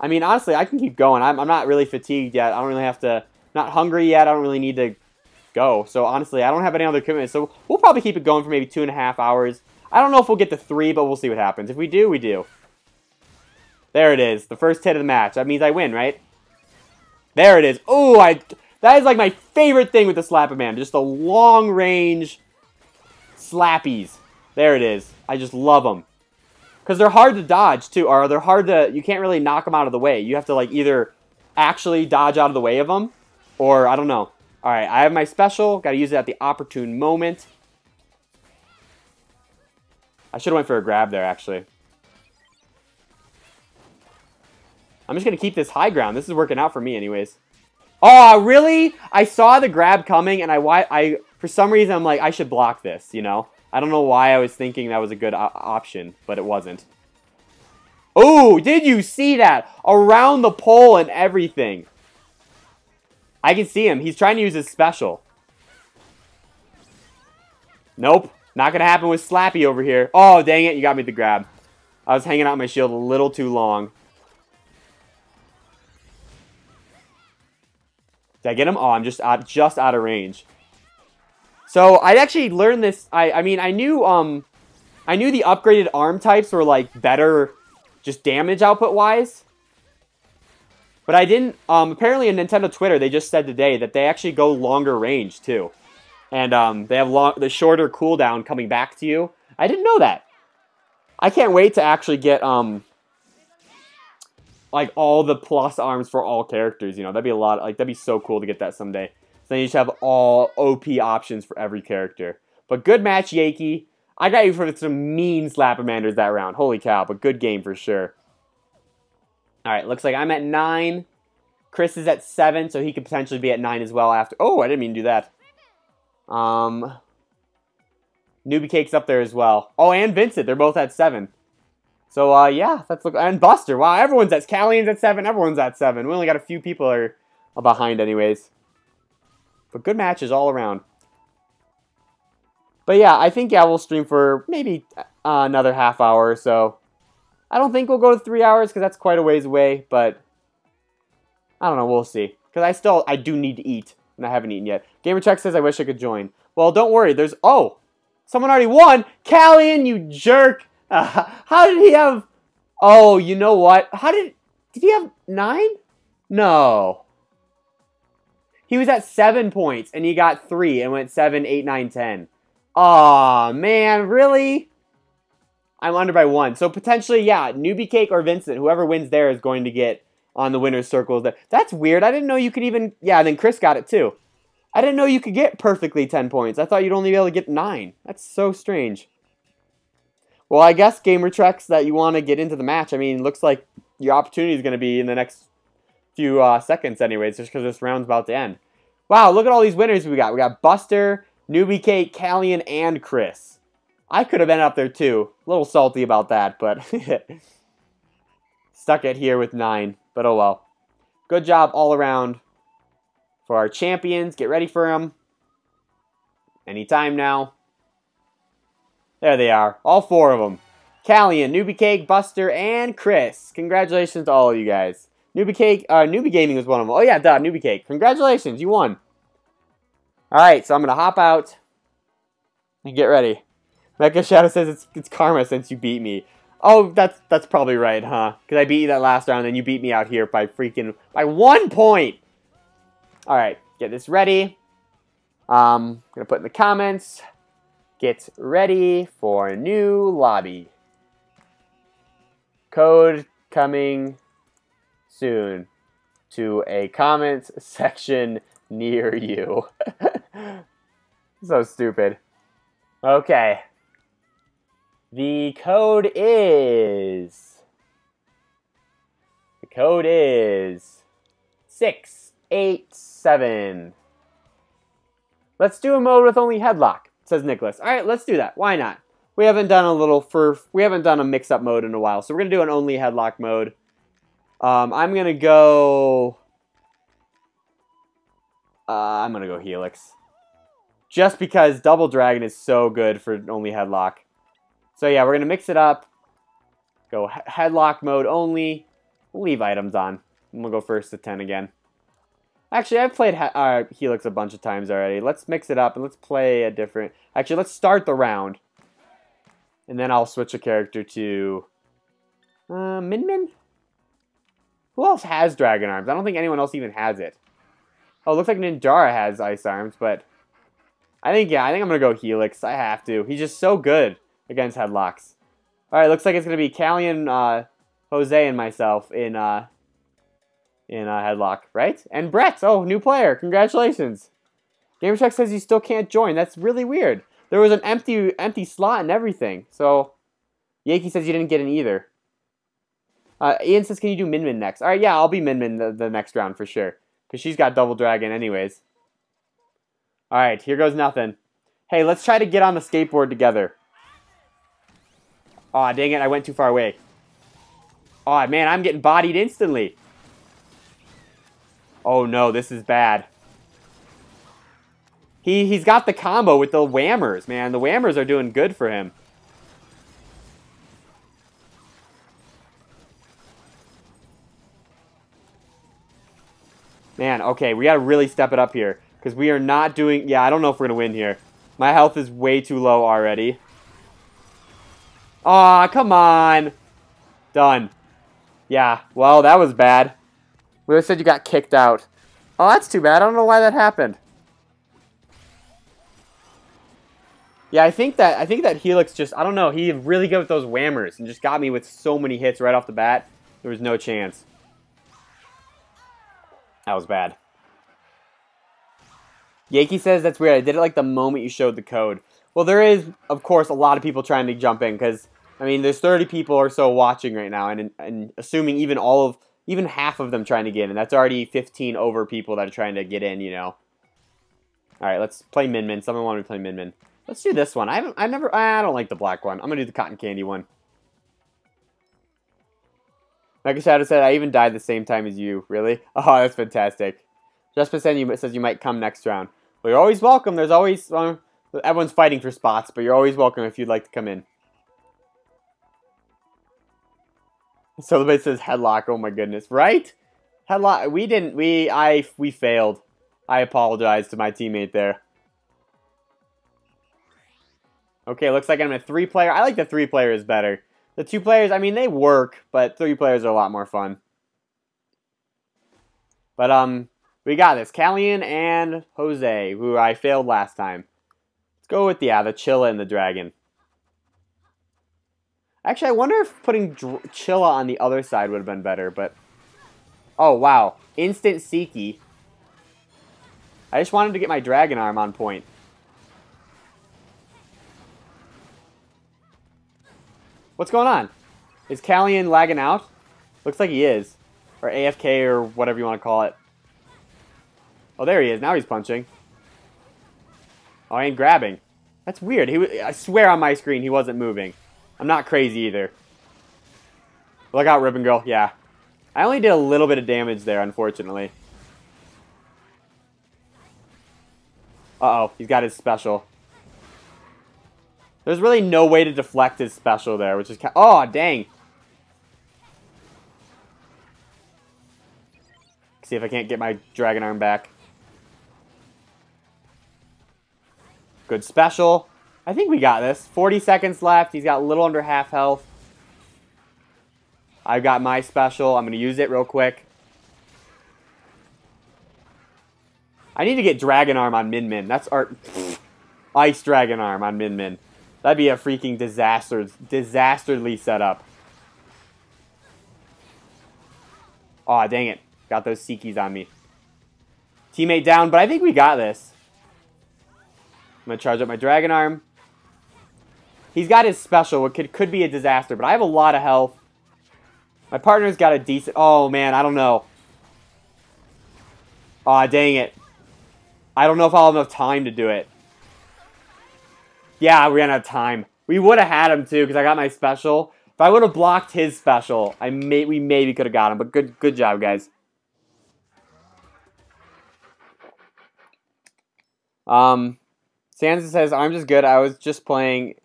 I mean, honestly, I can keep going. I'm, I'm not really fatigued yet. I don't really have to, not hungry yet. I don't really need to go. So honestly, I don't have any other commitments. So we'll probably keep it going for maybe two and a half hours. I don't know if we'll get to three, but we'll see what happens. If we do, we do. There it is. The first hit of the match. That means I win, right? There it is. Oh, I. That is like my favorite thing with the Slap a Man. Just the long-range slappies. There it is. I just love them. Because they're hard to dodge, too. Or they're hard to... You can't really knock them out of the way. You have to, like, either actually dodge out of the way of them. Or, I don't know. All right, I have my special. Got to use it at the opportune moment. I should have went for a grab there, actually. I'm just going to keep this high ground. This is working out for me anyways. Oh, really? I saw the grab coming, and I, I for some reason, I'm like, I should block this, you know? I don't know why I was thinking that was a good option, but it wasn't. Oh, did you see that? Around the pole and everything. I can see him. He's trying to use his special. Nope. Not going to happen with Slappy over here. Oh, dang it. You got me the grab. I was hanging out my shield a little too long. Did I get him? Oh, I'm just out, just out of range. So I actually learned this. I, I mean, I knew um, I knew the upgraded arm types were like better, just damage output wise. But I didn't. Um, apparently, in Nintendo Twitter, they just said today that they actually go longer range too, and um, they have long, the shorter cooldown coming back to you. I didn't know that. I can't wait to actually get um. like, all the plus arms for all characters, you know. That'd be a lot. Like, that'd be so cool to get that someday. So then you just have all O P options for every character. But good match, Yakey. I got you for some mean Slapamanders that round. Holy cow, but good game for sure. All right, looks like I'm at nine. Chris is at seven, so he could potentially be at nine as well after. Oh, I didn't mean to do that. Um, Newbie Cake's up there as well. Oh, and Vincent. They're both at seven. So, uh, yeah, that's look. And Buster. Wow, everyone's at... Callian's at seven. Everyone's at seven. We only got a few people are behind anyways. But good matches all around. But, yeah, I think, yeah, we'll stream for maybe uh, another half hour or so. I don't think we'll go to three hours because that's quite a ways away. But, I don't know. We'll see. Because I still... I do need to eat. And I haven't eaten yet. GamerTrek says, I wish I could join. Well, don't worry. There's... Oh! Someone already won! Callian, you jerk! Uh, how did he have... Oh, you know what? How did... Did he have nine? No. He was at seven points, and he got three, and went seven, eight, nine, ten. Aw, man, really? I'm under by one. So, potentially, yeah, Newbie Cake or Vincent, whoever wins there is going to get on the winner's circle. That's weird. I didn't know you could even... Yeah, then Chris got it, too. I didn't know you could get perfectly ten points. I thought you'd only be able to get nine. That's so strange. Well, I guess, GamerTrex, that you want to get into the match. I mean, looks like your opportunity is going to be in the next few uh, seconds anyways, just because this round's about to end. Wow, look at all these winners we got. We got Buster, Newbie Cake, Callian, and Chris. I could have ended up there, too. A little salty about that, but stuck it here with nine, but oh well. Good job all around for our champions. Get ready for them. Anytime now. There they are. All four of them. Callian, Newbie Cake, Buster, and Chris. Congratulations to all of you guys. Newbie Cake, uh, Newbie Gaming was one of them. Oh yeah, duh, Newbie Cake. Congratulations, you won. Alright, so I'm gonna hop out and get ready. Mecha Shadow says it's, it's karma since you beat me. Oh, that's that's probably right, huh? Because I beat you that last round and you beat me out here by freaking, by one point! Alright, get this ready. Um, gonna put in the comments. Get ready for a new lobby. Code coming soon. to a comments section near you. So stupid. Okay. The code is... The code is... six eight seven. Let's do a mode with only Hedlok, says Nicholas. All right, let's do that. Why not? We haven't done a little for we haven't done a mix-up mode in a while, so we're gonna do an only Hedlok mode. Um, I'm gonna go. Uh, I'm gonna go Helix, just because Double Dragon is so good for only Hedlok. So yeah, we're gonna mix it up. Go Hedlok mode only. We'll leave items on. I'm gonna go first to ten again. Actually, I've played uh, Helix a bunch of times already. Let's mix it up and let's play a different. Actually, let's start the round. And then I'll switch a character to uh, Min Min? Who else has dragon arms? I don't think anyone else even has it. Oh, it looks like Ninjara has ice arms, but I think, yeah, I think I'm going to go Helix. I have to. He's just so good against Hedloks. All right, looks like it's going to be Callian, uh, Jose, and myself in uh, in uh, Hedlok, right? And Brett, oh, new player. Congratulations. GamerTrack says you still can't join. That's really weird. There was an empty empty slot and everything. So, Yankee says you didn't get in either. Uh, Ian says, can you do Min Min next? All right, yeah, I'll be Min Min the, the next round for sure. Because she's got Double Dragon anyways. All right, here goes nothing. Hey, let's try to get on the skateboard together. Aw, oh, dang it, I went too far away. Aw, oh, man, I'm getting bodied instantly. Oh, no, this is bad. He, he's got the combo with the whammers, man. The whammers are doing good for him. Man, okay, we gotta really step it up here. Because we are not doing... Yeah, I don't know if we're gonna win here. My health is way too low already. Aw, come on. Done. Yeah, well, that was bad. We said you got kicked out. Oh, that's too bad. I don't know why that happened. Yeah, I think that I think that Helix just, I don't know, he really good with those whammers and just got me with so many hits right off the bat. There was no chance. That was bad. Yakey says that's weird. I did it like the moment you showed the code. Well, there is, of course, a lot of people trying to jump in because, I mean, there's thirty people or so watching right now, and, and assuming even all of, even half of them trying to get in. That's already fifteen over people that are trying to get in, you know. All right, let's play Min Min. Someone wanted to play Min Min. Let's do this one. I haven't. I never. I don't like the black one. I'm gonna do the cotton candy one. Mega Shadow said, "I even died the same time as you." Really? Oh, that's fantastic. Jasper says you might come next round. Well, you're always welcome. There's always um, everyone's fighting for spots, but you're always welcome if you'd like to come in. Celebrate says Hedlok. Oh my goodness! Right? Hedlok. We didn't. We. I. We failed. I apologize to my teammate there. Okay, looks like I'm a three-player. I like the three-player is better. The two players, I mean, they work, but three players are a lot more fun. But, um, we got this. Callian and Jose, who I failed last time. Let's go with, yeah, the Chilla and the Dragon. Actually, I wonder if putting Dr Chilla on the other side would have been better, but... Oh, wow. Instant Seeky. I just wanted to get my Dragon Arm on point. What's going on? Is Callian lagging out? Looks like he is. Or A F K or whatever you want to call it. Oh, there he is. Now he's punching. Oh, I ain't grabbing. That's weird. He was, I swear on my screen he wasn't moving. I'm not crazy either. Look out, Ribbon Girl. Yeah. I only did a little bit of damage there, unfortunately. Uh-oh. He's got his special. There's really no way to deflect his special there, which is kind of, oh, dang. See if I can't get my Dragon Arm back. Good special. I think we got this. forty seconds left. He's got a little under half health. I've got my special. I'm going to use it real quick. I need to get Dragon Arm on Min Min. That's our... Ice Dragon Arm on Min Min. That'd be a freaking disaster, disasterly setup. Aw, dang it. Got those Seekies on me. Teammate down, but I think we got this. I'm going to charge up my Dragon Arm. He's got his special, what could, could be a disaster, but I have a lot of health. My partner's got a decent... Oh, man, I don't know. Aw, oh, dang it. I don't know if I'll have enough time to do it. Yeah, we ran out of time. We would have had him, too, because I got my special. If I would have blocked his special, I may we maybe could have got him, but good, good job, guys. Um, Sansa says, ARMS is good. I was just playing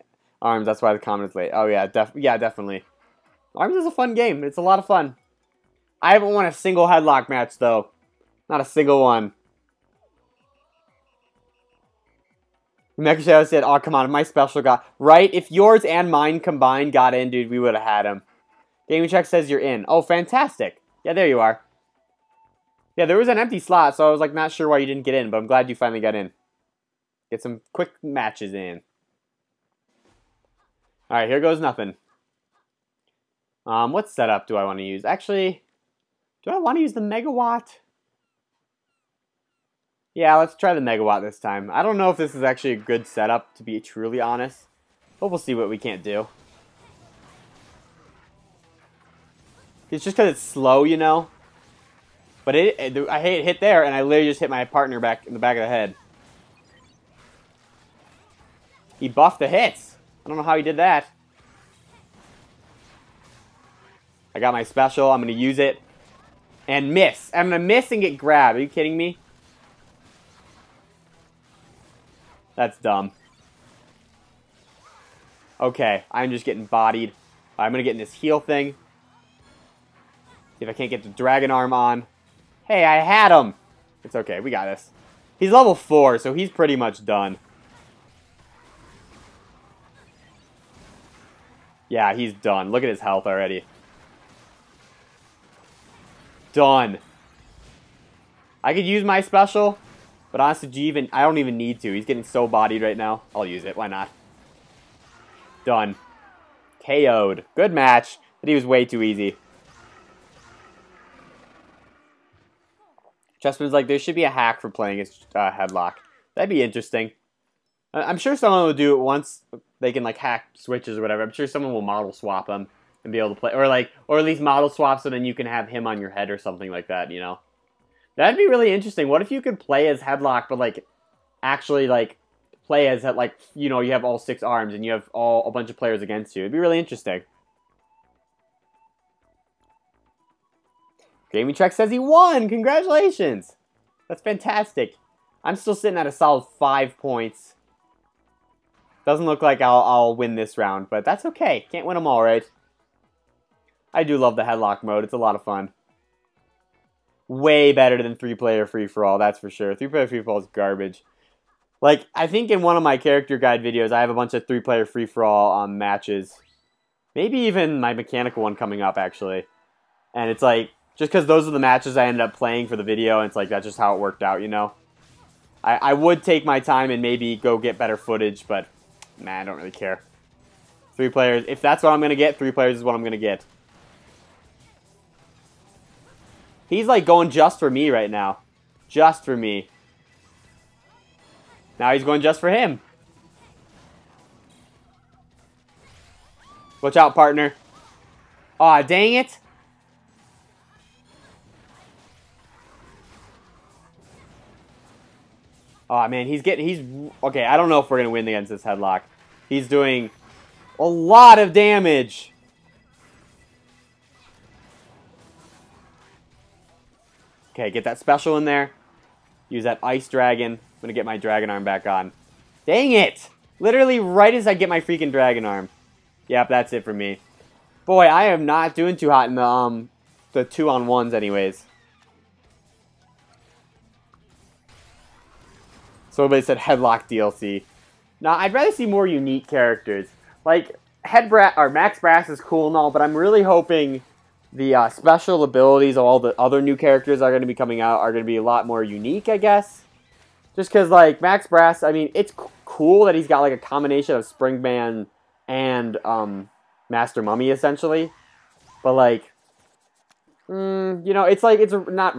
ARMS. That's why the comment is late. Oh, yeah, def yeah, definitely. ARMS is a fun game. It's a lot of fun. I haven't won a single Hedlok match, though. Not a single one. Mechanica said, oh, come on, if my special got... Right? If yours and mine combined got in, dude, we would have had him. Gaming Check says you're in. Oh, fantastic. Yeah, there you are. Yeah, there was an empty slot, so I was, like, not sure why you didn't get in, but I'm glad you finally got in. Get some quick matches in. All right, here goes nothing. Um, what setup do I want to use? Actually, do I want to use the megawatt? Yeah, let's try the megawatt this time. I don't know if this is actually a good setup, to be truly honest. But we'll see what we can't do. It's just because it's slow, you know? But it, it, I hit, hit there, and I literally just hit my partner back in the back of the head. He buffed the hits. I don't know how he did that. I got my special. I'm going to use it. And miss. I'm going to miss and get grabbed. Are you kidding me? That's dumb. Okay, I'm just getting bodied. I'm going to get in this heel thing. See if I can't get the Dragon Arm on. Hey, I had him! It's okay, we got this. He's level four, so he's pretty much done. Yeah, he's done. Look at his health already. Done. I could use my special... But honestly, even I don't even need to. He's getting so bodied right now. I'll use it. Why not? Done. K O'd. Good match, but he was way too easy. Chessman's like, there should be a hack for playing his uh, Hedlok. That'd be interesting. I'm sure someone will do it once they can like hack switches or whatever. I'm sure someone will model swap him and be able to play, or like, or at least model swap so then you can have him on your head or something like that. You know. That'd be really interesting. What if you could play as Hedlok, but, like, actually, like, play as, like, you know, you have all six arms and you have all a bunch of players against you. It'd be really interesting. Gaming Trek says he won! Congratulations! That's fantastic. I'm still sitting at a solid five points. Doesn't look like I'll, I'll win this round, but that's okay. Can't win them all, right? I do love the Hedlok mode. It's a lot of fun. Way better than three-player free-for-all, that's for sure. Three-player free-for-all is garbage. Like, I think in one of my character guide videos, I have a bunch of three-player free-for-all um, matches. Maybe even my Mechanica one coming up, actually. And it's like, just because those are the matches I ended up playing for the video, and it's like, that's just how it worked out, you know? I, I would take my time and maybe go get better footage, but, nah, I don't really care. Three players, if that's what I'm going to get, three players is what I'm going to get. He's, like, going just for me right now. Just for me. Now he's going just for him. Watch out, partner. Aw, dang it. Aw, man, he's getting... He's okay, I don't know if we're going to win against this Hedlok. He's doing a lot of damage. Okay, get that special in there. Use that ice dragon. I'm going to get my dragon arm back on. Dang it! Literally right as I get my freaking dragon arm. Yep, that's it for me. Boy, I am not doing too hot in the um the two-on-ones anyways. Somebody said Hedlok D L C. Now, I'd rather see more unique characters. Like, Head Bra or Max Brass is cool and all, but I'm really hoping... The uh, special abilities of all the other new characters are going to be coming out are going to be a lot more unique, I guess. Just because, like, Max Brass, I mean, it's cool that he's got, like, a combination of Spring Man and um, Master Mummy, essentially. But, like, mm, you know, it's like, it's a, not,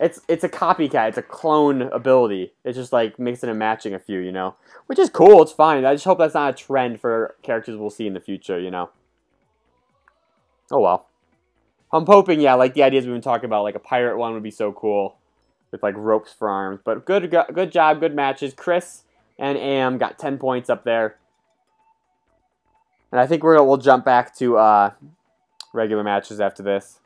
it's it's a copycat, it's a clone ability. It's just like mixing and matching a few, you know, which is cool, it's fine. I just hope that's not a trend for characters we'll see in the future, you know. Oh well. I'm hoping, yeah, like the ideas we've been talking about, like a pirate one would be so cool with like ropes for arms. But good good job, good matches. Chris and Am got ten points up there. And I think we're gonna, we'll jump back to uh, regular matches after this.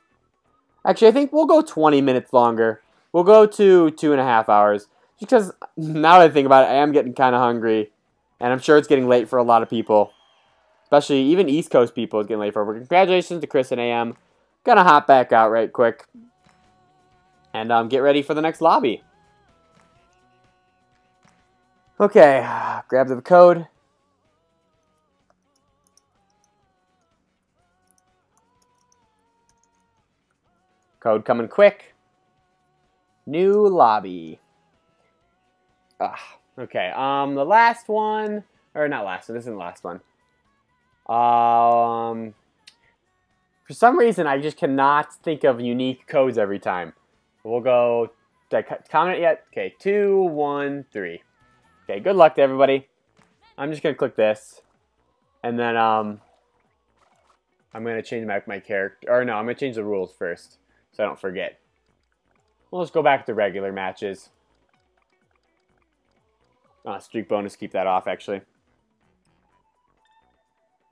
Actually, I think we'll go twenty minutes longer. We'll go to two and a half hours. Just because now that I think about it, I am getting kind of hungry. And I'm sure it's getting late for a lot of people. Especially even East Coast people is getting late for work. Congratulations to Chris and A M. Gonna hop back out right quick. And um, get ready for the next lobby. Okay, grab the code. Code coming quick. New lobby. Ugh. Okay, um, the last one, or not last one, this isn't the last one. Um, for some reason, I just cannot think of unique codes every time. We'll go, did I comment it yet? Okay, two, one, three. Okay, good luck to everybody. I'm just gonna click this, and then, um, I'm gonna change my, my character, or no, I'm gonna change the rules first, so I don't forget. We'll just go back to regular matches. Uh, streak bonus, keep that off, actually.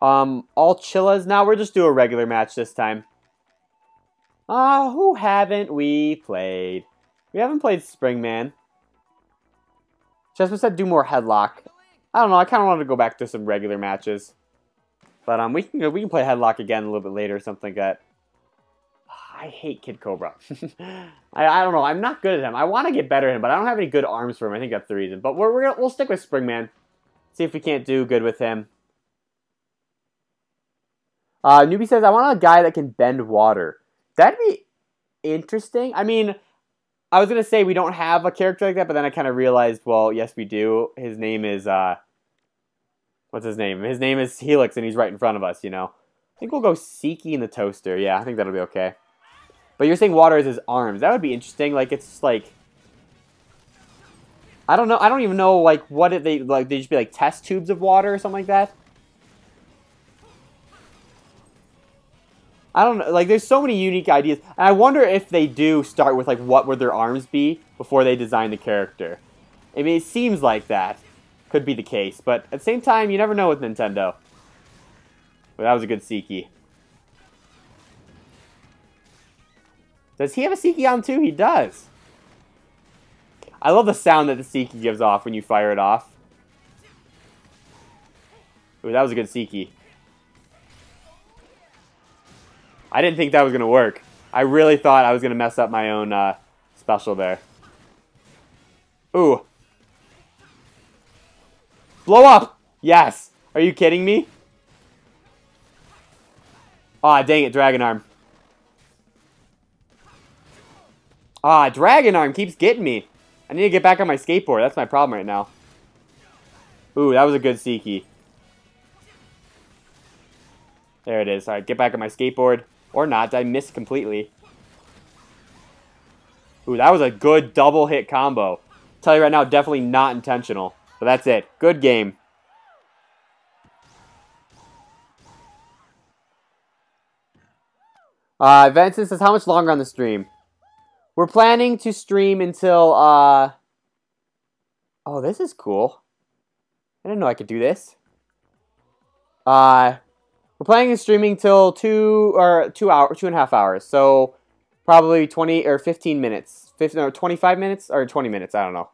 Um, all chillas. Now we'll just do a regular match this time. Ah, uh, who haven't we played? We haven't played Spring Man. Jasmine said do more Hedlok. I don't know. I kind of wanted to go back to some regular matches, but um, we can we can play Hedlok again a little bit later or something like that. I hate Kid Cobra. I, I don't know. I'm not good at him. I want to get better at him, but I don't have any good arms for him. I think that's the reason. But we're, we're gonna, we'll stick with Spring Man. See if we can't do good with him. Uh, Newbie says, I want a guy that can bend water. That'd be interesting. I mean, I was going to say we don't have a character like that, but then I kind of realized, well, yes, we do. His name is, uh, what's his name? His name is Helix, and he's right in front of us, you know. I think we'll go Seeky in the Toaster. Yeah, I think that'll be okay. But you're saying water is his arms. That would be interesting. Like, it's just like, I don't know. I don't even know, like, what did they, like, they just be like test tubes of water or something like that? I don't know, like, there's so many unique ideas. And I wonder if they do start with, like, what would their arms be before they design the character. I mean, it seems like that could be the case. But at the same time, you never know with Nintendo. Well, that was a good Seeky. Does he have a Seeky on, too? He does. I love the sound that the Seeky gives off when you fire it off. Ooh, that was a good Seeky. I didn't think that was going to work. I really thought I was going to mess up my own uh, special there. Ooh. Blow up! Yes! Are you kidding me? Aw, oh, dang it, Dragon Arm. Ah, oh, Dragon Arm keeps getting me. I need to get back on my skateboard. That's my problem right now. Ooh, that was a good Seeky. There it is. Alright, get back on my skateboard. Or not, I missed completely. Ooh, that was a good double hit combo. Tell you right now, definitely not intentional. But that's it. Good game. Uh, Vincent says, how much longer on the stream? We're planning to stream until, uh... oh, this is cool. I didn't know I could do this. Uh... We're planning and streaming till two or two hour, two and a half hours. So probably twenty or fifteen minutes, fifteen or twenty-five minutes or twenty minutes. I don't know.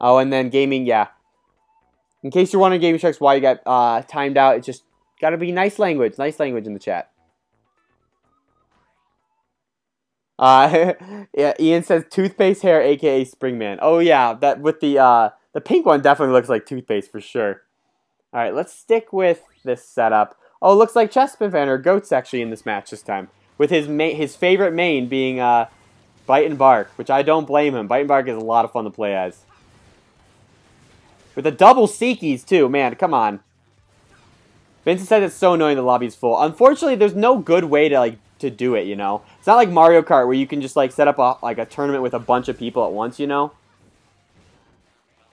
Oh, and then gaming, yeah. In case you're wondering, Gaming Sharks, why you got uh, timed out? It's just gotta be nice language, nice language in the chat. Uh, yeah, Ian says toothpaste hair, aka Spring Man. Oh yeah, that with the uh, the pink one definitely looks like toothpaste for sure. All right, let's stick with this setup. Oh, looks like Chespin fan or Goat's actually in this match this time, with his ma his favorite main being uh, Bite and Bark, which I don't blame him. Bite and Bark is a lot of fun to play as. With the double Seekies too, man. Come on. Vincent said it's so annoying the lobby's full. Unfortunately, there's no good way to like to do it, you know? It's not like Mario Kart where you can just like set up a, like a tournament with a bunch of people at once, you know?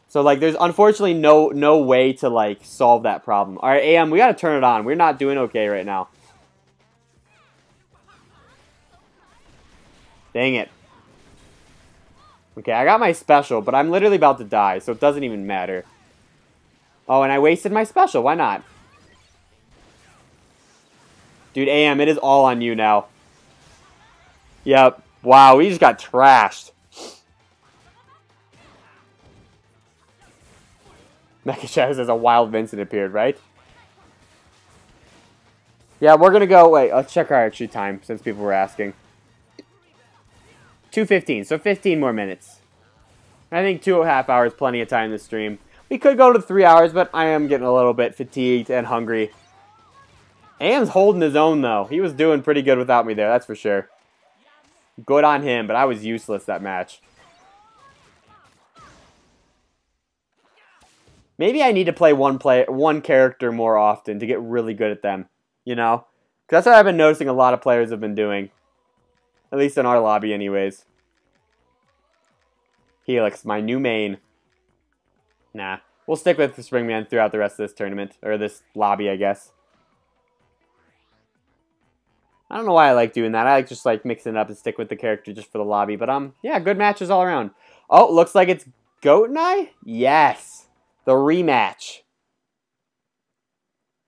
So like there's unfortunately no no way to like solve that problem. All right, A M, we got to turn it on. We're not doing okay right now. Dang it. Okay, I got my special, but I'm literally about to die, so it doesn't even matter. Oh, and I wasted my special. Why not? Dude, A M, it is all on you now. Yep. Wow, we just got trashed. Mecha Chavez says a wild Vincent appeared, right? Yeah, we're going to go... Wait, let's check our actual time, since people were asking. two fifteen, so fifteen more minutes. I think two and a half hours, plenty of time to stream. We could go to three hours, but I am getting a little bit fatigued and hungry. Am's holding his own, though. He was doing pretty good without me there, that's for sure. Good on him, but I was useless that match. Maybe I need to play one play one character more often to get really good at them, you know? Because that's what I've been noticing a lot of players have been doing. At least in our lobby anyways. Helix, my new main. Nah. We'll stick with the Spring Man throughout the rest of this tournament. Or this lobby, I guess. I don't know why I like doing that. I like just like mixing it up and stick with the character just for the lobby. But um, yeah, good matches all around. Oh, looks like it's Goat and I? Yes. The rematch.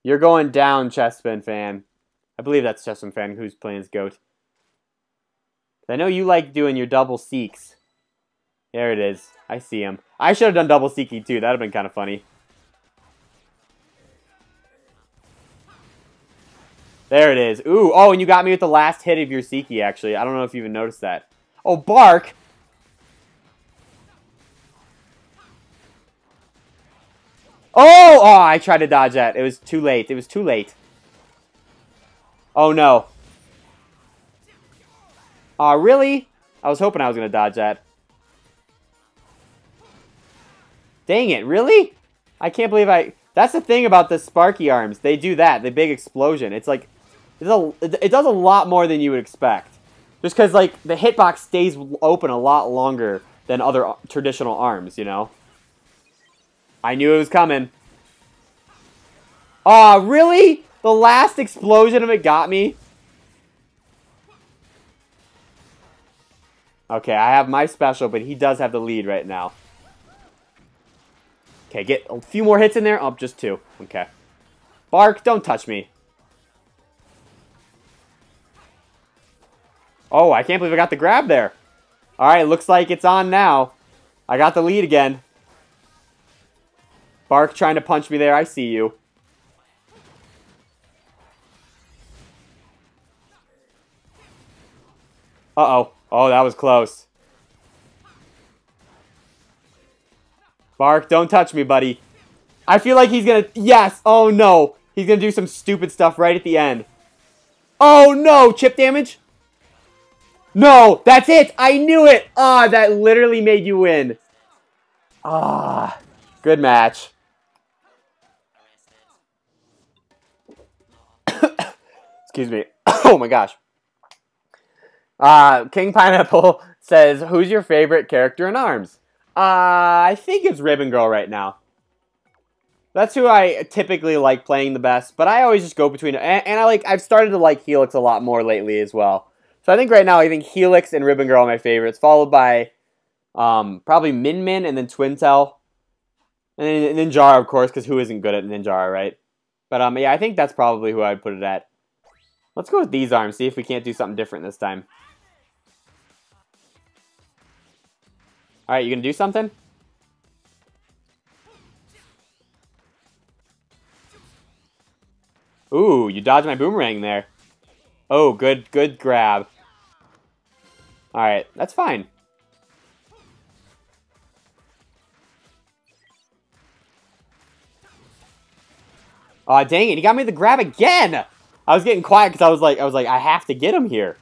You're going down, Chessman fan. I believe that's Chessman fan who's playing as Goat. I know you like doing your double seeks. There it is. I see him. I should have done double seeky too. That would have been kind of funny. There it is. Ooh. Oh, and you got me with the last hit of your seeky, actually. I don't know if you even noticed that. Oh, bark! Oh! Oh, I tried to dodge that. It was too late. It was too late. Oh, no. Aw, uh, really? I was hoping I was going to dodge that. Dang it, really? I can't believe I... That's the thing about the Sparky Arms. They do that, the big explosion. It's like... It's a, it does a lot more than you would expect. Just because, like, the hitbox stays open a lot longer than other traditional arms, you know? I knew it was coming. Aw, uh, really? The last explosion of it got me? Okay, I have my special, but he does have the lead right now. Okay, get a few more hits in there. Oh, just two. Okay. Bark, don't touch me. Oh, I can't believe I got the grab there. All right, looks like it's on now. I got the lead again. Bark trying to punch me there. I see you. Uh-oh. Oh, that was close. Bark, don't touch me, buddy. I feel like he's gonna... Yes! Oh, no! He's gonna do some stupid stuff right at the end. Oh, no! Chip damage? No! That's it! I knew it! Ah, oh, that literally made you win. Ah, oh, good match. Excuse me. Oh, my gosh. Uh, King Pineapple says, who's your favorite character in ARMS? Uh, I think it's Ribbon Girl right now. That's who I typically like playing the best, but I always just go between... And, and I like, I've started to like Helix a lot more lately as well. So I think right now, I think Helix and Ribbon Girl are my favorites, followed by um, probably Min Min and then Twintelle. And then Ninjara, of course, because who isn't good at Ninjara, right? But um, yeah, I think that's probably who I'd put it at. Let's go with these arms, see if we can't do something different this time. Alright, you gonna do something? Ooh, you dodged my boomerang there. Oh, good, good grab. Alright, that's fine. Aw, dang it, he got me the grab again! I was getting quiet because I was like, I was like, I have to get him here.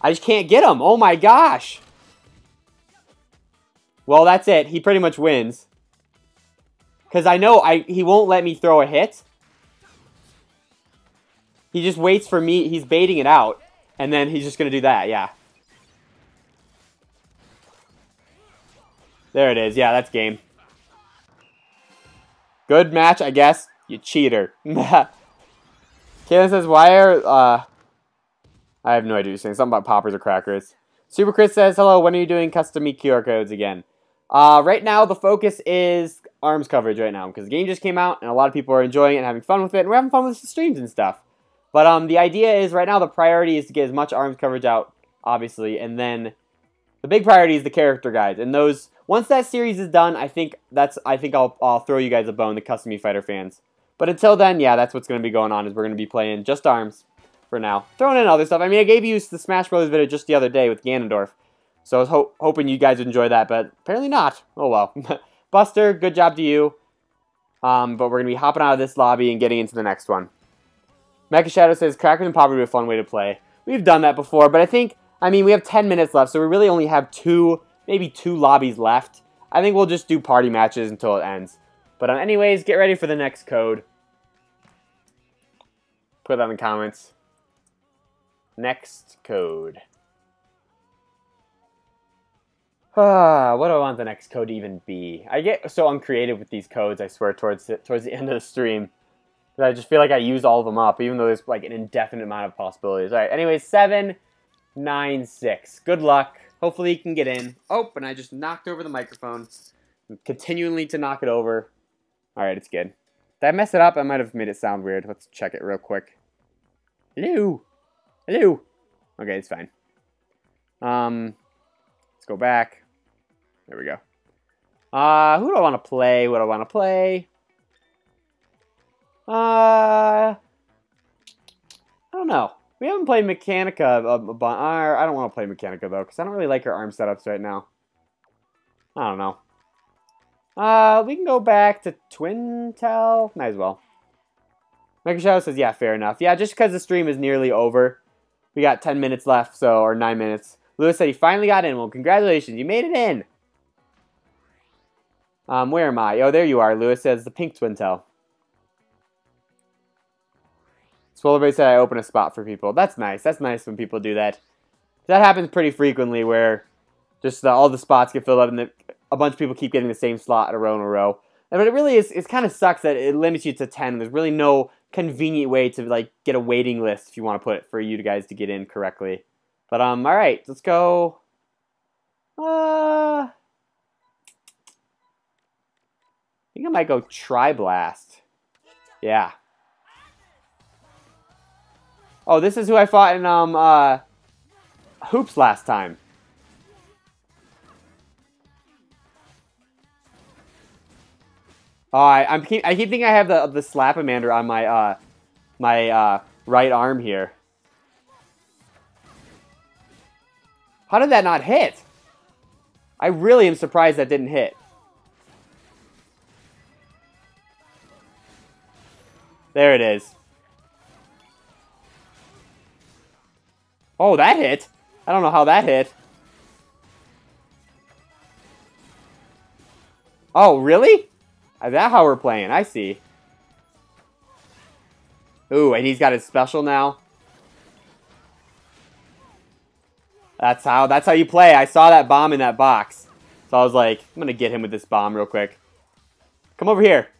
I just can't get him. Oh my gosh. Well, that's it. He pretty much wins. Because I know I he won't let me throw a hit. He just waits for me. He's baiting it out. And then he's just going to do that, yeah. There it is. Yeah, that's game. Good match, I guess. You cheater. Kaylin says, why are... Uh, I have no idea what you're saying. Something about poppers or crackers. Super Chris says, hello, when are you doing custom Q R codes again? Uh, right now, the focus is ARMS coverage right now, because the game just came out, and a lot of people are enjoying it and having fun with it, and we're having fun with the streams and stuff. But um, the idea is, right now, the priority is to get as much ARMS coverage out, obviously, and then the big priority is the character guides, and those... Once that series is done, I think that's I think I'll I'll throw you guys a bone, the Custom Mii Fighter fans. But until then, yeah, that's what's going to be going on, is we're going to be playing just ARMS for now. Throwing in other stuff. I mean, I gave you the Smash Bros. Video just the other day with Ganondorf, so I was ho hoping you guys would enjoy that, but apparently not. Oh well. Buster, good job to you. Um, but we're going to be hopping out of this lobby and getting into the next one. Mecha Shadow says, Crackers and Pop would be a fun way to play. We've done that before, but I think, I mean, we have ten minutes left, so we really only have two... Maybe two lobbies left. I think we'll just do party matches until it ends. But um, anyways, get ready for the next code. Put that in the comments. Next code. Ah, what do I want the next code to even be? I get so uncreative with these codes, I swear, towards the, towards the end of the stream. That I just feel like I use all of them up, even though there's like an indefinite amount of possibilities. Alright, anyways, seven nine six. Good luck. Hopefully he can get in. Oh, and I just knocked over the microphone. I'm continually to knock it over. Alright, it's good. Did I mess it up? I might have made it sound weird. Let's check it real quick. Hello? Hello? Okay, it's fine. Um, let's go back. There we go. Uh, who do I want to play? What do I want to play? Uh, I don't know. We haven't played Mechanica a bunch. I don't want to play Mechanica, though, because I don't really like her arm setups right now. I don't know. Uh, we can go back to Twintelle. Might as well. Michael Shadow says, yeah, fair enough. Yeah, just because the stream is nearly over. We got ten minutes left, so, or nine minutes. Lewis said he finally got in. Well, congratulations. You made it in. Um, where am I? Oh, there you are. Lewis says the pink Twintelle. Swollerbait said I open a spot for people. That's nice. That's nice when people do that. That happens pretty frequently where just the, all the spots get filled up and the, a bunch of people keep getting the same slot in a row in a row. And, but it really is, it kind of sucks that it limits you to ten. There's really no convenient way to like get a waiting list, if you want to put it, for you guys to get in correctly. But, um, alright. Let's go. Uh, I think I might go Tri-Blast. Yeah. Oh, this is who I fought in um, uh, Hoops last time. Oh, I, I'm keep, I keep thinking I have the the Slapamander on my uh, my uh, right arm here. How did that not hit? I really am surprised that didn't hit. There it is. Oh, that hit! I don't know how that hit. Oh, really? Is that how we're playing? I see. Ooh, and he's got his special now. That's how, that's how you play. I saw that bomb in that box. So I was like, I'm gonna get him with this bomb real quick. Come over here.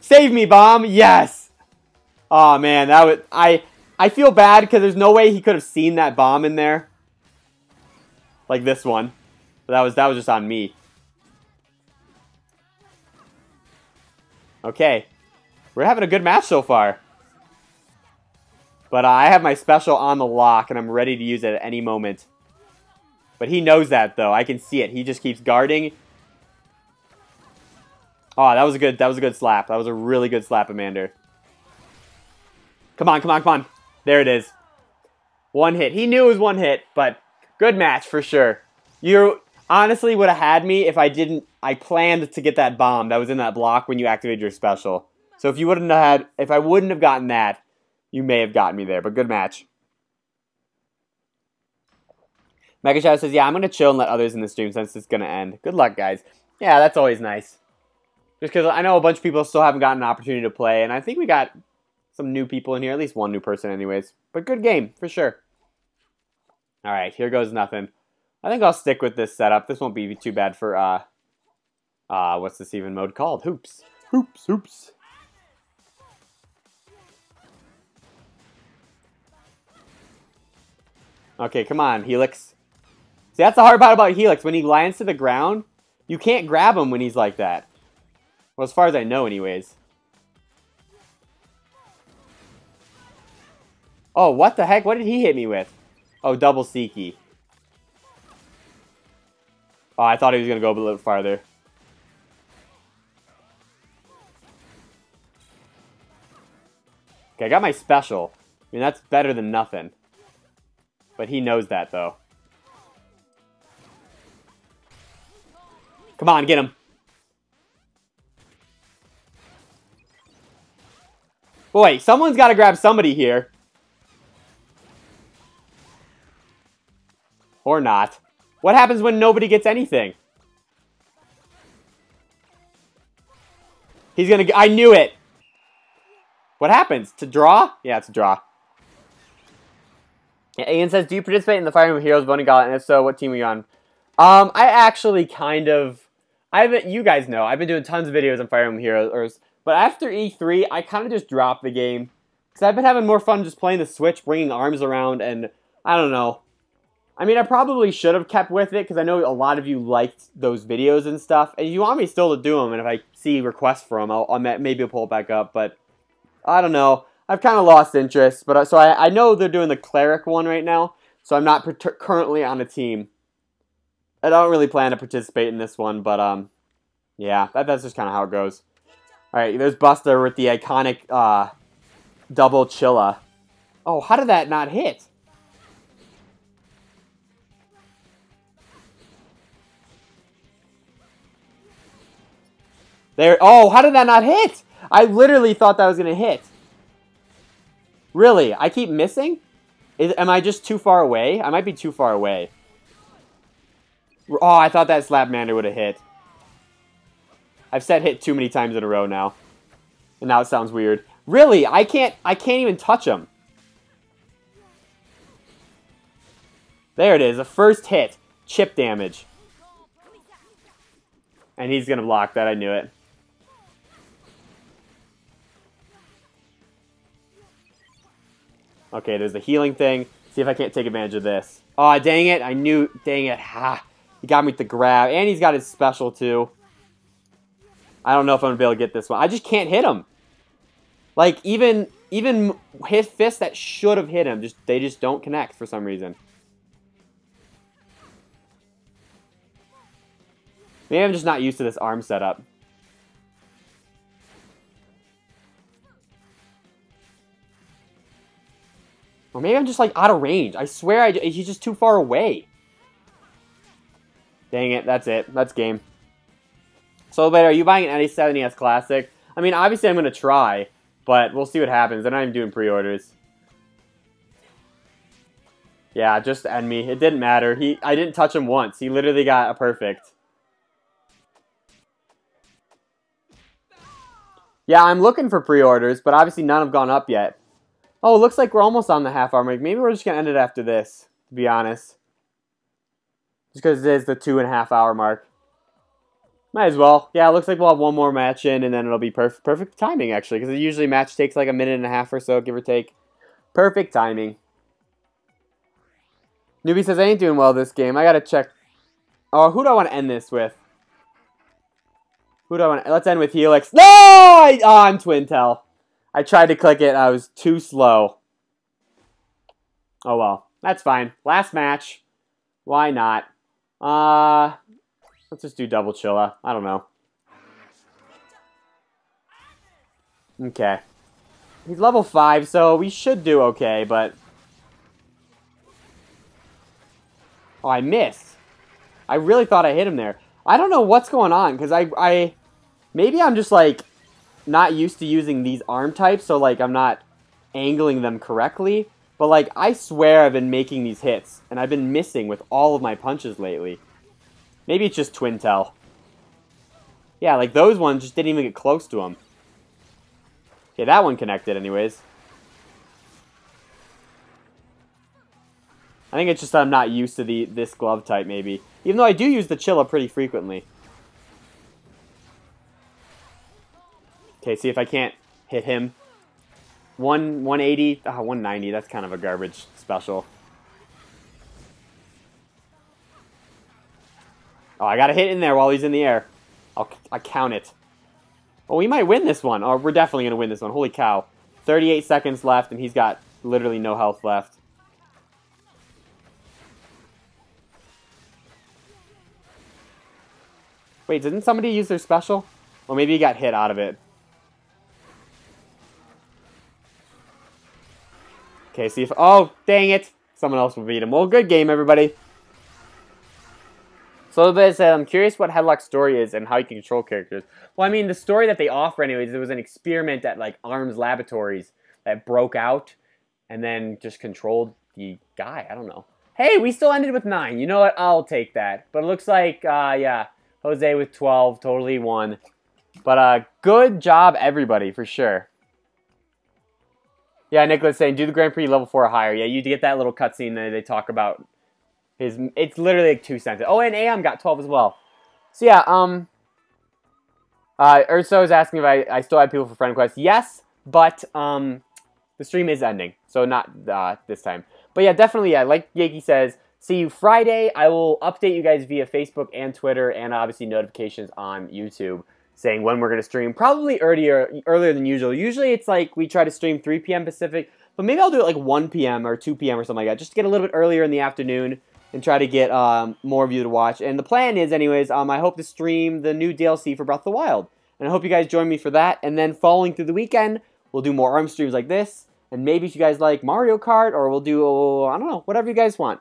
Save me, bomb! Yes! Oh man, that was... I... I feel bad because there's no way he could have seen that bomb in there. Like this one. But that was that was just on me. Okay. We're having a good match so far. But uh, I have my special on the lock and I'm ready to use it at any moment. But he knows that though. I can see it. He just keeps guarding. Oh, that was a good that was a good slap. That was a really good slap, Amander. Come on, come on, come on. There it is. One hit. He knew it was one hit, but good match for sure. You honestly would have had me if I didn't... I planned to get that bomb that was in that block when you activated your special. So if you wouldn't have had... If I wouldn't have gotten that, you may have gotten me there, but good match. Mega Shadow says, yeah, I'm going to chill and let others in the stream since it's going to end. Good luck, guys. Yeah, that's always nice. Just because I know a bunch of people still haven't gotten an opportunity to play, and I think we got... some new people in here. At least one new person anyways. But good game, for sure. Alright, here goes nothing. I think I'll stick with this setup. This won't be too bad for, uh... Uh, what's this even mode called? Hoops. Hoops, hoops. Okay, come on, Helix. See, that's the hard part about Helix. When he lands to the ground, you can't grab him when he's like that. Well, as far as I know, anyways. Oh, what the heck? What did he hit me with? Oh, double Seeky. Oh, I thought he was going to go a little farther. Okay, I got my special. I mean, that's better than nothing. But he knows that, though. Come on, get him. Boy, someone's got to grab somebody here. Or not. What happens when nobody gets anything? He's gonna... I knew it! What happens? To draw? Yeah, it's a draw. Yeah, Ian says, do you participate in the Fire Emblem Heroes Voting Gauntlet? And if so, what team are you on? Um, I actually kind of... I been, You guys know, I've been doing tons of videos on Fire Emblem Heroes. But after E three, I kind of just dropped the game. Because I've been having more fun just playing the Switch, bringing ARMS around, and... I don't know. I mean, I probably should have kept with it, because I know a lot of you liked those videos and stuff. And you want me still to do them, and if I see requests for them, I'll, I'll maybe I'll pull it back up, but... I don't know. I've kind of lost interest, but so I, I know they're doing the cleric one right now, so I'm not currently on a team. I don't really plan to participate in this one, but um, yeah, that, that's just kind of how it goes. All right, there's Buster with the iconic uh, double Chilla. Oh, how did that not hit? There. Oh, how did that not hit? I literally thought that was going to hit. Really? I keep missing? Is, am I just too far away? I might be too far away. Oh, I thought that Slapmander would have hit. I've said hit too many times in a row now. And now it sounds weird. Really? I can't I can't even touch him. There it is. The first hit. Chip damage. And he's going to block that. I knew it. Okay, there's the healing thing. See if I can't take advantage of this. Aw, oh, dang it. I knew. Dang it. Ha. He got me with the grab. And he's got his special, too. I don't know if I'm going to be able to get this one. I just can't hit him. Like, even even his fists that should have hit him, just they just don't connect for some reason. Maybe I'm just not used to this arm setup. Or maybe I'm just, like, out of range. I swear I, he's just too far away. Dang it. That's it. That's game. So, later, are you buying an S N E S Classic? I mean, obviously I'm going to try, but we'll see what happens. And I'm doing pre-orders. Yeah, just end me. It didn't matter. He, I didn't touch him once. He literally got a perfect. Yeah, I'm looking for pre-orders, but obviously none have gone up yet. Oh, it looks like we're almost on the half-hour mark. Maybe we're just going to end it after this, to be honest. Just because it is the two and a half hour mark. Might as well. Yeah, it looks like we'll have one more match in, and then it'll be perf perfect timing, actually. Because usually a match takes like a minute and a half or so, give or take. Perfect timing. Newbie says, I ain't doing well this game. I got to check. Oh, who do I want to end this with? Who do I want to... Let's end with Helix. No! I... Oh, I'm Twintelle. I tried to click it. I was too slow. Oh, well. That's fine. Last match. Why not? Uh, let's just do double Chilla. I don't know. Okay. He's level five, so we should do okay, but... Oh, I missed. I really thought I hit him there. I don't know what's going on, because I, I... Maybe I'm just, like... not used to using these arm types, so like I'm not angling them correctly, but like I swear I've been making these hits and I've been missing with all of my punches lately. Maybe it's just Twintelle. Yeah, like those ones just didn't even get close to him. Okay, that one connected anyways. I think it's just that I'm not used to the this glove type, maybe. Even though I do use the Chilla pretty frequently. Okay, see if I can't hit him. one eighty, ah, one ninety, that's kind of a garbage special. Oh, I got a hit in there while he's in the air. I'll, I'll count it. Oh, we might win this one. Oh, we're definitely going to win this one. Holy cow. thirty-eight seconds left, and he's got literally no health left. Wait, didn't somebody use their special? Well, maybe he got hit out of it. Okay, see if... Oh, dang it! Someone else will beat him. Well, good game, everybody. So, but said, I'm curious what Hedlok's story is and how you can control characters. Well, I mean, the story that they offer, anyways, there was an experiment at, like, ARMS Laboratories that broke out and then just controlled the guy. I don't know. Hey, we still ended with nine. You know what? I'll take that. But it looks like, uh, yeah, Jose with twelve, totally won. But, uh, good job, everybody, for sure. Yeah, Nicholas saying, do the Grand Prix level four or higher. Yeah, you get that little cutscene that they talk about. His, it's literally like two cents. Oh, and A M got twelve as well. So yeah, um, uh, Urso is asking if I, I still have people for friend requests. Yes, but um, the stream is ending, so not uh, this time. But yeah, definitely, yeah, like Yakey says, see you Friday. I will update you guys via Facebook and Twitter and obviously notifications on YouTube saying when we're going to stream. Probably earlier, earlier than usual. Usually it's like we try to stream three P M Pacific, but maybe I'll do it like one P M or two P M or something like that, just to get a little bit earlier in the afternoon. And try to get um, more of you to watch. And the plan is, anyways, um, I hope to stream the new D L C for Breath of the Wild. And I hope you guys join me for that. And then following through the weekend, we'll do more ARMS streams like this. And maybe if you guys like Mario Kart, or we'll do, oh, I don't know, whatever you guys want.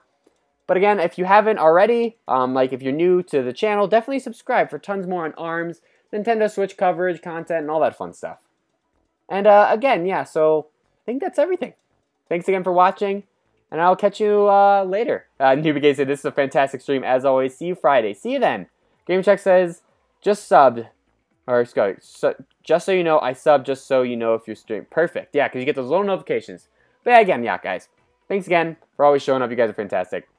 But again, if you haven't already, um, like if you're new to the channel, definitely subscribe for tons more on ARMS, Nintendo Switch coverage, content, and all that fun stuff. And uh, again, yeah, so I think that's everything. Thanks again for watching. And I'll catch you uh, later. Uh, Newbegay said, this is a fantastic stream, as always. See you Friday. See you then. GameCheck says, just subbed. Or, excuse me, so, just so you know, I subbed just so you know if you're streaming. Perfect. Yeah, because you get those little notifications. But yeah, again, yeah, guys. Thanks again for always showing up. You guys are fantastic.